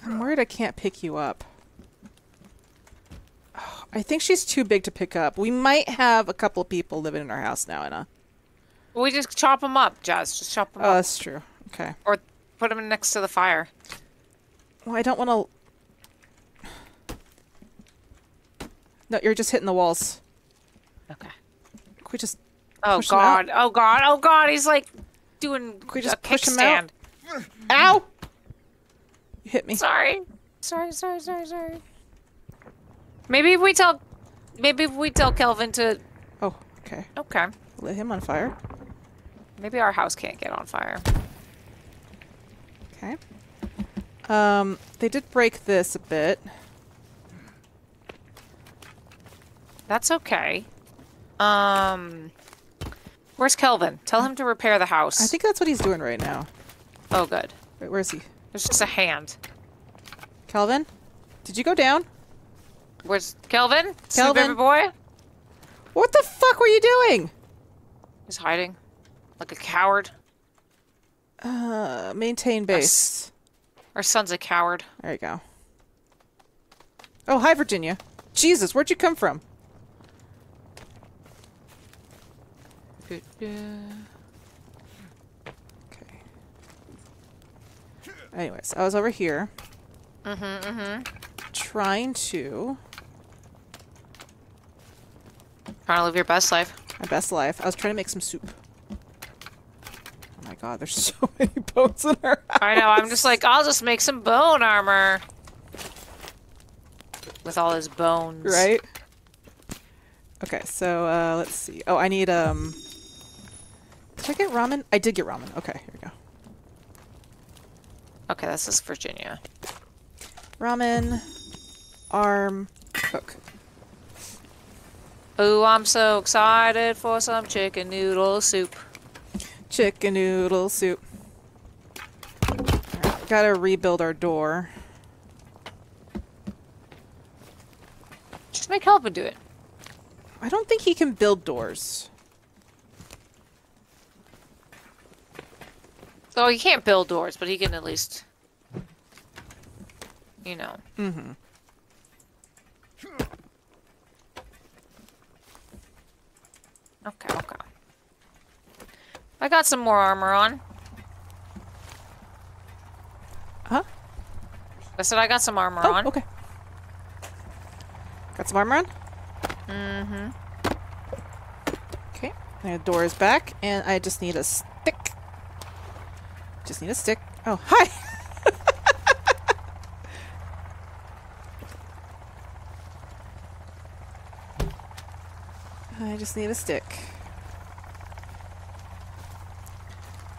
I'm worried I can't pick you up. Oh, I think she's too big to pick up. We might have a couple of people living in our house now, Anna. We just chop them up, Jazz. Just chop them up. Oh, that's true. Okay. Or put them next to the fire. Well, I don't want to... No, you're just hitting the walls. Okay. Can we just... Oh God, oh God, oh God, he's like doing a kickstand. Ow! You hit me. Sorry. Sorry. Maybe if we tell Kelvin to... Oh, okay. Okay. Let him on fire. Maybe our house can't get on fire. Okay. They did break this a bit. That's okay. Where's Kelvin? Tell him to repair the house. I think that's what he's doing right now. Oh, good. Wait, where is he? There's just a hand. Kelvin? Did you go down? Where's Kelvin? Kelvin, baby boy? What the fuck were you doing? He's hiding. Like a coward. Maintain base. Our son's a coward. There you go. Oh, hi, Virginia. Jesus, where'd you come from? Okay. Anyways, I was over here. Trying to... trying to live your best life. My best life. I was trying to make some soup. Oh my god, there's so many bones in her house. I know, I'm just like, I'll just make some bone armor. With all his bones. Right? Okay, so, let's see. Oh, I need, did I get ramen? I did get ramen. Okay, here we go. Okay, this is Virginia. Ramen, arm, cook. Ooh, I'm so excited for some chicken noodle soup. Chicken noodle soup. Right, gotta rebuild our door. Just make Kelvin do it. I don't think he can build doors. Oh, he can't build doors, but he can at least, you know. Mm-hmm. Okay, okay. I got some more armor on. Huh? I said I got some armor on. Okay. Got some armor on? Mm-hmm. Okay. The door is back, and I just need a stick. Just need a stick. Oh, hi! I just need a stick.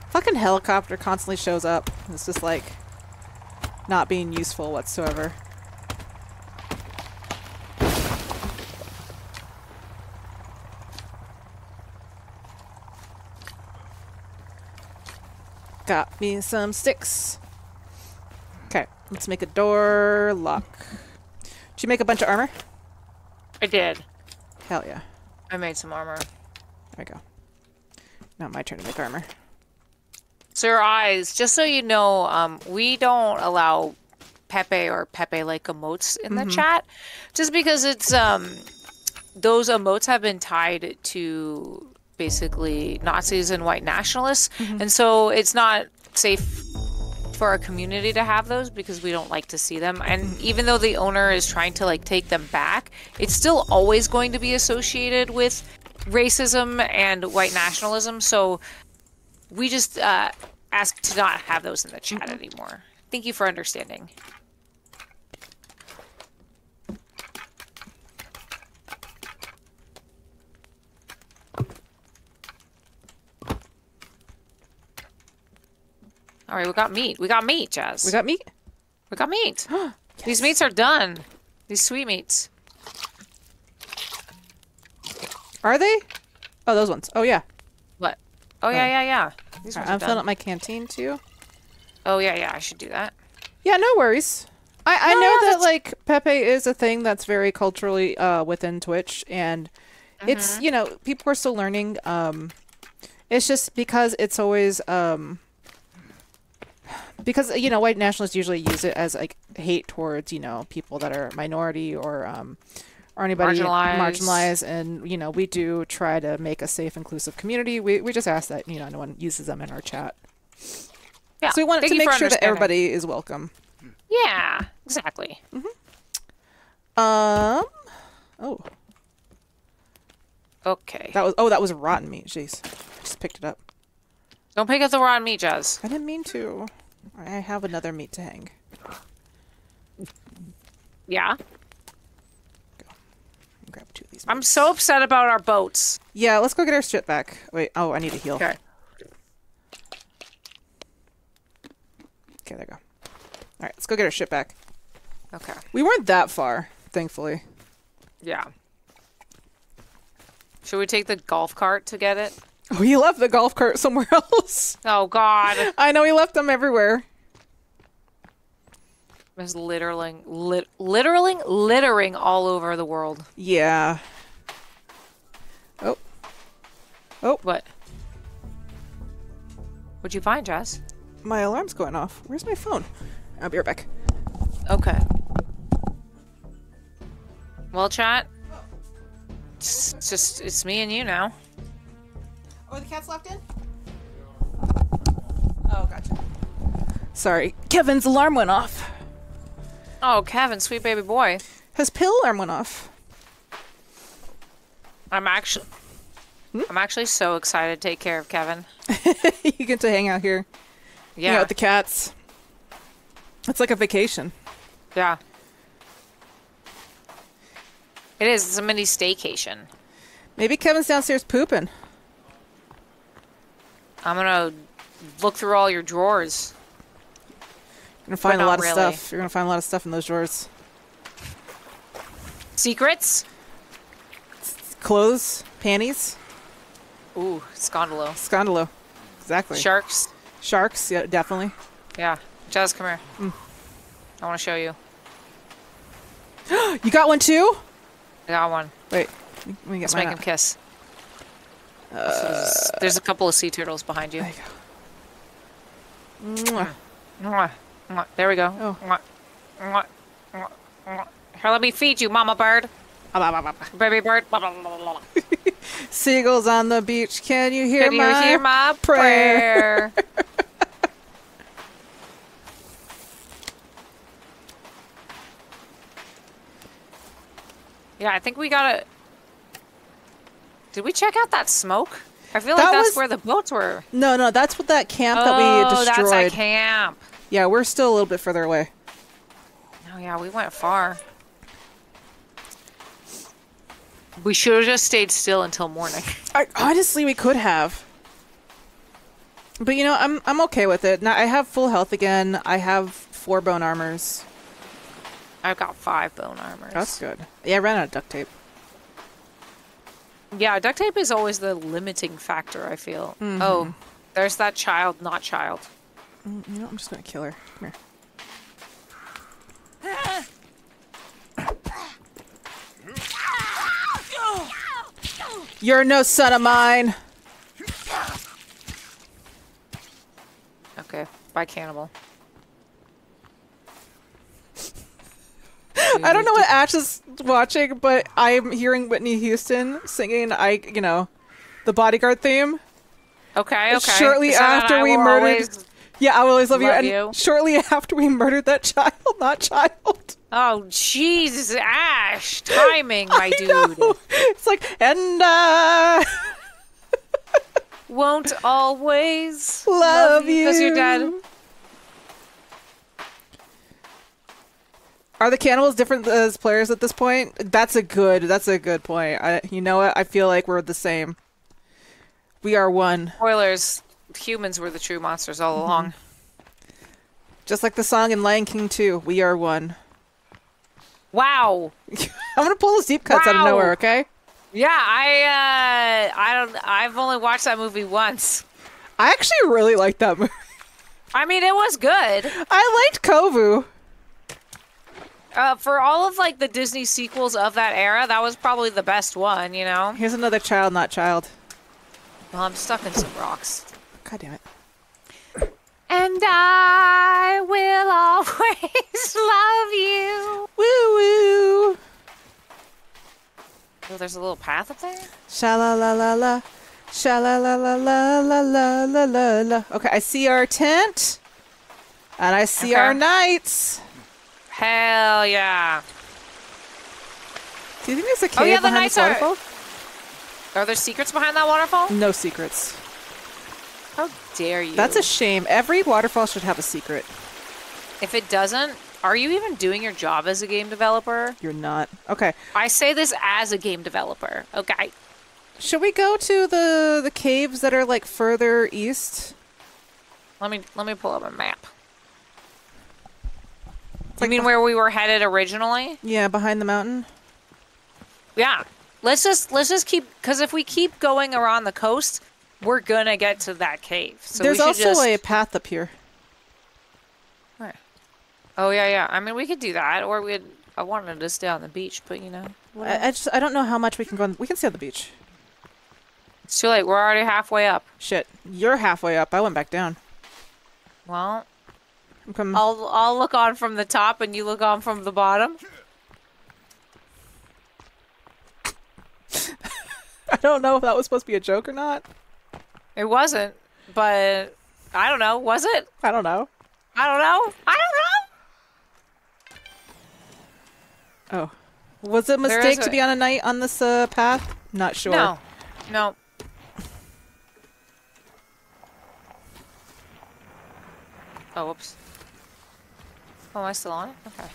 Fucking helicopter constantly shows up. It's just like not being useful whatsoever. Got me some sticks. Okay, let's make a door lock. Did you make a bunch of armor? I did. Hell yeah. I made some armor. There we go. Now my turn to make armor. So your eyes, just so you know, we don't allow Pepe or Pepe-like emotes in the chat, just because it's those emotes have been tied to basically Nazis and white nationalists, and so it's not safe for our community to have those because we don't like to see them. And even though the owner is trying to like take them back, it's still always going to be associated with racism and white nationalism. So we just ask to not have those in the chat anymore. Thank you for understanding. All right, we got meat. We got meat, Jazz. We got meat? We got meat. Yes. These meats are done. These sweet meats. Are they? Oh, those ones. Oh, yeah. What? Oh, yeah. These ones are done. I'm filling up my canteen, too. Oh, yeah. I should do that. Yeah, no worries. I know that, like, Pepe is a thing that's very culturally within Twitch. And it's, you know, people are still learning. It's just because it's always... because, you know, white nationalists usually use it as, like, hate towards, you know, people that are minority or anybody marginalized. And, you know, we do try to make a safe, inclusive community. We just ask that, you know, no one uses them in our chat. Yeah. So we want to make sure that everybody is welcome. Yeah, exactly. Oh. Okay. That was, oh, that was rotten meat. Jeez. I just picked it up. Don't pick up the raw meat, Jazz. I didn't mean to. I have another meat to hang. Yeah? Go. Grab two of these. I'm so upset about our boats. Yeah, let's go get our shit back. Wait, oh, I need to heal. Okay. Okay, there we go. Alright, let's go get our shit back. Okay. We weren't that far, thankfully. Yeah. Should we take the golf cart to get it? Oh, he left the golf cart somewhere else. Oh, God. I know, he left them everywhere. There's littering all over the world. Yeah. Oh. Oh. What? What'd you find, Jess? My alarm's going off. Where's my phone? I'll be right back. Okay. Well, chat. It's just, it's me and you now. Oh, are the cats locked in? Oh, gotcha. Sorry. Kevin's alarm went off. Oh, Kevin, sweet baby boy. His pill alarm went off. I'm actually so excited to take care of Kevin. You get to hang out here. Yeah. Hang out with the cats. It's like a vacation. Yeah. It is. It's a mini staycation. Maybe Kevin's downstairs pooping. I'm gonna look through all your drawers. You're gonna find a lot of stuff. You're gonna find a lot of stuff in those drawers. Secrets? Clothes, panties. Ooh, scondalo. Scondalo, exactly. Sharks. Sharks, yeah, definitely. Yeah. Jazz, come here. Mm. I want to show you. You got one too? I got one. Wait, let me get Let's mine make out. Him kiss. So there's a couple of sea turtles behind you. There you go. Mwah. Mwah. There we go. Oh. Mwah. Mwah. Mwah. Mwah. Here, let me feed you, mama bird. Baby bird. Seagulls on the beach. Can you hear my prayer? Yeah, I think we gotta... Did we check out that smoke? I feel like that's where the boats were. No, no, that's what that camp that we destroyed. Oh, that's a camp. Yeah, we're still a little bit further away. Oh, yeah, we went far. We should have just stayed still until morning. Honestly, we could have. But, you know, I'm okay with it. Now, I have full health again. I have 4 bone armors. I've got 5 bone armors. That's good. Yeah, I ran out of duct tape. Yeah, duct tape is always the limiting factor, I feel. Mm-hmm. Oh, there's that child, not child. You know, I'm just going to kill her. Come here. You're no son of mine. Okay, bye, cannibal. I don't know what Ash is watching, but I'm hearing Whitney Houston singing, you know, the Bodyguard theme. Okay, okay. Shortly after we murdered... Yeah, I Will Always Love You. And shortly after we murdered that child, not child. Oh, Jesus, Ash. Timing, my dude. Know. It's like, and I... won't always love you. Because you're dead. Are the cannibals different as players at this point? That's a good point. You know what? I feel like we're the same. We are one. Spoilers. Humans were the true monsters all along. Just like the song in Lion King 2, we are one. Wow. I'm going to pull those deep cuts out of nowhere, okay? Yeah, I don't, I've only watched that movie once. I actually really liked that movie. I mean, it was good. I liked Kovu. For all of, like, the Disney sequels of that era, that was probably the best one, you know? Here's another child, not child. Well, I'm stuck in some rocks. God damn it. And I will always love you. Woo woo. Oh, there's a little path up there? Sha la la la la. Sha la la la la la la la la. Okay, I see our tent. And I see our knights. Hell yeah. Do you think there's a cave behind the waterfall? Are there secrets behind that waterfall? No secrets. How dare you? That's a shame. Every waterfall should have a secret. If it doesn't, are you even doing your job as a game developer? You're not. Okay. I say this as a game developer. Okay. Should we go to the caves that are like further east? Let me pull up a map. You mean where we were headed originally? Yeah, behind the mountain. Yeah. Let's just keep, because if we keep going around the coast, we're gonna get to that cave. So there's also a path up here. Where? Oh yeah, yeah. I mean, we could do that, or we'd. I wanted to stay on the beach, but you know. I don't know how much we can go. We can stay on the beach. It's too late. We're already halfway up. Shit, you're halfway up. I went back down. Well. Okay. I'll look on from the top and you look on from the bottom. I don't know if that was supposed to be a joke or not. It wasn't, but I don't know. Was it? I don't know. I don't know. I don't know. Oh, was it a mistake to be on a night on this path? Not sure. No, no. Oh, whoops. Oh, am I still on it? Okay.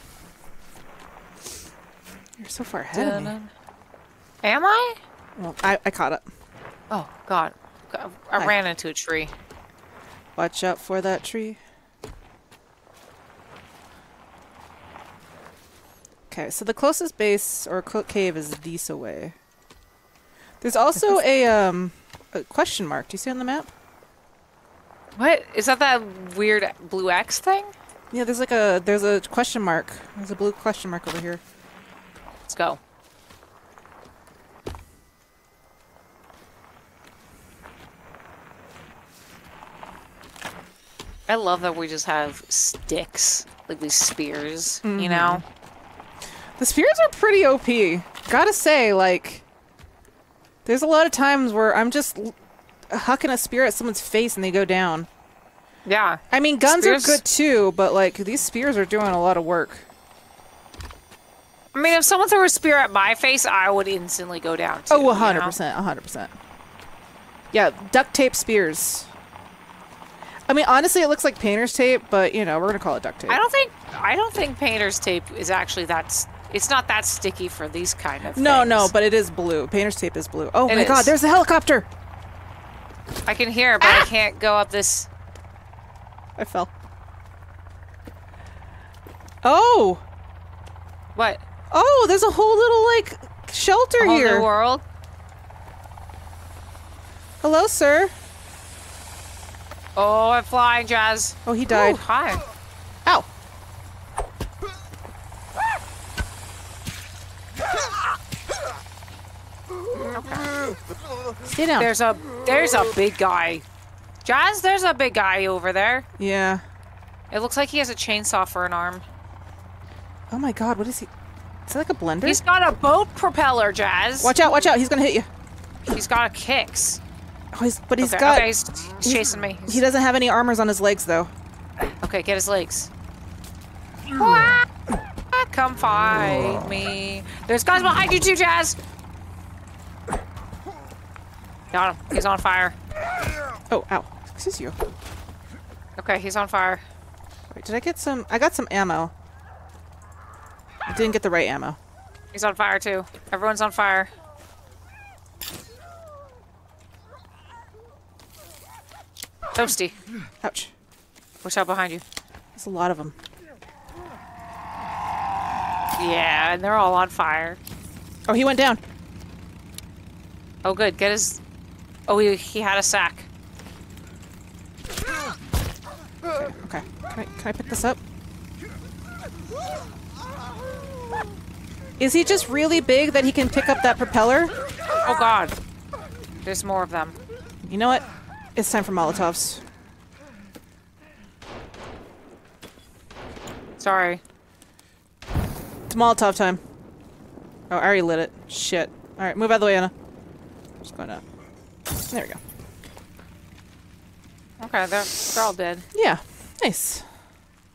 You're so far ahead of me. Am I? Well, I caught up. Oh, God. I ran into a tree. Watch out for that tree. Okay, so the closest base or cave is this away. There's also a question mark. Do you see on the map? What? Is that that weird blue X thing? Yeah, there's like a question mark. There's a blue question mark over here. Let's go. I love that we just have sticks, like these spears, you know? The spears are pretty OP. Gotta say, like, there's a lot of times where I'm just hucking a spear at someone's face and they go down. Yeah. I mean, guns are good too, but, like, these spears are doing a lot of work. I mean, if someone threw a spear at my face, I would instantly go down too. Oh, 100%, you know? 100%. Yeah, duct tape spears. I mean, honestly, it looks like painter's tape, but, you know, we're gonna call it duct tape. I don't think painter's tape is actually that. It's not that sticky for these kind of. No, no, but it is blue. Painter's tape is blue. Oh my God! There's a helicopter. I can hear, but I can't go up this. I fell. Oh. What? Oh, there's a whole little like shelter here. A whole new world. Hello, sir. Oh, I'm flying, Jazz. Oh, he died. Ooh, hi. Ow. Okay. Stay down. There's a big guy. Jazz, there's a big guy over there. Yeah. It looks like he has a chainsaw for an arm. Oh my God, what is he? Is that like a blender? He's got a boat propeller, Jazz. Watch out, he's gonna hit you. He's got kicks. Oh, he's chasing me. He doesn't have any armors on his legs, though. Okay, get his legs. Come find me. There's guys behind you too, Jazz. Got him. He's on fire. Oh, ow. Excuse you. Okay, he's on fire. Wait, did I get some? I got some ammo. I didn't get the right ammo. He's on fire too. Everyone's on fire. Toasty. Ouch. Watch out behind you. There's a lot of them. Yeah, and they're all on fire. Oh, he went down. Oh, good. Get his... Oh, he had a sack. Okay. Okay. Can I pick this up? Is he just really big that he can pick up that propeller? Oh, God. There's more of them. You know what? It's time for Molotovs. Sorry. It's Molotov time. Oh, I already lit it. Shit. Alright, move out of the way, Anna. Just going up. There we go. Okay, they're all dead. Yeah. Nice.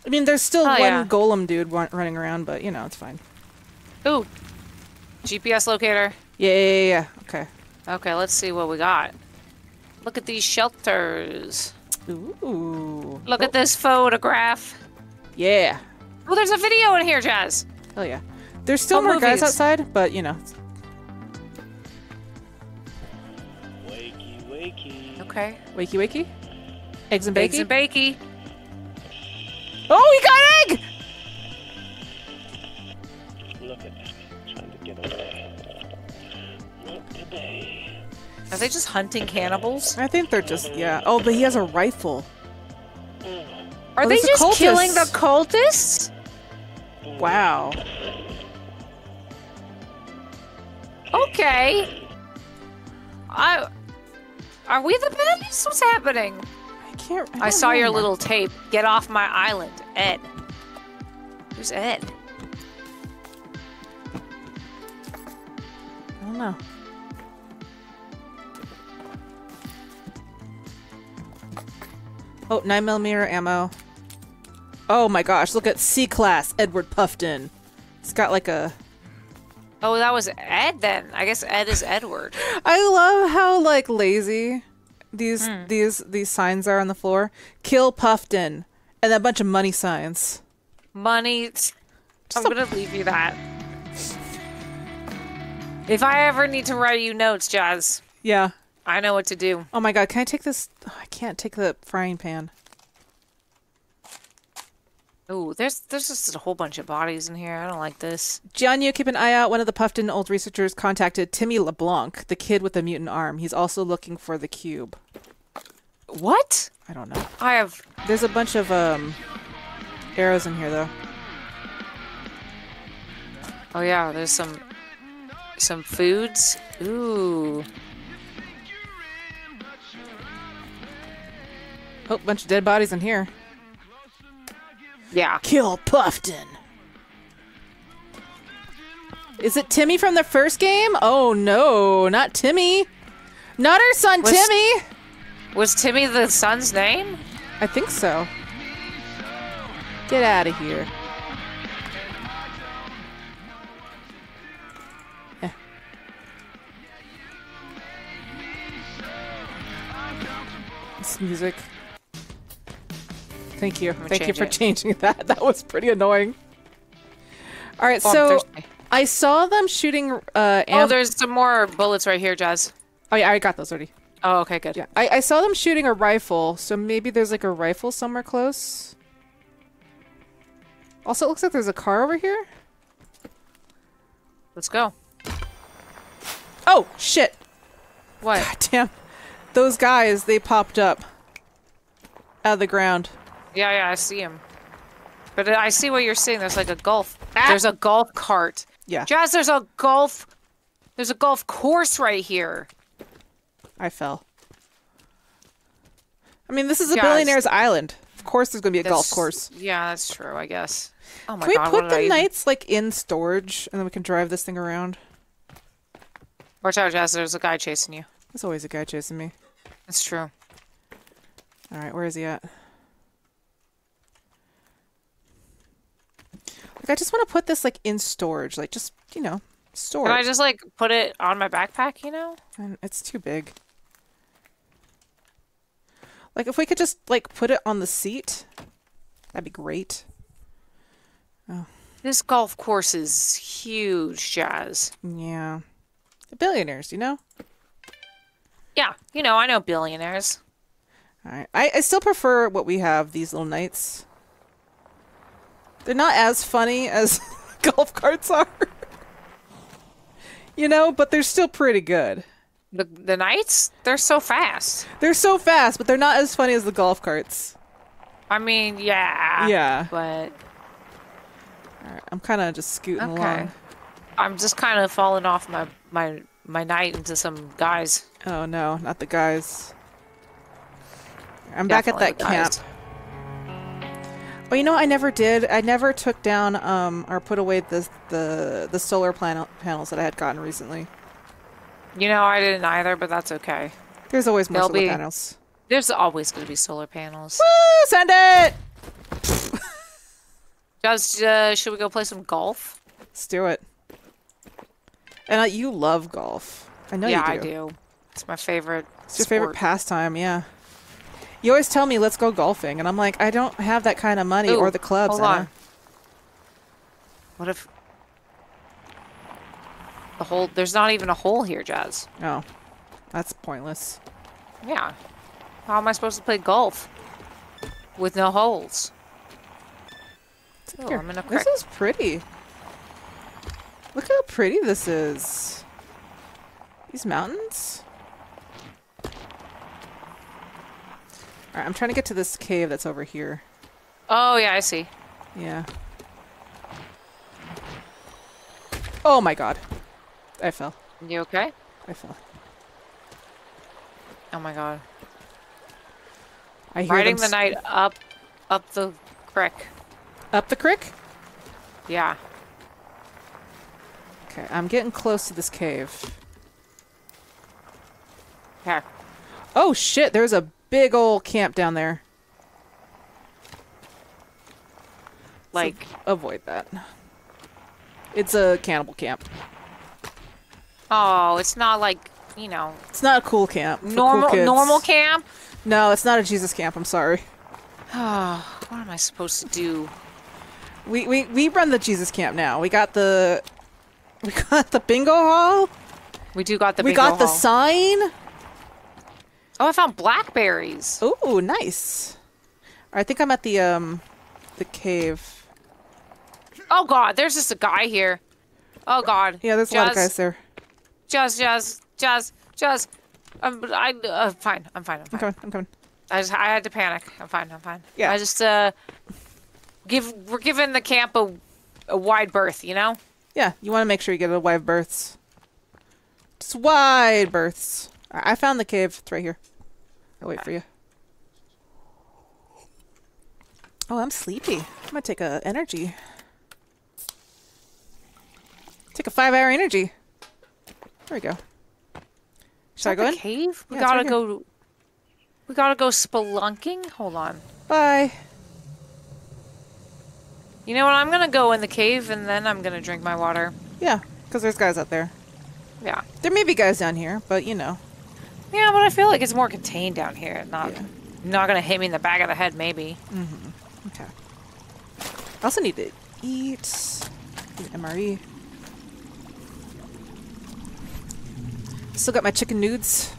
I mean, there's still one golem dude running around, but, you know, it's fine. Ooh. GPS locator. Yeah. Okay. Okay, let's see what we got. Look at these shelters. Ooh. Look at this photograph. Yeah. Well, there's a video in here, Jazz. Oh, yeah. There's still more guys outside, but, you know. Wakey, wakey. Okay. Wakey, wakey. Eggs and bakey. Eggs and bakey. Oh, we got egg! Look at that. Trying to get away. Look at that. Are they just hunting cannibals? I think they're just, yeah. Oh, but he has a rifle. Are they just killing the cultists? Wow. Okay. Are we the baddies? What's happening? I can't. I saw your little tape. Get off my island, Ed. Who's Ed? I don't know. Oh, 9mm ammo. Oh my gosh, look at C-Class, Edward Puffton. It's got like a... Oh, that was Ed then. I guess Ed is Edward. I love how like lazy these signs are on the floor. Kill Puffton. And a bunch of money signs. Money. I'm going to leave you that. If I ever need to write you notes, Jazz. Yeah. I know what to do. Oh my god, can I take this? Oh, I can't take the frying pan. Oh, there's just a whole bunch of bodies in here. I don't like this. Jianyu, keep an eye out. One of the Puffton old researchers contacted Timmy LeBlanc, the kid with the mutant arm. He's also looking for the cube. What? I don't know. I have... There's a bunch of arrows in here, though. Oh, yeah. There's some foods. Ooh. Oh, bunch of dead bodies in here. Yeah. Kill Puffton. Is it Timmy from the first game? Oh no, not Timmy. Not our son Timmy. Was Timmy the son's name? I think so. Get out of here. Yeah. This music. Thank you. Thank you for changing that. That was pretty annoying. All right, so I saw them shooting. Oh, there's some more bullets right here, Jazz. Oh, yeah, I got those already. Oh, okay, good. Yeah, I saw them shooting a rifle, so maybe there's like a rifle somewhere close. Also, it looks like there's a car over here. Let's go. Oh, shit. What? God damn. Those guys, they popped up out of the ground. Yeah, yeah, I see him. But I see what you're seeing. There's like a golf. Ah! There's a golf cart. Yeah. Jazz, there's a golf. There's a golf course right here. I fell. I mean, this is a billionaire's island. Of course there's going to be a golf course. Yeah, that's true, I guess. Oh my god. Can we put the knights like in storage and then we can drive this thing around? Watch out, Jazz. There's a guy chasing you. There's always a guy chasing me. That's true. All right, where is he at? Like, I just want to put this, like, in storage. Like, just, you know, storage. Can I just, like, put it on my backpack, you know? And it's too big. Like, if we could just, like, put it on the seat, that'd be great. Oh. This golf course is huge, Jazz. Yeah. The billionaires, you know? Yeah. You know, I know billionaires. All right. I still prefer what we have, these little knights. They're not as funny as golf carts are. You know, but they're still pretty good. The knights? They're so fast. They're so fast, but they're not as funny as the golf carts. I mean, yeah. Yeah. But... All right, I'm kind of just scooting along. I'm just kind of falling off my knight into some guys. Oh, no. Not the guys. I'm definitely back at that camp. Oh, you know what I never did? I never took down or put away the solar panels that I had gotten recently. You know, I didn't either, but that's okay. There's always more solar panels. There's always going to be solar panels. Woo! Send it! Just, should we go play some golf? Let's do it. And you love golf. I know you do. Yeah, I do. It's my favorite sport. Your favorite pastime, yeah. You always tell me, let's go golfing. And I'm like, I don't have that kind of money or the clubs. Hold on. What if... The hole... There's not even a hole here, Jazz. Oh. That's pointless. Yeah. How am I supposed to play golf? With no holes. Ooh, I'm in a crack. This is pretty. Look how pretty this is. These mountains... Alright, I'm trying to get to this cave that's over here. Oh, yeah, I see. Yeah. Oh my god. I fell. You okay? I fell. Oh my god. I hear riding the night up the creek. Up the creek? Yeah. Okay, I'm getting close to this cave. Yeah. Oh shit, there's a big old camp down there. Like, so avoid that. It's a cannibal camp. Oh, it's not like, you know. It's not a cool camp. Normal camp? No, it's not a Jesus camp, I'm sorry. Oh, what am I supposed to do? We run the Jesus camp now. We got the bingo hall. We do got the bingo hall. We got the sign. Oh, I found blackberries. Ooh, nice. I think I'm at the cave. Oh god, there's just a guy here. Oh god. Yeah, there's a lot of guys there. Just. I'm fine. I'm coming. I had to panic. I'm fine. Yeah. I just we're giving the camp a wide berth, you know? Yeah, you want to make sure you get a wide berths. Just wide berths. I found the cave. It's right here. I'll wait for you. Oh, I'm sleepy. I'm gonna take a energy. Take a 5-hour energy. There we go. Should I go in? Cave? Yeah, we gotta go spelunking? Hold on. Bye. You know what? I'm gonna go in the cave and then I'm gonna drink my water. Yeah, because there's guys out there. Yeah. There may be guys down here, but you know. Yeah, but I feel like it's more contained down here. Not gonna hit me in the back of the head, maybe. Mm-hmm. Okay. I also need to eat. Need an MRE. Still got my chicken nudes.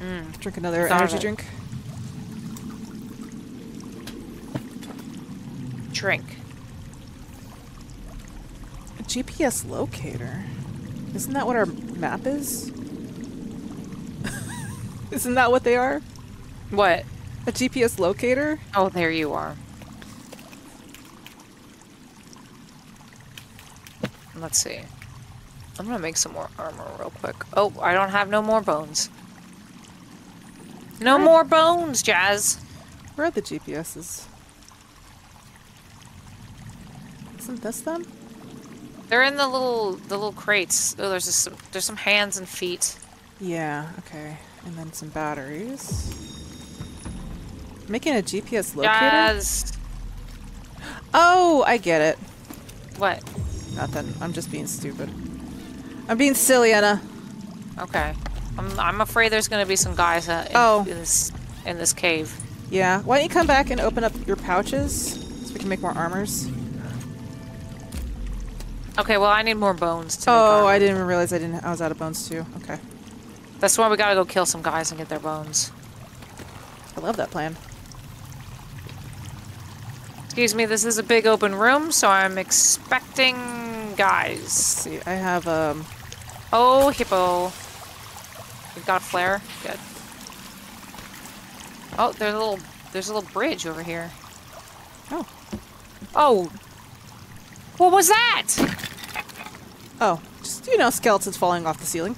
Mm. Drink another energy drink. A GPS locator? Isn't that what our map is? Isn't that what they are? What? A GPS locator? Oh, there you are. Let's see. I'm gonna make some more armor real quick. Oh, I don't have no more bones. No more bones, Jazz! Where are the GPS's? Isn't this them? They're in the little crates. Oh, there's just some hands and feet. Yeah, okay. And then some batteries. Making a GPS locator? Yes. Oh, I get it. What? Nothing. I'm just being stupid. I'm being silly, Anna. Okay. I'm afraid there's gonna be some guys in this cave. Yeah. Why don't you come back and open up your pouches so we can make more armors? Okay, well, I need more bones to make armor. I didn't even realize I was out of bones, too. Okay. That's why we gotta go kill some guys and get their bones. I love that plan. Excuse me, this is a big open room, so I'm expecting guys. Let's see, I have, Oh, hippo. We've got a flare. Good. Oh, there's a little bridge over here. Oh. Oh! What was that? Oh, just, you know, skeletons falling off the ceiling.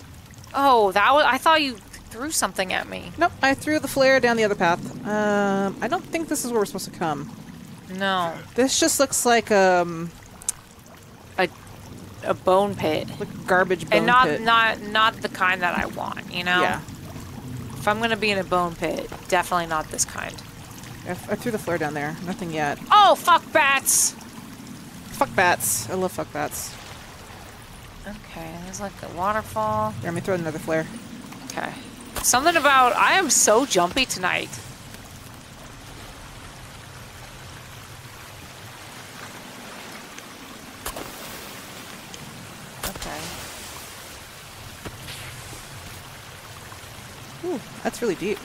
Oh, that was, I thought you threw something at me. Nope, I threw the flare down the other path. I don't think this is where we're supposed to come. No. This just looks like a bone pit. Like garbage bone pit. And not the kind that I want, you know? Yeah. If I'm gonna be in a bone pit, definitely not this kind. I threw the flare down there. Nothing yet. Oh, fuck bats! Fuck bats. I love fuck bats. Okay, there's like a waterfall. Here, let me throw another flare. Okay. Something about... I am so jumpy tonight. Okay. Ooh, that's really deep.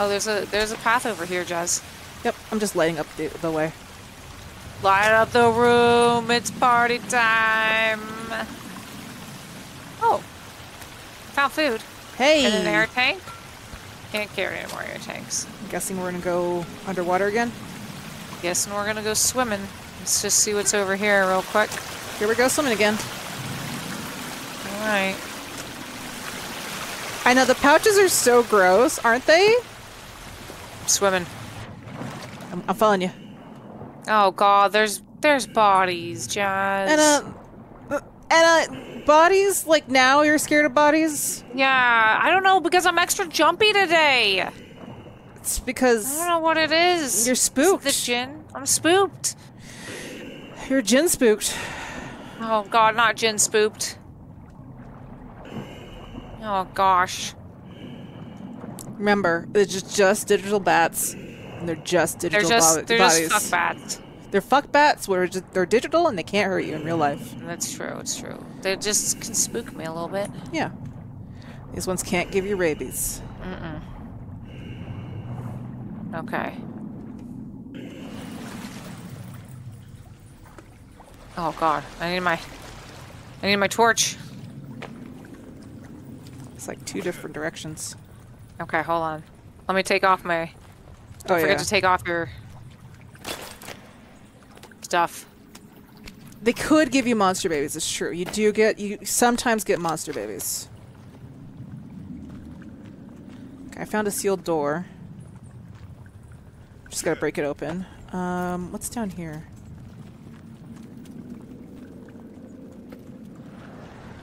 Oh, there's a path over here, Jazz. Yep, I'm just lighting up the way. Light up the room, it's party time. Oh, found food. Hey. And an air tank. Can't carry any more air tanks. I'm guessing we're gonna go underwater again? Guessing we're gonna go swimming. Let's just see what's over here real quick. Here we go swimming again. Alright. I know the pouches are so gross, aren't they? swimming. I'm following you. Oh God, there's bodies, Jazz. And bodies? Like now you're scared of bodies? Yeah, I don't know because I'm extra jumpy today. It's because I don't know what it is. You're spooked. It's the gin. I'm spooked. You're gin spooked. Oh God, not gin spooked. Oh gosh. Remember, they're just digital bats, and they're just digital bodies. They're just fuck bats. They're fuck bats. They're digital, and they can't hurt you in real life. That's true. It's true. They just can spook me a little bit. Yeah. These ones can't give you rabies. Mm-mm. Okay. Oh God! I need my torch. It's like two different directions. Okay, hold on. Let me take off my... Don't forget to take off your... stuff. They could give you monster babies, it's true. You do get... You sometimes get monster babies. Okay, I found a sealed door. Just gotta break it open. What's down here?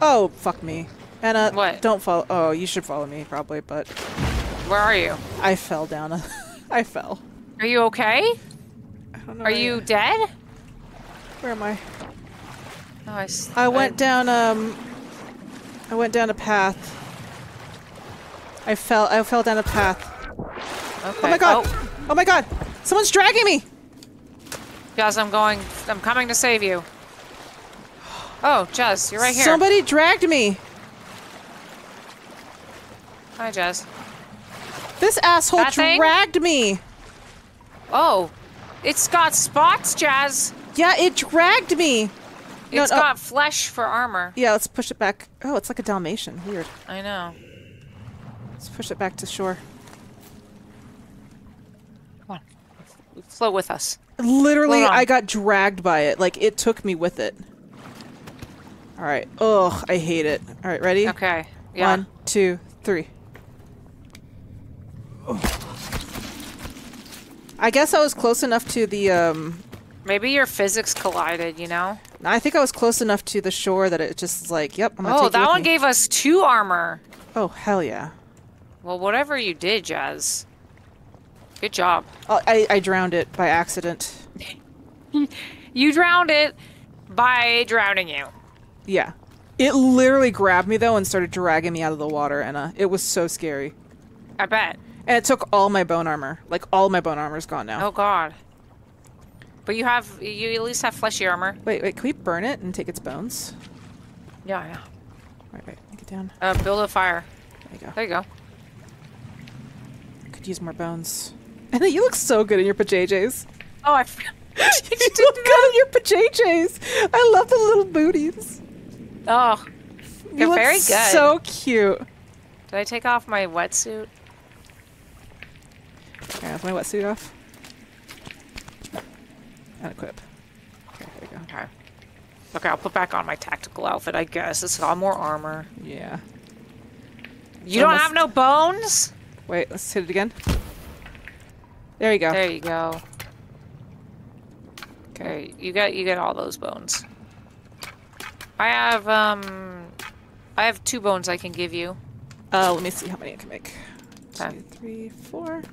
Oh, fuck me. Anna, what? Don't follow... Oh, you should follow me, probably, but... Where are you? I fell down. I fell. Are you okay? I don't know. Are you dead? Where am I? No, I went down, I went down a path. I fell down a path. Okay. Oh my God! Oh, oh my God! Someone's dragging me! Jazz, I'm coming to save you. Oh, Jazz, you're right here. Somebody dragged me! Hi, Jazz. This asshole dragged me! Oh. It's got spots, Jazz! Yeah, it dragged me! It's got flesh for armor. Yeah, let's push it back. Oh, it's like a Dalmatian. Weird. I know. Let's push it back to shore. Come on. Float with us. Literally, I got dragged by it. Like, it took me with it. Alright. Ugh, I hate it. Alright, ready? Okay. Yeah. 1, 2, 3. I guess I was close enough to the, Maybe your physics collided, you know? I think I was close enough to the shore that it just is like, yep, I'm gonna take it with me. Oh, that one gave us 2 armor! Oh, hell yeah. Well, whatever you did, Jazz. Good job. I drowned it by accident. You drowned it by drowning you. Yeah. It literally grabbed me, though, and started dragging me out of the water, and it was so scary. I bet. And it took all my bone armor. Like, all my bone armor's gone now. Oh, God. But you at least have fleshy armor. Wait, can we burn it and take its bones? Yeah. Right, get down. Build a fire. There you go. I could use more bones. And you look so good in your pajamas. Oh, I forgot. You look good in your pajamas. I love the little booties. Oh, you're very good. So cute. Did I take off my wetsuit? Okay, I have my wetsuit off. And equip. Okay, there we go. Okay, I'll put back on my tactical outfit, I guess. It's got more armor. Yeah. You don't have no bones? Wait, let's hit it again. There you go. There you go. Okay, you get all those bones. I have 2 bones I can give you. Let me see how many I can make. 2, 3, 4.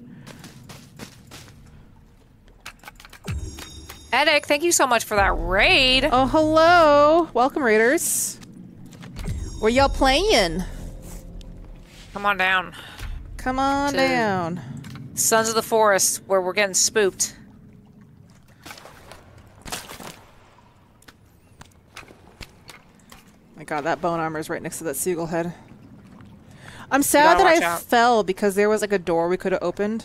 Edek, thank you so much for that raid. Oh, hello. Welcome, raiders. Where y'all playing? Come on down. Come on down. Sons of the Forest, where we're getting spooked. My God, that bone armor is right next to that seagull head. I'm sad that I fell because there was like a door we could have opened.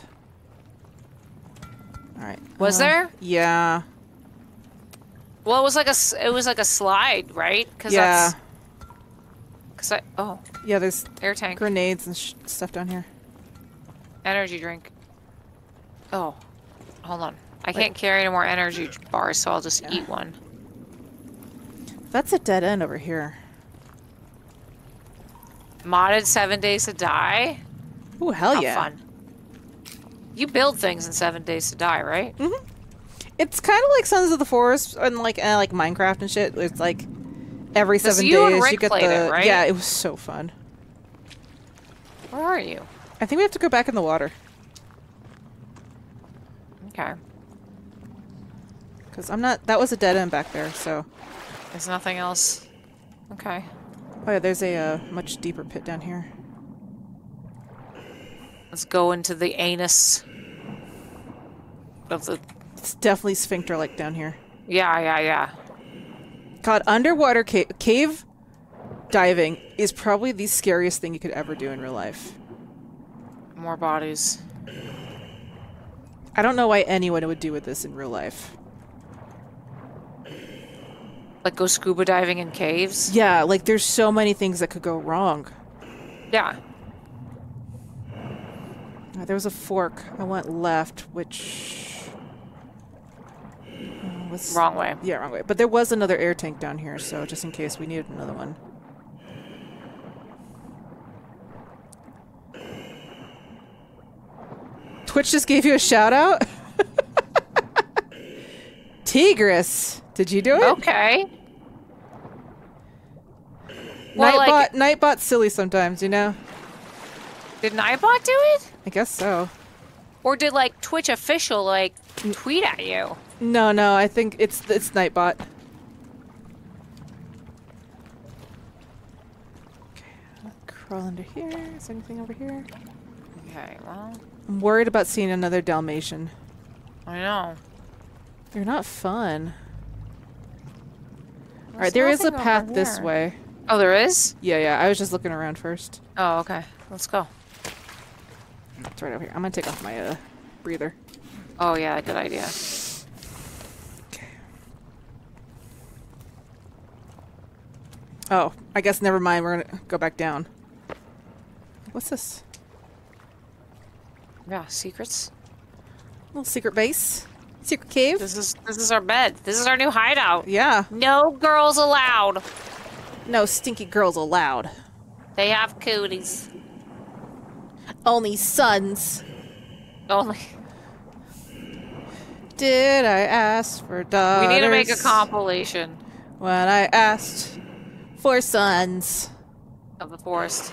All right. Was there? Yeah. Well, it was like a slide, right? Cause yeah. Yeah, there's air tank, grenades, and stuff down here. Energy drink. Oh, hold on. Wait. Can't carry any more energy bars, so I'll just eat one. That's a dead end over here. Modded 7 Days to Die. Ooh, hell yeah! Fun. You build things in 7 Days to Die, right? Mm-hmm. It's kind of like Sons of the Forest and like Minecraft and shit. It's like every 7 days you get the... It, right? Yeah, it was so fun. Where are you? I think we have to go back in the water. Okay. Because I'm not... That was a dead end back there, so... There's nothing else. Okay. Oh yeah, there's a much deeper pit down here. Let's go into the anus of the... It's definitely sphincter-like down here. Yeah, yeah, yeah. God, underwater cave diving is probably the scariest thing you could ever do in real life. More bodies. I don't know why anyone would do with this in real life. Like go scuba diving in caves? Yeah, like there's so many things that could go wrong. Yeah. Oh, there was a fork. I went left, which... was... Wrong way. Yeah, wrong way. But there was another air tank down here, so just in case we needed another one. Twitch just gave you a shout out? Tigris! Did you do it? Okay. Well, Nightbot's silly sometimes, you know? Did Nightbot do it? I guess so. Or did, like, Twitch official, like, tweet at you? No, no, I think it's Nightbot. Okay, I'll crawl under here. Is there anything over here? Okay, well... I'm worried about seeing another Dalmatian. I know. They're not fun. All right, there is a path this way. Oh, there is? Yeah, yeah. I was just looking around first. Oh, okay. Let's go. It's right over here. I'm gonna take off my breather. Oh yeah, good idea. Okay. Oh, I guess never mind. We're gonna go back down. What's this? Yeah, secrets. Little secret base. Secret cave. This is our bed. This is our new hideout. Yeah. No girls allowed. No stinky girls allowed. They have cooties. Only sons. Only. Did I ask for daughters? We need to make a compilation. When I asked for sons of the forest.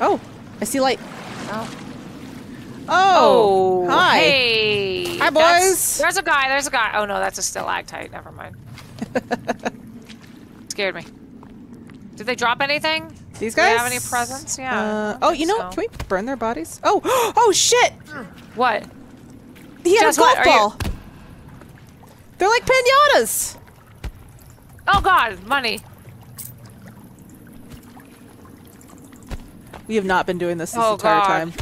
Oh, I see light. Oh. Oh, hi. Hey. Hi, boys. There's a guy. There's a guy. Oh, no, that's a stalactite. Never mind. Scared me. Did they drop anything? These guys? Do they have any presents? Yeah. Oh, you know what? Can we burn their bodies? Oh, oh, shit. What? He had a golf ball. They're like pinatas. Oh, God. Money. We have not been doing this entire time.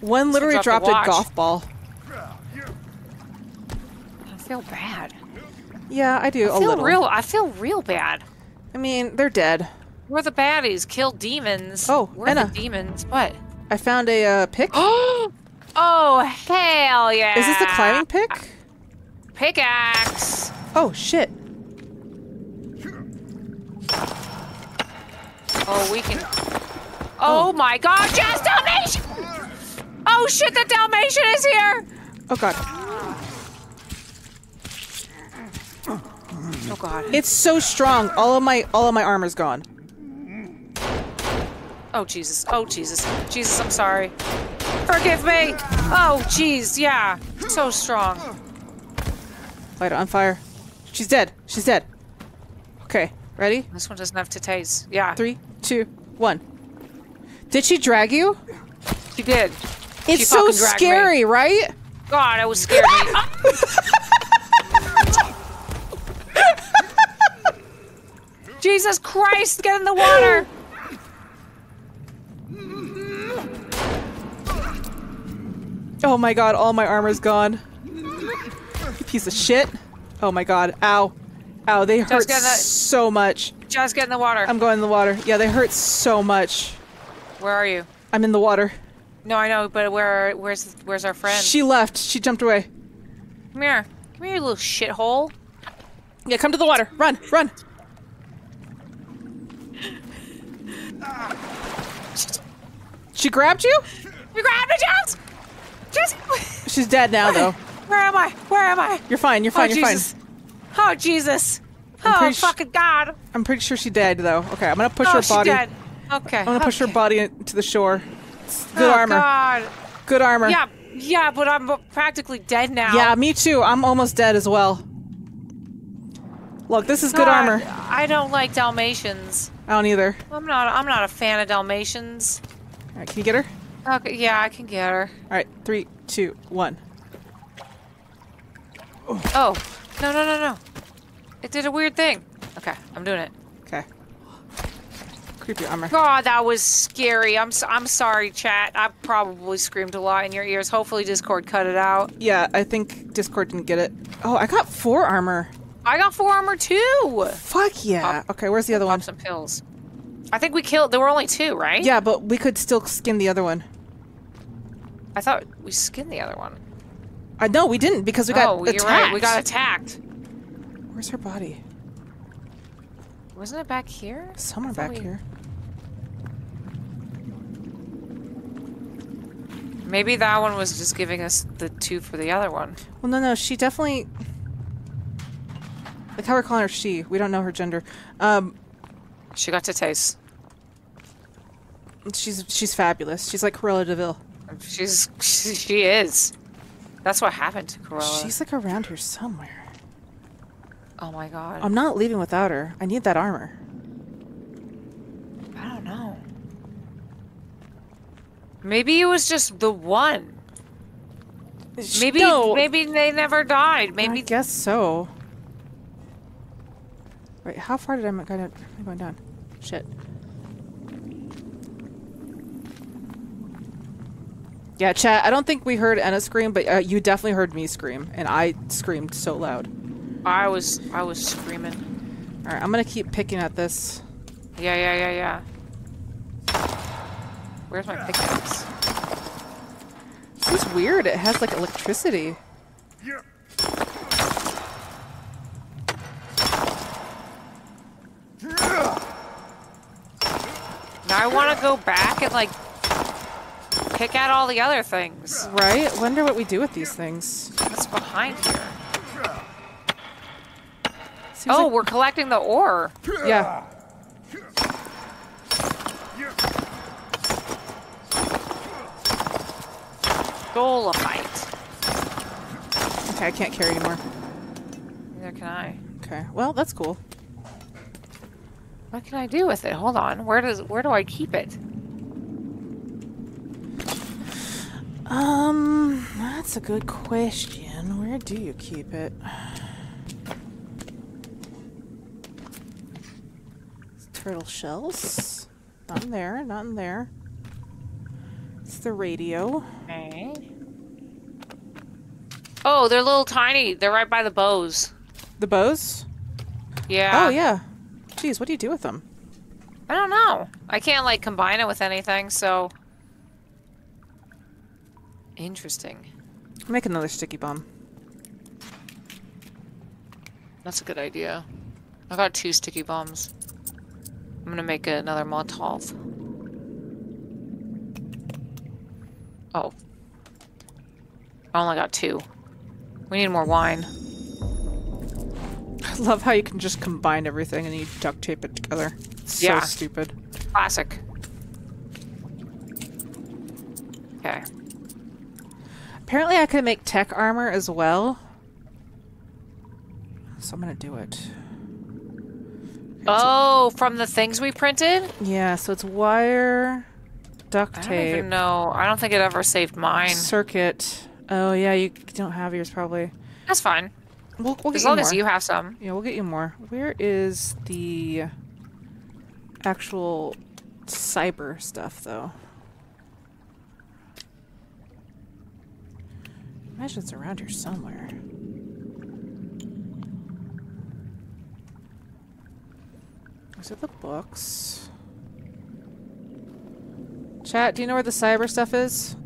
One literally dropped a golf ball. I feel bad. Yeah, I do. I feel real bad. I mean, they're dead. We're the baddies. Kill demons. Oh, we're the demons. What? I found a pick. Oh, hell yeah! Is this the climbing pick? Pickaxe. Oh shit. Oh, we can. Oh my God! Just Dalmatian! Oh shit, the Dalmatian is here! Oh God. Oh God. It's so strong. All of my armor's gone. Oh Jesus. Oh Jesus. Jesus, I'm sorry. Forgive me! Oh jeez, yeah. So strong. Light on fire. She's dead. She's dead. Okay, ready? This one doesn't have to tase. Yeah. 3, 2, 1. Did she drag you? She did. It's so scary, right? God, I was scared. Jesus Christ, get in the water! Oh my God, all my armor's gone. You piece of shit. Oh my God, ow. Ow, they hurt so much. Just get in the water. I'm going in the water. Yeah, they hurt so much. Where are you? I'm in the water. No, I know, but where's our friend? She left. She jumped away. Come here. Come here, you little shithole. Yeah, come to the water. Run, run. She grabbed you? You grabbed me, Charles! Just... She's dead now, though. Where am I? Where am I? You're fine. You're fine. Oh, you're fine. Oh, Jesus. Oh, fucking God. I'm pretty sure she died, though. Okay, I'm going to push her body. Dead. Okay. I'm going to push her body to the shore. Good armor. Oh, God. Good armor. Yeah, yeah, but I'm practically dead now. Yeah, me too. I'm almost dead as well. Look, this is good armor. I don't like Dalmatians. I don't either. I'm not a fan of Dalmatians. All right, can you get her? Okay, yeah, I can get her. All right, 3, 2, 1. Oh, no, no, no, no. It did a weird thing. Okay, I'm doing it. Okay. Creepy armor. God, that was scary. I'm sorry, chat. I probably screamed a lot in your ears. Hopefully Discord cut it out. Yeah, I think Discord didn't get it. Oh, I got 4 armor. I got 4 armor too. Fuck yeah. Okay, where's the other one? Some pills. I think we killed. There were only 2, right? Yeah, but we could still skin the other one. I thought we skinned the other one. I know we didn't because we got attacked. You're right. We got attacked. Where's her body? Wasn't it back here? Somewhere back here. Maybe that one was just giving us the 2 for the other one. Well, no, no, she definitely. Like how we're calling her she. We don't know her gender. She got to taste. She's fabulous. She's like Cruella de Vil. She is. That's what happened to Cruella. She's like around here somewhere. Oh my God. I'm not leaving without her. I need that armor. I don't know. Maybe it was just the one. Maybe maybe they never died. Maybe I guess so. Wait, how far did I go down? Shit. Yeah, chat, I don't think we heard Anna scream, but you definitely heard me scream, and I screamed so loud. I was screaming. All right, I'm gonna keep picking at this. Yeah, yeah, yeah, yeah. Where's my pickaxe? This is weird. It has like electricity. Yeah. Now I want to go back and like pick out all the other things. Right? Wonder what we do with these things. What's behind here? Seems like we're collecting the ore. Yeah. Dolomite. Okay, I can't carry anymore. Neither can I. Okay. Well, that's cool. What can I do with it? Hold on. Where do I keep it? That's a good question. Where do you keep it? Turtle shells. Not in there. Not in there. It's the radio. Okay. Oh, they're little tiny. They're right by the bows. The bows? Yeah. Oh, yeah. Jeez, what do you do with them? I don't know. I can't, like, combine it with anything, so... Interesting. Make another sticky bomb. That's a good idea. I got 2 sticky bombs. I'm gonna make another Molotov. Oh. I only got 2. We need more wine. I love how you can just combine everything and you duct tape it together. It's so stupid. Classic. Okay. Apparently I can make tech armor as well. So I'm gonna do it. Oh, from the things we printed? Yeah, so it's wire, duct tape. I don't even know. I don't think it ever saved mine. Circuit. Oh yeah, you don't have yours probably. That's fine. We'll as long as you have some. Yeah, we'll get you more. Where is the actual cyber stuff, though? I imagine it's around here somewhere. Those are the books. Chat, do you know where the cyber stuff is?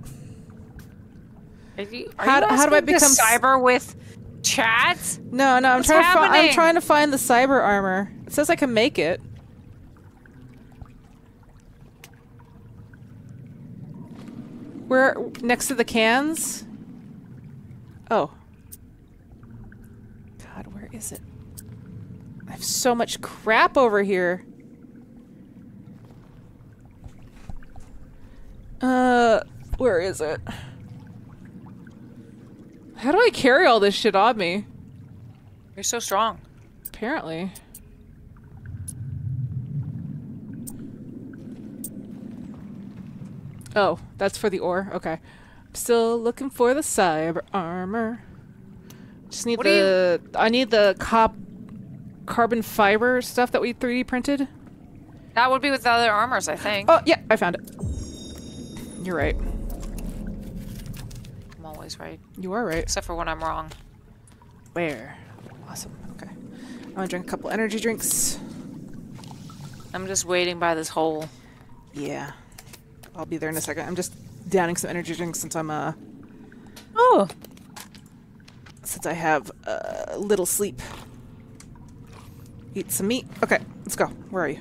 How do I become cyber with... Chat? No, no, I'm trying to find the cyber armor. It says I can make it. Where? Next to the cans? Oh. God, where is it? I have so much crap over here. Where is it? How do I carry all this shit on me? You're so strong. Apparently. Oh, that's for the ore. Okay. I'm still looking for the cyber armor. Just need the... I need the carbon fiber stuff that we 3D printed. That would be with the other armors, I think. Oh, yeah. I found it. You're right. I'm always right. You are right. Except for when I'm wrong. Where? Awesome. Okay. I'm gonna drink a couple energy drinks. I'm just waiting by this hole. Yeah. I'll be there in a second. I'm just downing some energy drinks since I'm, Oh! Since I have, little sleep. Eat some meat. Okay, let's go. Where are you?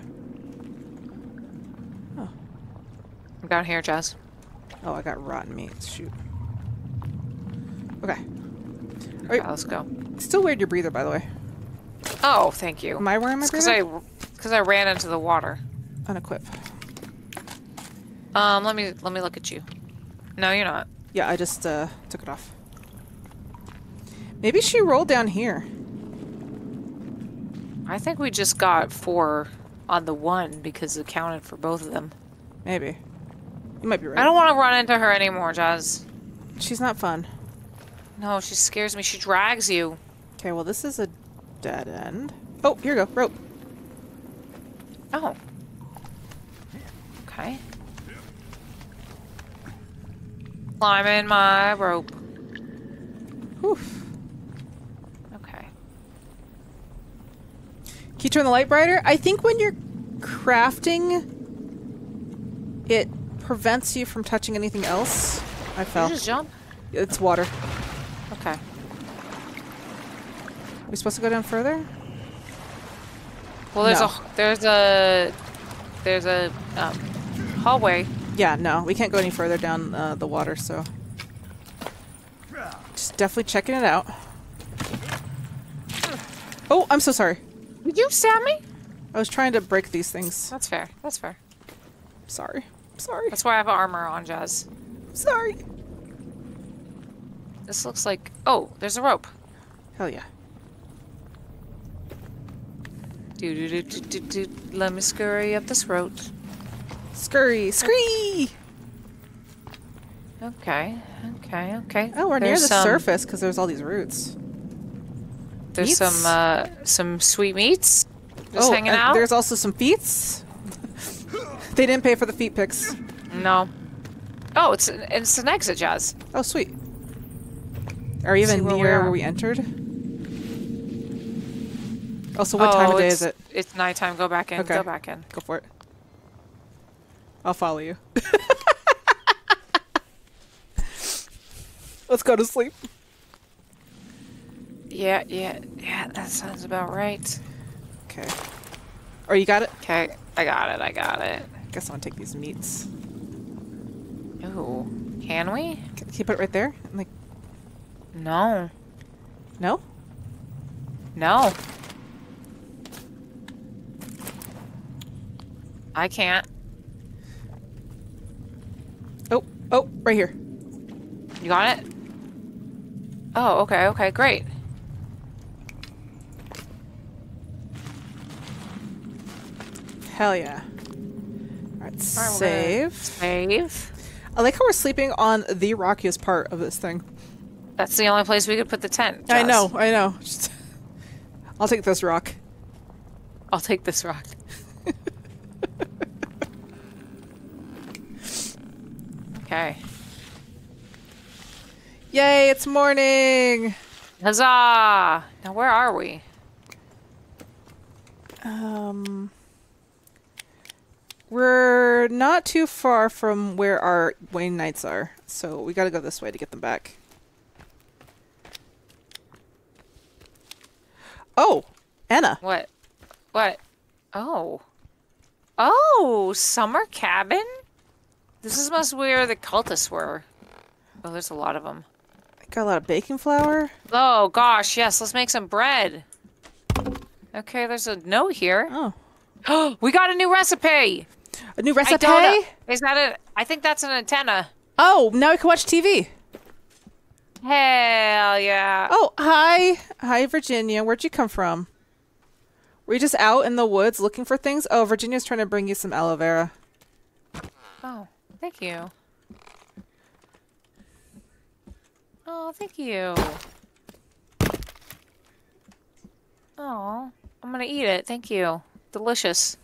Oh. I'm down here, Jazz. Oh, I got rotten meat. Shoot. Okay. All right, let's go. Still weird your breather, by the way. Oh, thank you. Am I wearing my breather? Because I ran into the water. Unequip. Let me look at you. No, you're not. Yeah, I just took it off. Maybe she rolled down here. I think we just got 4 on the one because it counted for both of them. Maybe. You might be right. I don't want to run into her anymore, Jazz. She's not fun. No, she scares me. She drags you. Okay, well this is a dead end. Oh, here you go. Rope. Oh. Okay. Climbing my rope. Oof. Okay. Can you turn the light brighter? I think when you're crafting, it prevents you from touching anything else. I fell. Did you just jump? It's water. Okay. Are we supposed to go down further? Well, there's a hallway. Yeah, no, we can't go any further down the water, so just definitely checking it out. Oh, I'm so sorry. Did you stab me? I was trying to break these things. That's fair. That's fair. Sorry. Sorry. That's why I have armor on, Jazz. Sorry. This looks like... Oh, there's a rope. Hell yeah. Let me scurry up this road. Scurry, scree! Okay, okay, okay. Oh, we're near the surface because there's all these roots. There's some sweet meats just hanging out. There's also some feets. They didn't pay for the feet pics. No. Oh, it's an exit, Jazz. Oh, sweet. Are we even near where we entered? Also, what time of day is it? It's nighttime. Go back in. Okay. Go back in. Go for it. I'll follow you. Let's go to sleep. Yeah, yeah, yeah, that sounds about right. Okay. Oh, you got it? Okay, I got it, I got it. Guess I want to take these meats. Ooh, can we? Can you put it right there? I'm like... No. No? No. I can't. Oh, right here. You got it? Oh, okay, okay, great. Hell yeah. Alright, save. Save. I like how we're sleeping on the rockiest part of this thing. That's the only place we could put the tent. Jess. I know, I know. Just I'll take this rock. I'll take this rock. Okay. Yay, it's morning! Huzzah! Now where are we? We're not too far from where our Wayne Knights are, so we gotta go this way to get them back. Oh! Anna! What? What? Oh. Oh! Summer cabin? This is most where the cultists were. Oh, there's a lot of them. I got a lot of baking flour. Oh, gosh, yes. Let's make some bread. Okay, there's a note here. Oh. Oh, we got a new recipe! A new recipe? Is that a... I think that's an antenna. Oh, now we can watch TV. Hell yeah. Oh, hi. Hi, Virginia. Where'd you come from? Were you just out in the woods looking for things? Oh, Virginia's trying to bring you some aloe vera. Oh, thank you. Oh, thank you. Oh, I'm gonna eat it. Thank you. Delicious.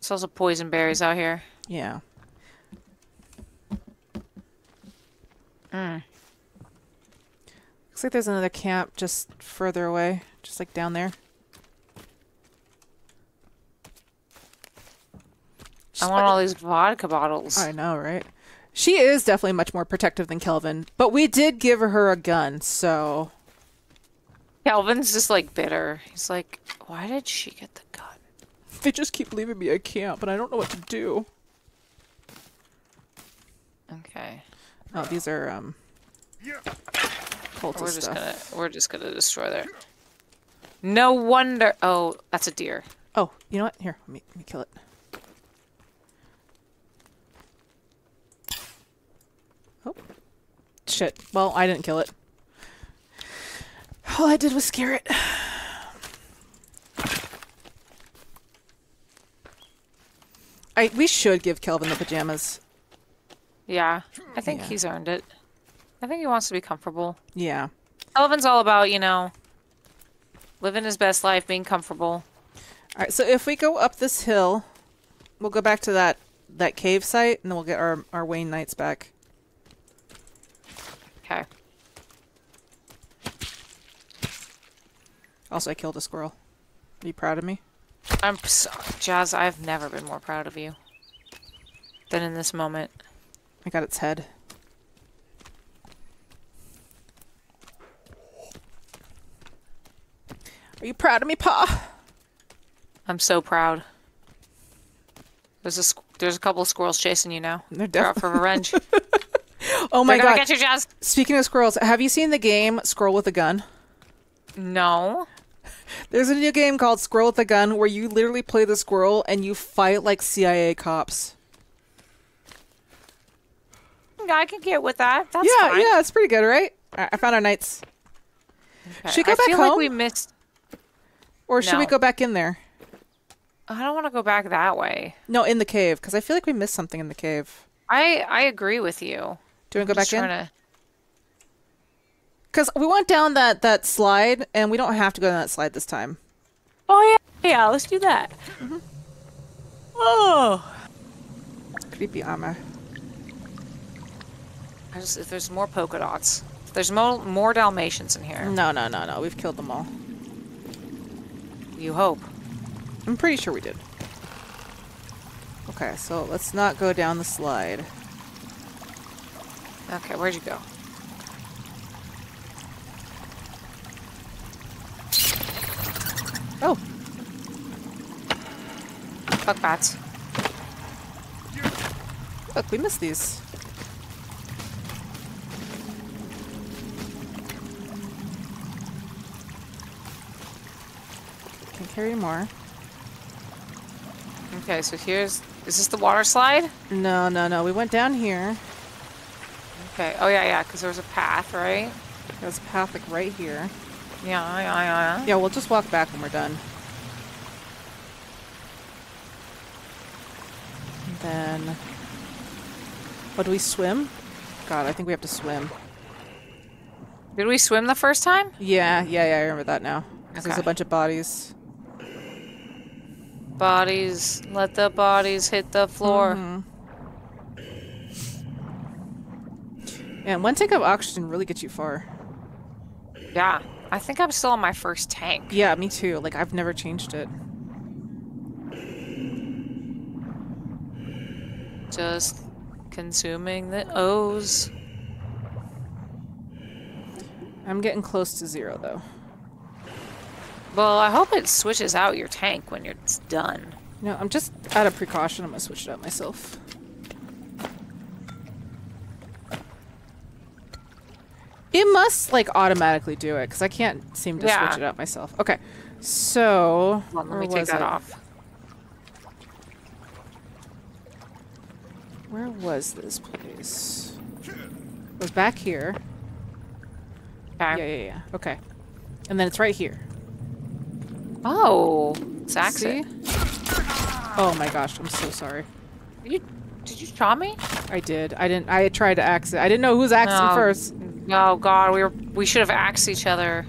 There's also poison berries out here. Yeah. Mm. Looks like there's another camp just further away. Just like down there. I want all these vodka bottles. I know, right? She is definitely much more protective than Kelvin. But we did give her a gun, so... Kelvin's just like bitter. He's like, why did she get the gun? They just keep leaving me at camp, and I don't know what to do. Okay. Oh, these are cultist stuff. We're just gonna destroy there. No wonder. Oh, that's a deer. Oh, you know what? Here, let me kill it. Oh, shit. Well, I didn't kill it. All I did was scare it. We should give Kelvin the pajamas. Yeah, I think he's earned it. I think he wants to be comfortable. Yeah. Kelvin's all about, you know, living his best life, being comfortable. All right, so if we go up this hill, we'll go back to that cave site, and then we'll get our Wayne Knights back. Okay. Also, I killed a squirrel. Are you proud of me? I'm sorry, Jazz, I've never been more proud of you than in this moment. I got its head. Are you proud of me, Pa? I'm so proud. There's a couple of squirrels chasing you now. They're out for revenge. Oh my God! They're gonna get you, Jazz. Speaking of squirrels, have you seen the game Squirrel with a Gun? No. There's a new game called Squirrel with a Gun where you literally play the squirrel and you fight like CIA cops. I can get with that. That's fine. Yeah, it's pretty good, right? I found our knights. Okay. Should we go back home? I feel like we missed... Or should we go back in there? I don't want to go back that way. No, in the cave, because I feel like we missed something in the cave. I agree with you. Do you want to go back in? Because we went down that slide, and we don't have to go down that slide this time. Oh, yeah. Yeah, let's do that. Mm-hmm. Oh. Creepy armor. If there's more polka dots. There's more Dalmatians in here. No. We've killed them all. You hope. I'm pretty sure we did. Okay, so let's not go down the slide. Okay, where'd you go? Oh. Fuck bats. Look, we missed these. Can carry more. Okay, so is this the water slide? No. We went down here. Okay. Oh yeah, because there was a path, right? There's a path like right here. Yeah. Yeah, we'll just walk back when we're done. And then... Oh, do we swim? God, I think we have to swim. Did we swim the first time? Yeah, I remember that now. Okay. There's a bunch of bodies. Bodies. Let the bodies hit the floor. Mm-hmm. And one tank of oxygen really gets you far. Yeah. I think I'm still on my first tank. Yeah, me too. Like, I've never changed it. Just consuming the O's. I'm getting close to zero, though. Well, I hope it switches out your tank when it's done. No, I'm just out of precaution. I'm going to switch it out myself. It must like automatically do it because I can't seem to switch it up myself. Okay, so well, let me take that off. Where was this place? It was back here. Okay. Yeah. Okay, and then it's right here. Oh, exactly. Oh my gosh, I'm so sorry. Did you shot me? I did. I tried to axe it. I didn't know who's axing first. Oh God, we should have axed each other.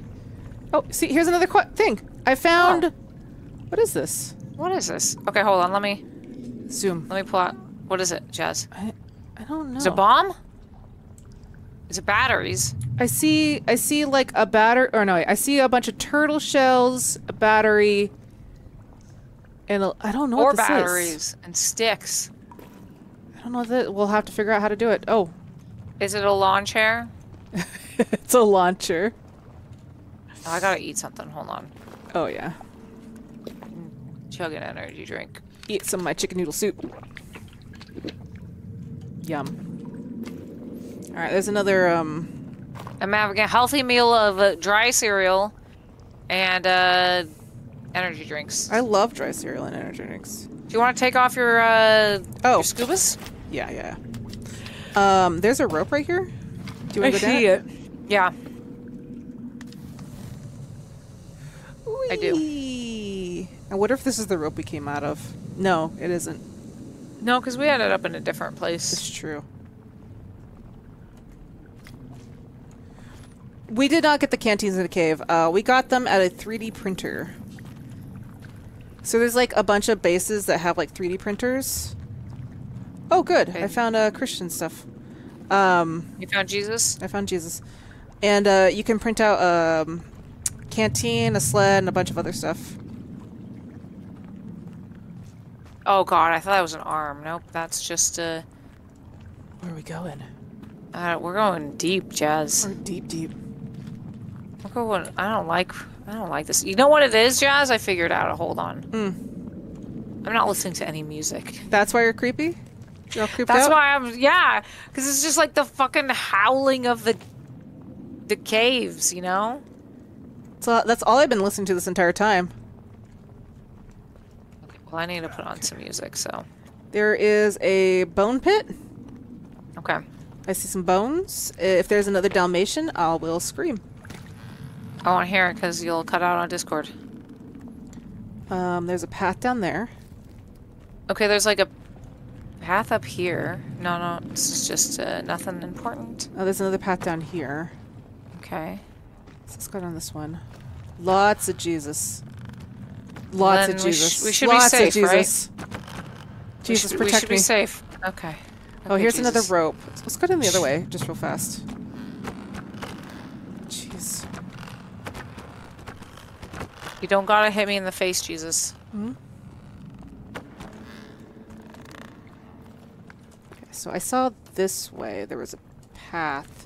Oh, see, here's another thing. I found. Oh. What is this? What is this? Okay, hold on. Let me zoom. Let me pull out. What is it, Jazz? I don't know. Is it a bomb? Is it batteries? I see like a battery. Or no, I see a bunch of turtle shells, a battery, and I don't know. Or what this batteries is. And sticks. I don't know that we'll have to figure out how to do it. Oh. Is it a lawn chair? It's a launcher. Oh, I gotta eat something. Hold on. Oh, yeah. Chug an energy drink. Eat some of my chicken noodle soup. Yum. Alright, there's another, I'm having a healthy meal of dry cereal and, energy drinks. I love dry cereal and energy drinks. Do you want to take off your scubas? Yeah. There's a rope right here. Do you want to go down? I see it. Yeah. Whee. I do. I wonder if this is the rope we came out of. No, it isn't. No, because we ended up in a different place. It's true. We did not get the canteens in the cave. We got them at a 3D printer. So there's like a bunch of bases that have like 3D printers. Oh, good. Okay. I found Christian stuff. You found Jesus? I found Jesus. And you can print out a canteen, a sled, and a bunch of other stuff. Oh God, I thought that was an arm. Nope, that's just a... Where are we going? We're going deep, Jazz. We're deep. We're going... I don't like this. You know what it is, Jazz? I figured out. Hold on. I'm not listening to any music. That's why you're creepy? That's why I'm, because it's just like the fucking howling of the caves, you know? So that's all I've been listening to this entire time. Okay, well, I need to put on some music, so. There is a bone pit. Okay. I see some bones. If there's another Dalmatian, I will scream. I won't hear it because you'll cut out on Discord. There's a path down there. Okay, there's like a path up here. No, it's just nothing important. Oh, there's another path down here. Okay. So let's go down this one. Lots of Jesus. Lots of Jesus. We should be safe, right? Jesus, protect me. We should be safe. Okay. Oh, here's another rope. Let's go down the other way, just real fast. Jeez. You don't gotta hit me in the face, Jesus. Mm-hmm. So I saw this way. There was a path.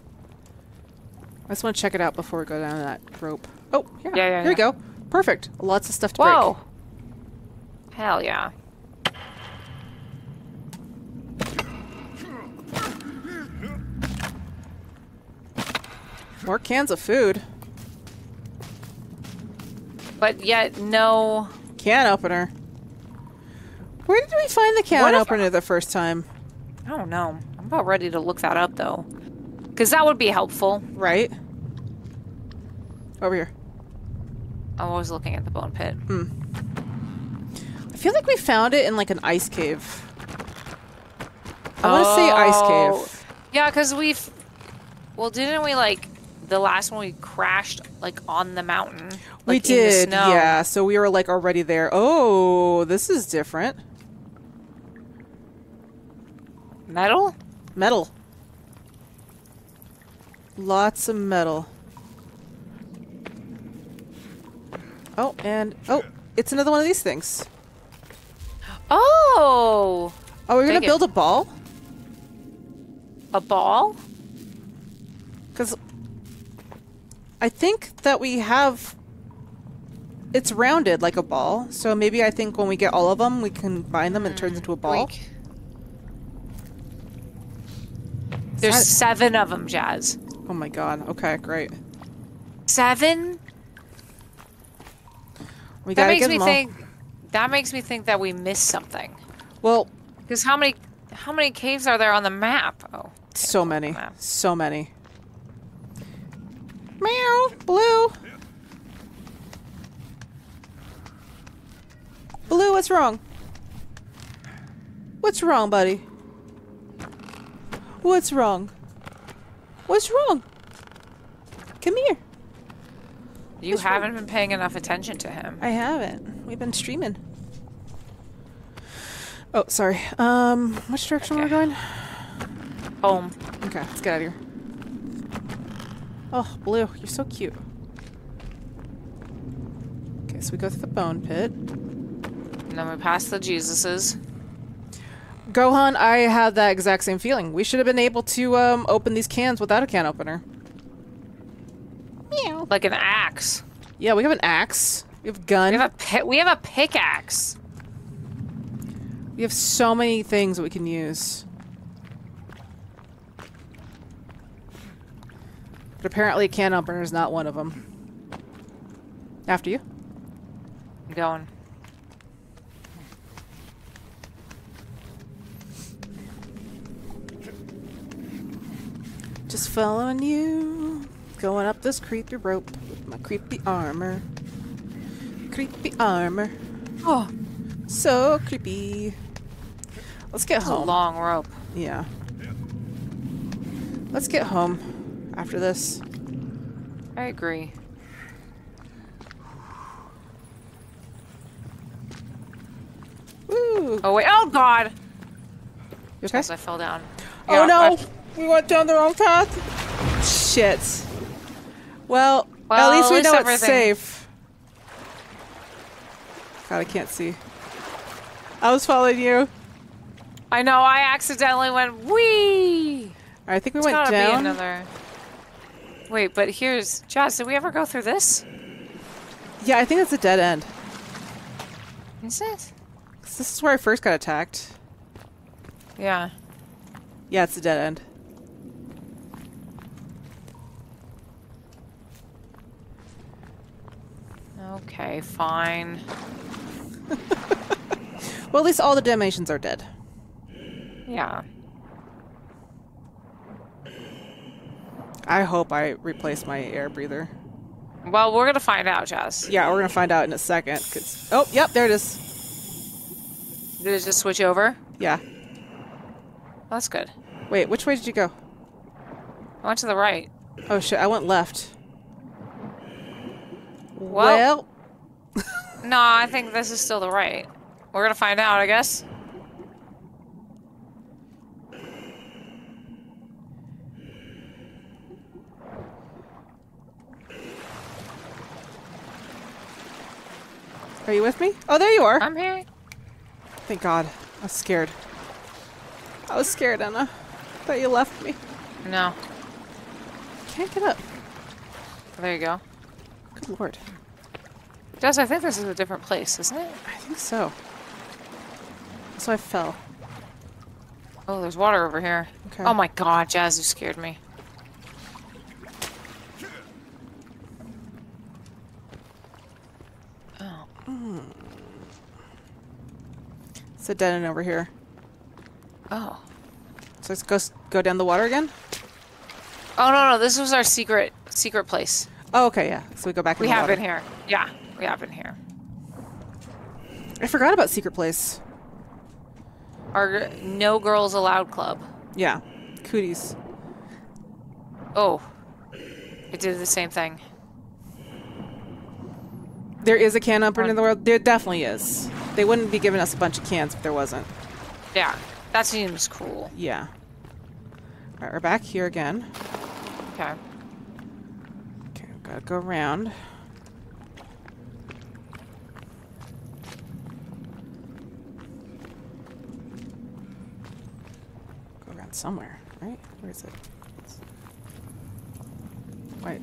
I just want to check it out before we go down that rope. Oh, yeah. Here we go. Perfect. Lots of stuff to break. Hell yeah. More cans of food. But yet, no... Can opener. Where did we find the can opener the first time? I don't know. I'm about ready to look that up, though. Because that would be helpful. Right? Over here. I'm always looking at the bone pit. I feel like we found it in, like, an ice cave. I want to say ice cave. Yeah, because we've... Well, didn't we, like, the last one we crashed, like, on the mountain? Like, we did, in the snow. Yeah. So we were, like, already there. Oh, this is different. Metal? Metal. Lots of metal. Oh, and... Oh, it's another one of these things. Oh! Are we going to build a ball? A ball? Because I think that we have... It's rounded like a ball. So maybe I think when we get all of them, we combine them and it turns into a ball. Like... There's 7 of them, Jazz. Oh my god. Okay, great. 7? We gotta get them all. That makes me think that we missed something. Well, because how many caves are there on the map? Oh, okay. So many. So many. Meow, Blue. Blue, what's wrong? What's wrong, buddy? What's wrong? What's wrong? Come here. You haven't been paying enough attention to him. I haven't. We've been streaming. Oh, sorry. Which direction are we going? Home. Okay, let's get out of here. Oh, Blue, you're so cute. Okay, so we go through the bone pit. And then we pass the Jesuses. Gohan, I had that exact same feeling. We should have been able to open these cans without a can opener. Meow. Like an axe. Yeah, we have an axe. We have a gun. We have a pickaxe. We have so many things that we can use. But apparently a can opener is not one of them. After you. I'm going. Just following you. Going up this creepy rope with my creepy armor. Creepy armor. Oh, so creepy. Let's get home. It's a long rope. Yeah. Let's get home after this. I agree. Woo. Oh, wait. Oh, God. You okay? I fell down. Oh, no. We went down the wrong path. Shit. Well, at least we know it's safe. God, I can't see. I was following you. I know, I accidentally went wee. I think we went down. Another... Wait, but here's... Josh, did we ever go through this? Yeah, I think it's a dead end. Is it? 'Cause this is where I first got attacked. Yeah. Yeah, it's a dead end. Okay, fine. Well, at least all the Dalmatians are dead. Yeah. I hope I replace my air breather. Well, we're gonna find out, Jess. Yeah, we're gonna find out in a second. 'Cause... Oh, yep, there it is. Did it just switch over? Yeah. Well, that's good. Wait, which way did you go? I went to the right. Oh shit, I went left. Well. No, I think this is still the right. We're gonna find out, I guess. Are you with me? Oh, there you are. I'm here. Thank God. I was scared. I was scared, Anna. I thought you left me. No. Can't get up. There you go. Good lord. Jess, I think this is a different place, isn't it? I think so. So I fell. Oh, there's water over here. Okay. Oh my god, Jazz, you scared me. Oh. Mm. It's a dead end over here. Oh. So let's go down the water again? Oh, no, this was our secret place. Oh, okay, yeah. So we go back in the water. We have been here. Yeah, we have been here. I forgot about secret place. Our No Girls Allowed Club. Yeah. Cooties. Oh. It did the same thing. There is a can opener in the world? There definitely is. They wouldn't be giving us a bunch of cans if there wasn't. Yeah. That seems cool. Yeah. Alright, we're back here again. Okay. Okay, we've got to go around. Go around somewhere, right? Where is it? Wait.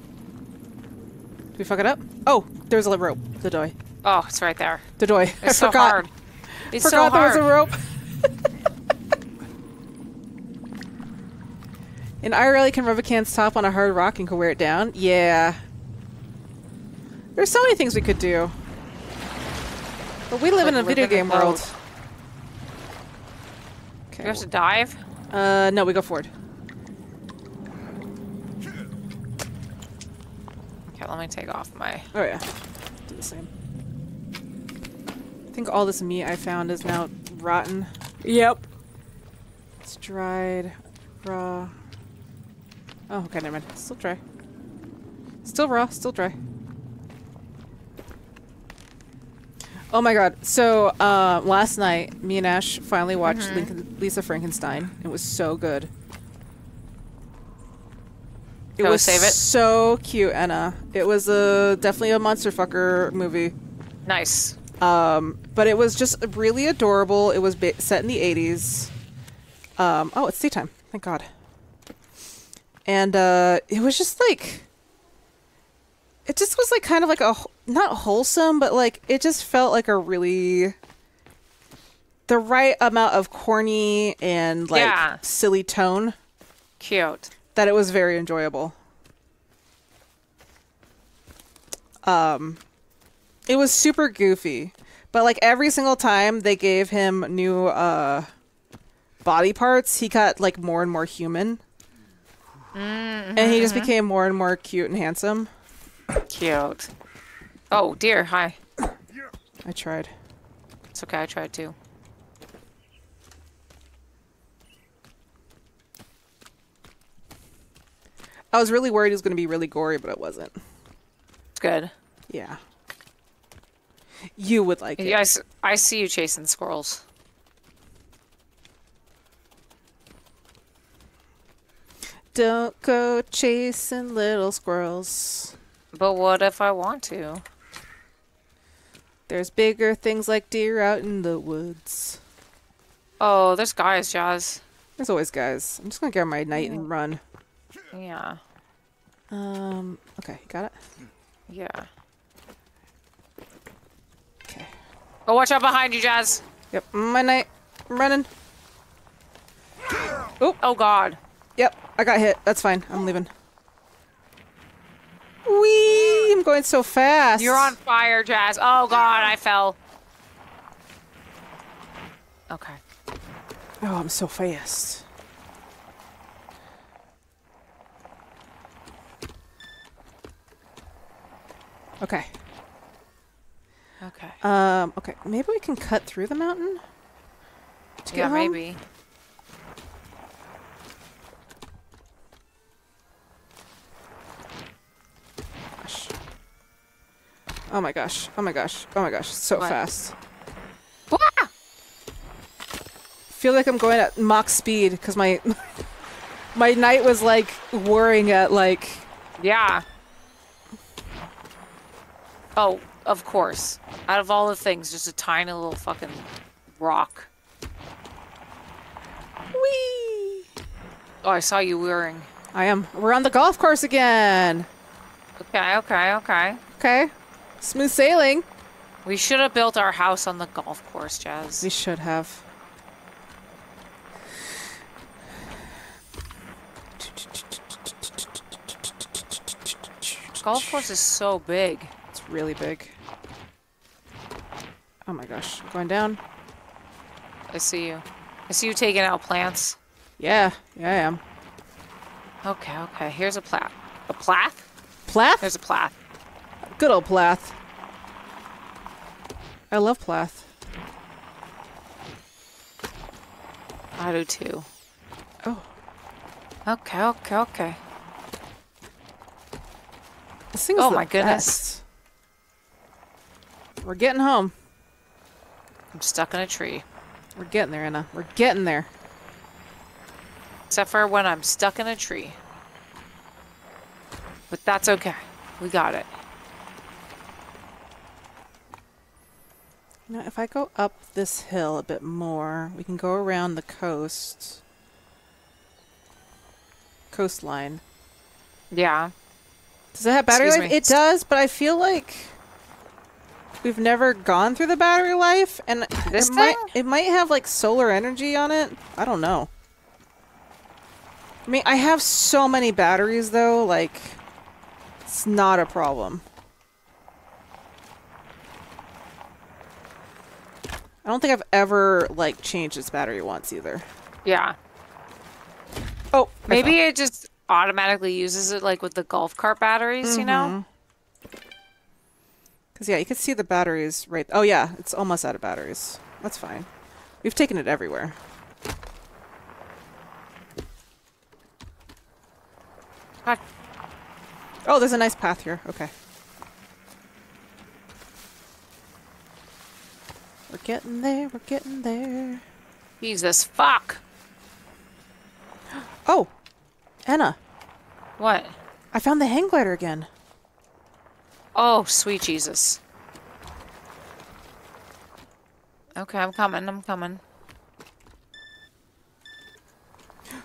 Did we fuck it up? Oh, there's a rope. The doy. Oh, it's right there. The doy. I so forgot. Hard. It's forgot so hard. There was a rope. In IRL, you can rub a can's top on a hard rock and can wear it down. Yeah. There's so many things we could do. But we live in a video game world. Okay. Do we have to dive? No, we go forward. Okay, let me take off my... Oh, yeah. Do the same. I think all this meat I found is now rotten. Yep. It's dried, raw. Oh, okay, never mind. Still dry. Still raw, still dry. Oh my god. So, last night, me and Ash finally watched Lisa Frankenstein. It was so good. It was so cute, Anna. It was definitely a monster fucker movie. Nice. But it was just really adorable. It was set in the 80s. Oh, it's tea time. Thank god. And it was just like... It just was like kind of like a... Not wholesome, but like it just felt like a really the right amount of corny and like silly tone. Cute. That it was very enjoyable. It was super goofy, but like every single time they gave him new body parts, he got like more and more human, and he just became more and more cute and handsome. Cute. Oh dear, hi. I tried. It's okay, I tried too. I was really worried it was going to be really gory, but it wasn't. It's good. Yeah. You would like it. Yeah, I see you chasing squirrels. Don't go chasing little squirrels. But what if I want to? There's bigger things like deer out in the woods. Oh, there's guys, Jaws. There's always guys. I'm just gonna grab my knight and run. Yeah. Okay, got it? Yeah. Okay. Oh, watch out behind you, Jazz. Yep, my knight. I'm running. Oop. Oh, God. Yep, I got hit. That's fine. I'm leaving. Whee! I'm going so fast. You're on fire, Jazz. Oh, God, I fell. Okay. Oh, I'm so fast. Okay. Okay. Okay. Maybe we can cut through the mountain? To get home? Maybe. Oh my gosh, oh my gosh, oh my gosh, so fast. Ah! Feel like I'm going at mock speed because my knight was like whirring at like... Yeah. Oh, of course. Out of all the things, just a tiny little fucking rock. Whee! Oh, I saw you whirring. I am. We're on the golf course again. Okay, okay, okay. Okay. Smooth sailing. We should have built our house on the golf course, Jazz. We should have. Golf course is so big. It's really big. Oh my gosh. I'm going down. I see you. I see you taking out plants. Yeah. Yeah, I am. Okay, okay. Here's a plath. A plath? Plath? There's a plath. Good old Plath. I love Plath. I do too. Oh. Okay, okay, okay. This thing is oh my goodness. Best. We're getting home. I'm stuck in a tree. We're getting there, Anna. We're getting there. Except for when I'm stuck in a tree. But that's okay. We got it. Now, if I go up this hill a bit more, we can go around the coastline. Yeah. Does it have battery life? It does, but I feel like we've never gone through the battery life, and this it might have like solar energy on it. I don't know. I mean, I have so many batteries though, like, it's not a problem. I don't think I've ever, like, changed this battery once either. Yeah. Oh, maybe it just automatically uses it, like, with the golf cart batteries, you know? Because, yeah, you can see the batteries right... Oh, yeah, it's almost out of batteries. That's fine. We've taken it everywhere. Hi. Oh, there's a nice path here. Okay. We're getting there, we're getting there. Jesus, fuck! Oh! Anna! What? I found the hang glider again. Oh, sweet Jesus. Okay, I'm coming, I'm coming.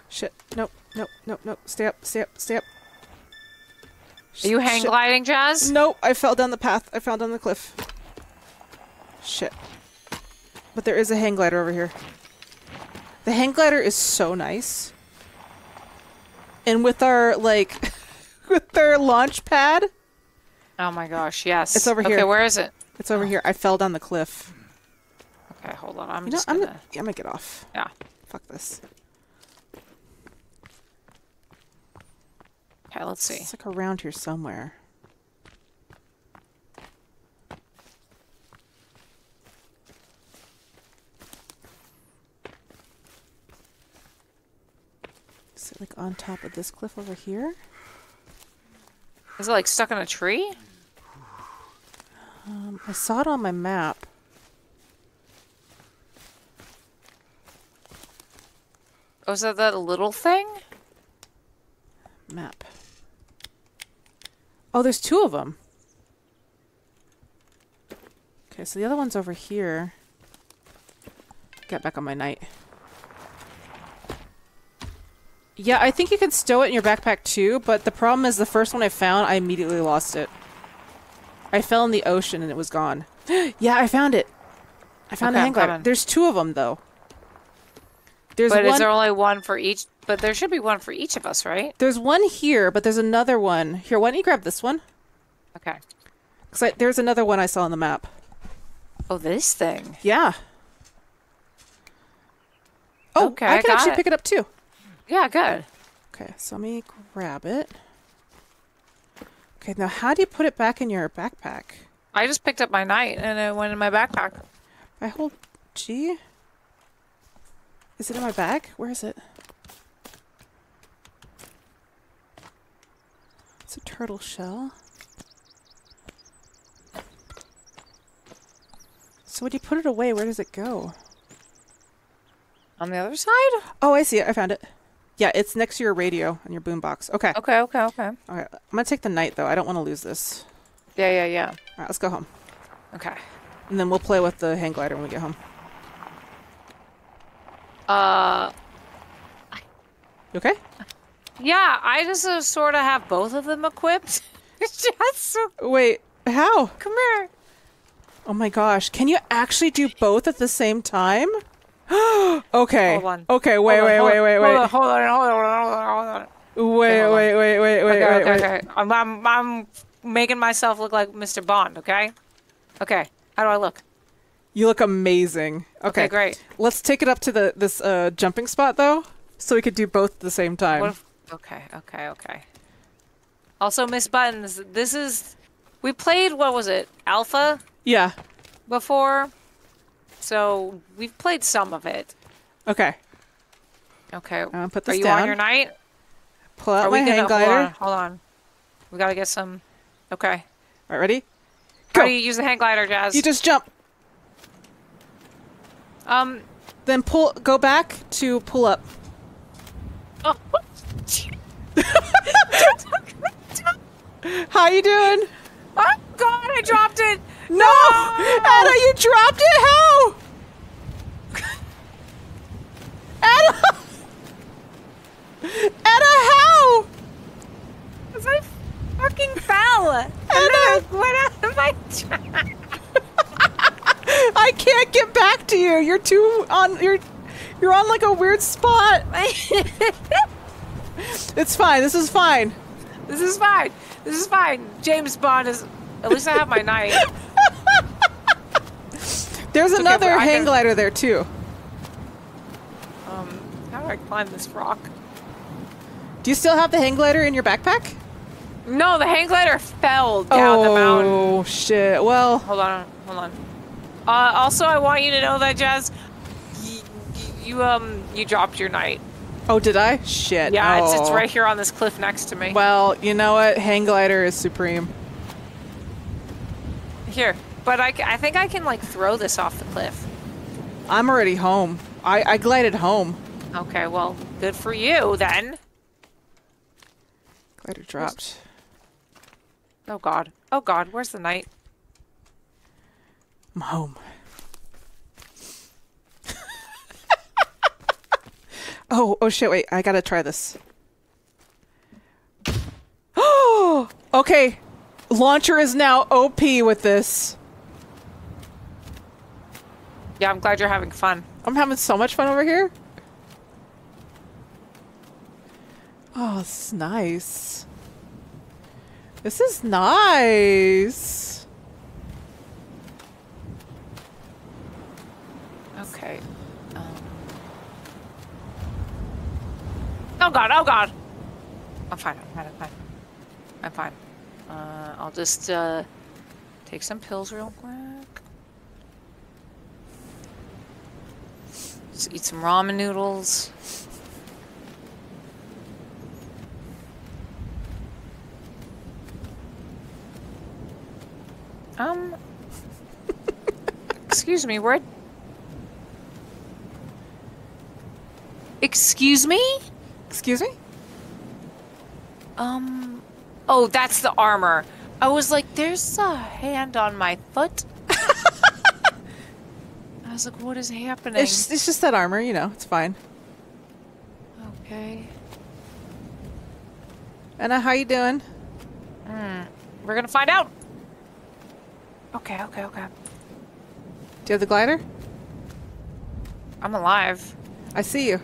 Shit, nope, nope, nope, nope. Stay up, stay up, stay up. Are you hang gliding, Jazz? Nope, I fell down the path. I fell down the cliff. Shit. But there is a hang glider over here. The hang glider is so nice. And with our, like, with our launch pad. Oh my gosh, yes. It's over here. Okay, where is it? It's over here. I fell down the cliff. Okay, hold on. I'm just gonna... I'm gonna get off. Yeah. Fuck this. Okay, let's see. It's like around here somewhere. Is it like on top of this cliff over here? Is it like stuck in a tree? I saw it on my map. Oh, is that that little thing? Map. Oh, there's two of them. Okay, so the other one's over here. Get back on my knight. Yeah, I think you can stow it in your backpack too, but the problem is the first one I found, I immediately lost it. I fell in the ocean and it was gone. Yeah, I found it. I found a hang glider. There's two of them though. There's is there only one for each? But there should be one for each of us, right? There's one here, but there's another one. Here, why don't you grab this one? Okay. Because there's another one I saw on the map. Oh, this thing? Yeah. Oh, okay, I can actually pick it up too. Yeah, good. Okay, so let me grab it. Okay, now how do you put it back in your backpack? I just picked up my knight and it went in my backpack. I hold G? Is it in my bag? Where is it? It's a turtle shell. So when you put it away, where does it go? On the other side? Oh, I see it. I found it. Yeah, it's next to your radio and your boombox. Okay. Okay, okay, okay. All right. I'm going to take the knight, though. I don't want to lose this. Yeah, yeah, yeah. All right, let's go home. Okay. And then we'll play with the hang glider when we get home. You okay? Yeah, I just sort of have both of them equipped. Wait, how? Come here. Oh my gosh. Can you actually do both at the same time? Okay. Hold on. Okay, wait. Hold on. Wait. I'm making myself look like Mr. Bond, okay? Okay. How do I look? You look amazing. Okay, great. Let's take it up to the this jumping spot though, so we could do both at the same time. What if, okay. Also, Miss Buttons, this is we played what was it? Alpha? Yeah. Before. So we've played some of it. Okay. Okay. Put this down. Are you on your knight? Pull out my hang glider. Hold on. We gotta get some. Okay. All right, ready? Go. How do you use the hang glider, Jazz? You just jump. Then go back to pull up. Oh. How you doing? Oh God, I dropped it. No, Anna, you dropped it. How? Anna, how? Cause I fucking fell. Anna, I went out of my track. I can't get back to you. You're on like a weird spot. It's fine. This is fine. This is fine. This is fine. James Bond is... At least I have my knife. There's another hang glider there, too. How do I climb this rock? Do you still have the hang glider in your backpack? No, the hang glider fell down the mountain. Oh, shit. Well... Hold on. Hold on. Also, I want you to know that, Jazz, you dropped your knife. Oh, did I? Shit. Yeah, it's right here on this cliff next to me. Well, you know what? Hang glider is supreme. Here. But I think I can, like, throw this off the cliff. I'm already home. I glided home. Okay, well, good for you, then. Glider dropped. Oh, God. Oh, God. Where's the knight? I'm home. Oh, shit, wait. I gotta try this. Oh! Okay. Launcher is now OP with this. Yeah, I'm glad you're having fun. I'm having so much fun over here. Oh, this is nice. This is nice. Okay. Oh, God. Oh, God. I'm fine. I'm fine. I'll just take some pills real quick. Just eat some ramen noodles. Excuse me, where? Excuse me? Excuse me? Oh, that's the armor. I was like, there's a hand on my foot. I was like, what is happening? It's just that armor, you know, it's fine. Okay. Anna, how you doing? We're gonna find out. Okay. Do you have the glider? I'm alive. I see you.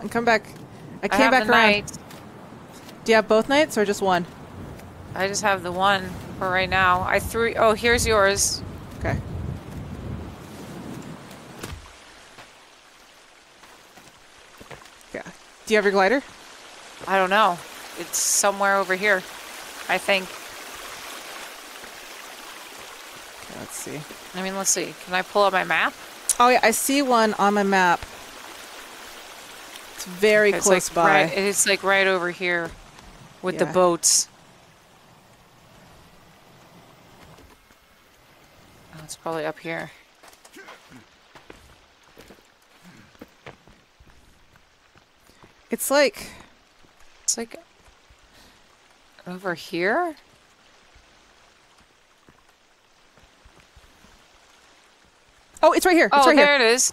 And come back. I came back around. Do you have both knights or just one? I just have the one for right now. I threw... Oh, here's yours. Okay. Yeah. Do you have your glider? I don't know. It's somewhere over here, I think. Okay, let's see. I mean, let's see. Can I pull up my map? Oh, yeah. I see one on my map. It's very close by. Right, it's like right over here with the boats. Oh, it's probably up here. It's like... It's like... Over here? Oh, it's right here. Oh, it's right here. There it is.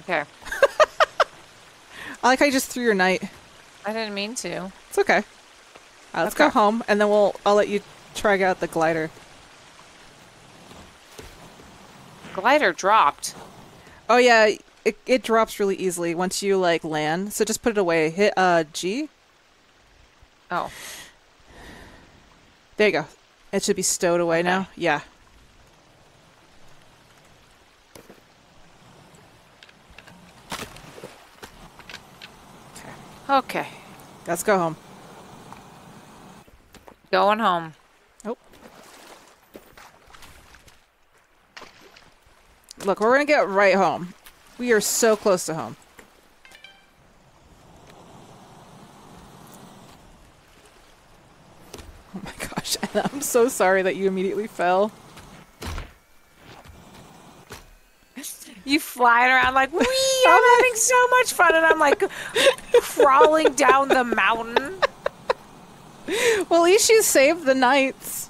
Okay. I like how you just threw your knight. I didn't mean to. It's okay. Let's go home, and then I'll let you try out the glider. Glider dropped. Oh yeah, it drops really easily once you like land. So just put it away. Hit G. Oh. There you go. It should be stowed away now. Yeah. Okay. Let's go home. Going home. Nope. Look, we're going to get right home. We are so close to home. Oh my gosh, Anna, I'm so sorry that you immediately fell. You flying around like, wee, I'm having so much fun, and I'm like crawling down the mountain. Well, at least you saved the knights.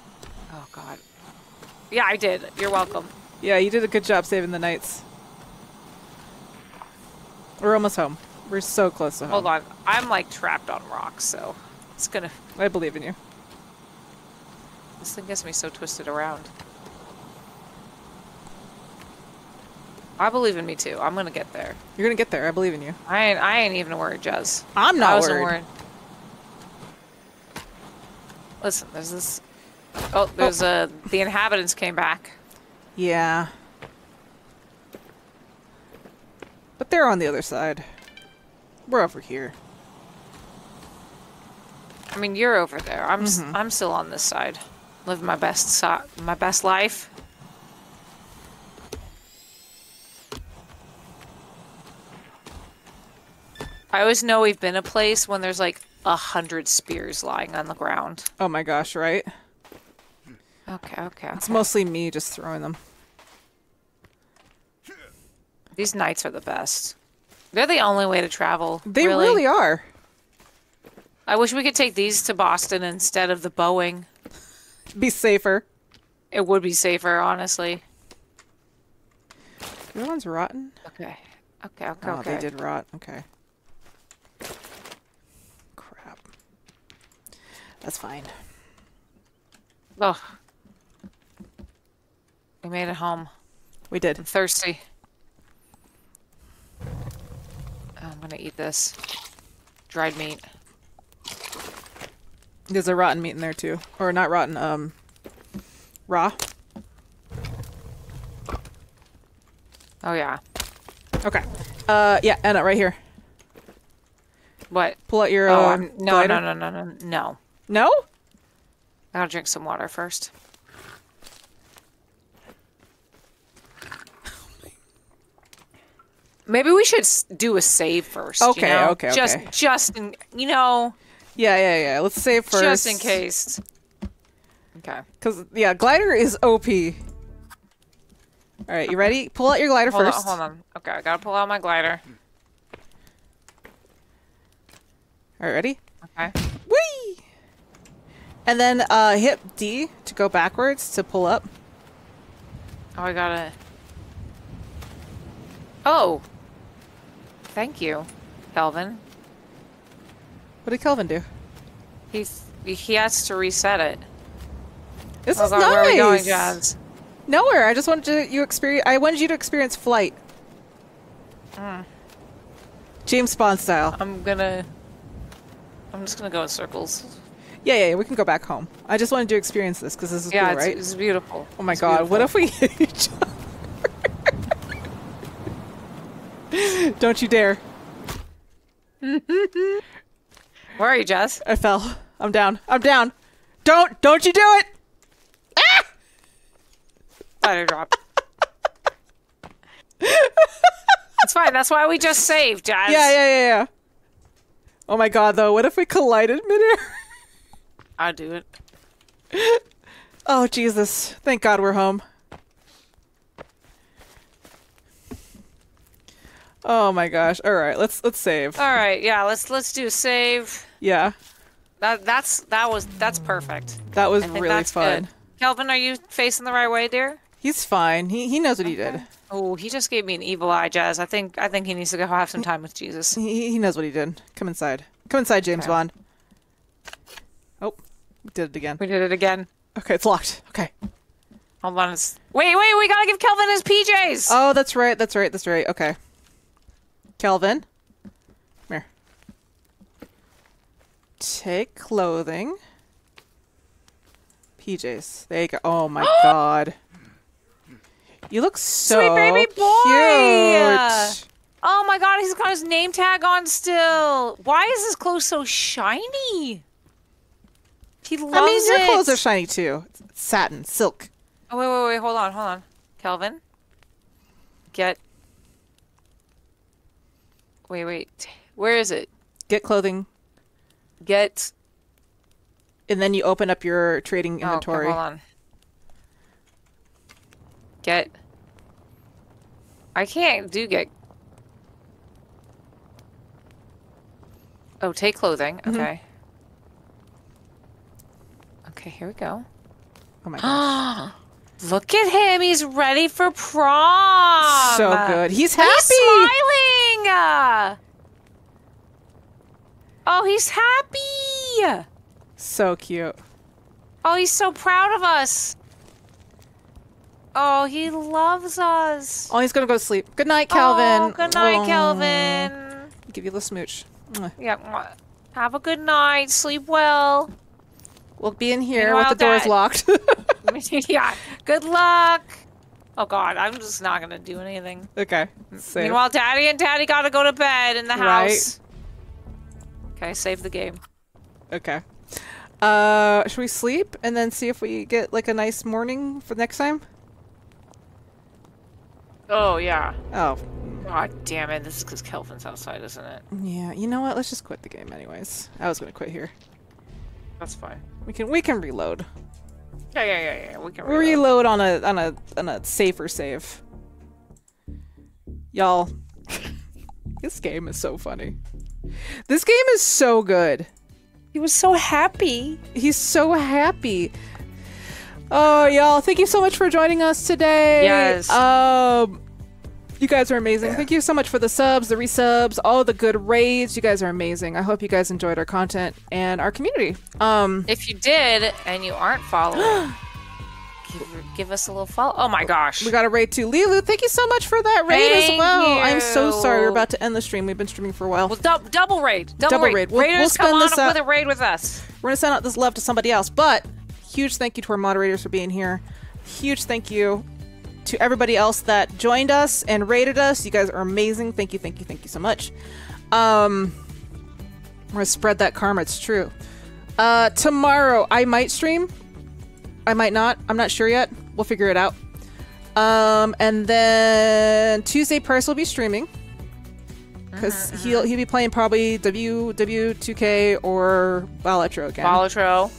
Oh, God. Yeah, I did. You're welcome. Yeah, you did a good job saving the knights. We're almost home. We're so close to home. Hold on. I'm like trapped on rocks, so it's gonna... I believe in you. This thing gets me so twisted around. I believe in me too. I'm gonna get there. You're gonna get there. I believe in you. I ain't even worried, Jez. I'm not worried. Listen, there's this. Oh, there's the inhabitants came back. Yeah. But they're on the other side. We're over here. I mean, you're over there. I'm still on this side, living my best life. I always know we've been a place when there's like 100 spears lying on the ground. Oh my gosh! Right. Okay. It's mostly me just throwing them. These knights are the best. They're the only way to travel. They really are. I wish we could take these to Boston instead of the Boeing. Be safer. It would be safer, honestly. The other one's rotten? Okay. Oh, they did rot. Okay. Crap. That's fine. Ugh. We made it home. We did. I'm thirsty. Oh, I'm gonna eat this. Dried meat. There's a rotten meat in there too. Or not rotten, raw. Oh yeah. Okay. Yeah, Anna, right here. What? Pull out your no. No? I gotta drink some water first. Maybe we should do a save first. Okay, you know? Okay. Just in, you know. Yeah. Let's save first. Just in case. Okay. Because, yeah, glider is OP. All right, you ready? Pull out your glider first. Hold on. Okay, I gotta pull out my glider. All right, ready? Okay. Whee! And then hit D to go backwards to pull up. Oh, I gotta. Oh! Thank you, Kelvin. What did Kelvin do? He has to reset it. This is nice. Where are we going, Jazz? Nowhere. I just wanted you experience. I wanted you to experience flight. James Bond style. I'm just gonna go in circles. Yeah. We can go back home. I just wanted to experience this because this is cool, right? It's beautiful. Oh my god! Beautiful. What if we hit each other? Don't you dare! Where are you, Jess? I fell. I'm down. Don't you do it! Ah! Glider drop. It's fine. That's why we just saved, Jess. Yeah. Oh my god, though. What if we collided midair? I'd do it. Oh, Jesus. Thank god we're home. Oh my gosh. All right, let's save. All right, yeah, let's do a save. Yeah. That's perfect. That was really fun. Good. Kelvin, are you facing the right way, dear? He's fine. He knows what he did. Oh, he just gave me an evil eye, Jazz. I think he needs to go have some time with Jesus. He knows what he did. Come inside, James Bond. Oh, we did it again. Okay, it's locked. Okay. Hold on. Wait, we got to give Kelvin his PJs. Oh, that's right. Okay. Kelvin, come here. Take clothing. PJs. There you go. Oh my god. You look so sweet, baby boy. Cute. Oh my god, he's got his name tag on still. Why is his clothes so shiny? He loves it. I mean, your clothes are shiny too. It's satin, silk. Oh wait, hold on. Kelvin, get. Wait. Where is it? Get clothing. Get. And then you open up your trading inventory. Okay, hold on. Get. I can't do get. Oh, take clothing. Okay. Okay, here we go. Oh my gosh. Look at him. He's ready for prom. So good. He's happy. He's smiling. Oh, he's happy. So cute. Oh, he's so proud of us. Oh, he loves us. Oh, he's gonna go to sleep. Good night, Kelvin. Oh, good night, Kelvin. Give you the smooch. Yeah. Have a good night. Sleep well. We'll be in here with the doors locked. Yeah. Good luck. Oh God, I'm just not gonna do anything. Okay. Safe. Meanwhile, Daddy and Daddy gotta go to bed in the house. Right. Okay, save the game. Okay. Should we sleep and then see if we get like a nice morning for next time? Oh yeah. Oh. God damn it! This is because Kelvin's outside, isn't it? Yeah. You know what? Let's just quit the game, anyways. I was gonna quit here. That's fine. We can reload. Yeah. We can reload. Reload on a safer save. Y'all, this game is so funny. This game is so good. He was so happy. He's so happy. Oh, y'all, thank you so much for joining us today. Yes. You guys are amazing. Yeah. Thank you so much for the subs, the resubs, all the good raids. You guys are amazing. I hope you guys enjoyed our content and our community. If you did and you aren't following, give us a little follow. Oh my gosh. We got a raid too. Lilu, thank you so much for that raid as well. Thank you. I'm so sorry. We're about to end the stream. We've been streaming for a while. Well, double raid. Double raid. We'll spend this up with a raid with us. We're going to send out this love to somebody else. But huge thank you to our moderators for being here. Huge thank you to everybody else that joined us and rated us. You guys are amazing. Thank you so much. I'm gonna spread that karma, it's true. Tomorrow I might stream. I might not. I'm not sure yet. We'll figure it out. And then Tuesday Price will be streaming. Because he'll be playing probably WW2K or Balatro again. Balatro.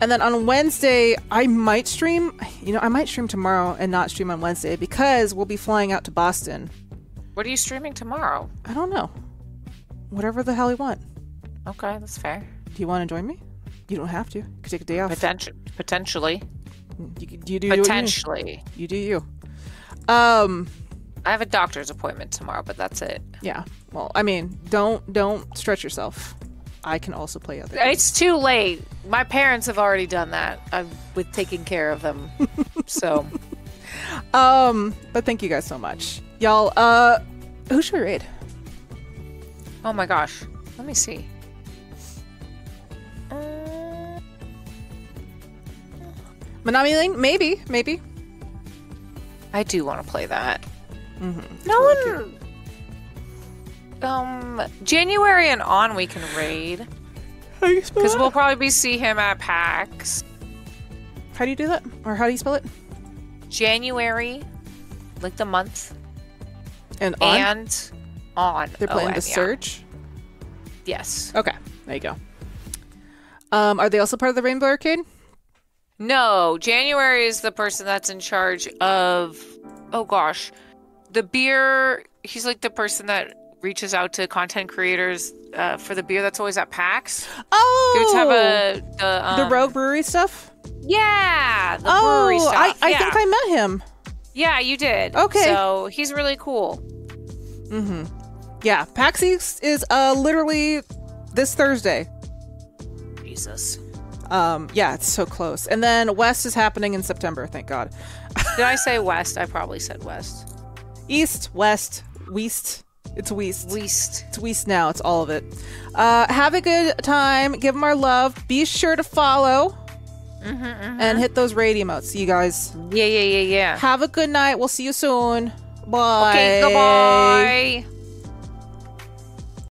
And then on Wednesday, I might stream. You know, I might stream tomorrow and not stream on Wednesday because we'll be flying out to Boston. What are you streaming tomorrow? I don't know. Whatever the hell you want. Okay, that's fair. Do you want to join me? You don't have to. You could take a day off. Potentially. You do. Potentially. You do you. I have a doctor's appointment tomorrow, but that's it. Yeah. Well, I mean, don't stretch yourself. I can also play other games. It's too late. My parents have already done that. I've with taking care of them. So but thank you guys so much. Y'all, who should we raid? Oh my gosh. Let me see. Manami Lane? Maybe. I do want to play that. January and on we can raid. Because we'll probably see him at PAX. How do you do that? Or how do you spell it? January, like the month. And on? And on. They're playing the Surge? Yes. Okay. There you go. Are they also part of the Rainbow Arcade? No. January is the person that's in charge of... Oh, gosh. The beer... He's like the person that... reaches out to content creators for the beer that's always at PAX. Oh! Have the Rogue Brewery stuff? Yeah! The brewery stuff. I think I met him. Yeah, you did. Okay. So, he's really cool. Mm-hmm. Yeah, PAX East is literally this Thursday. Jesus. Yeah, it's so close. And then West is happening in September, thank God. Did I say West? I probably said West. East, West, Weast. It's Weast. It's Weast now. It's all of it. Have a good time. Give them our love. Be sure to follow and hit those raid emotes, you guys. Yeah. Have a good night. We'll see you soon. Bye. Okay, goodbye.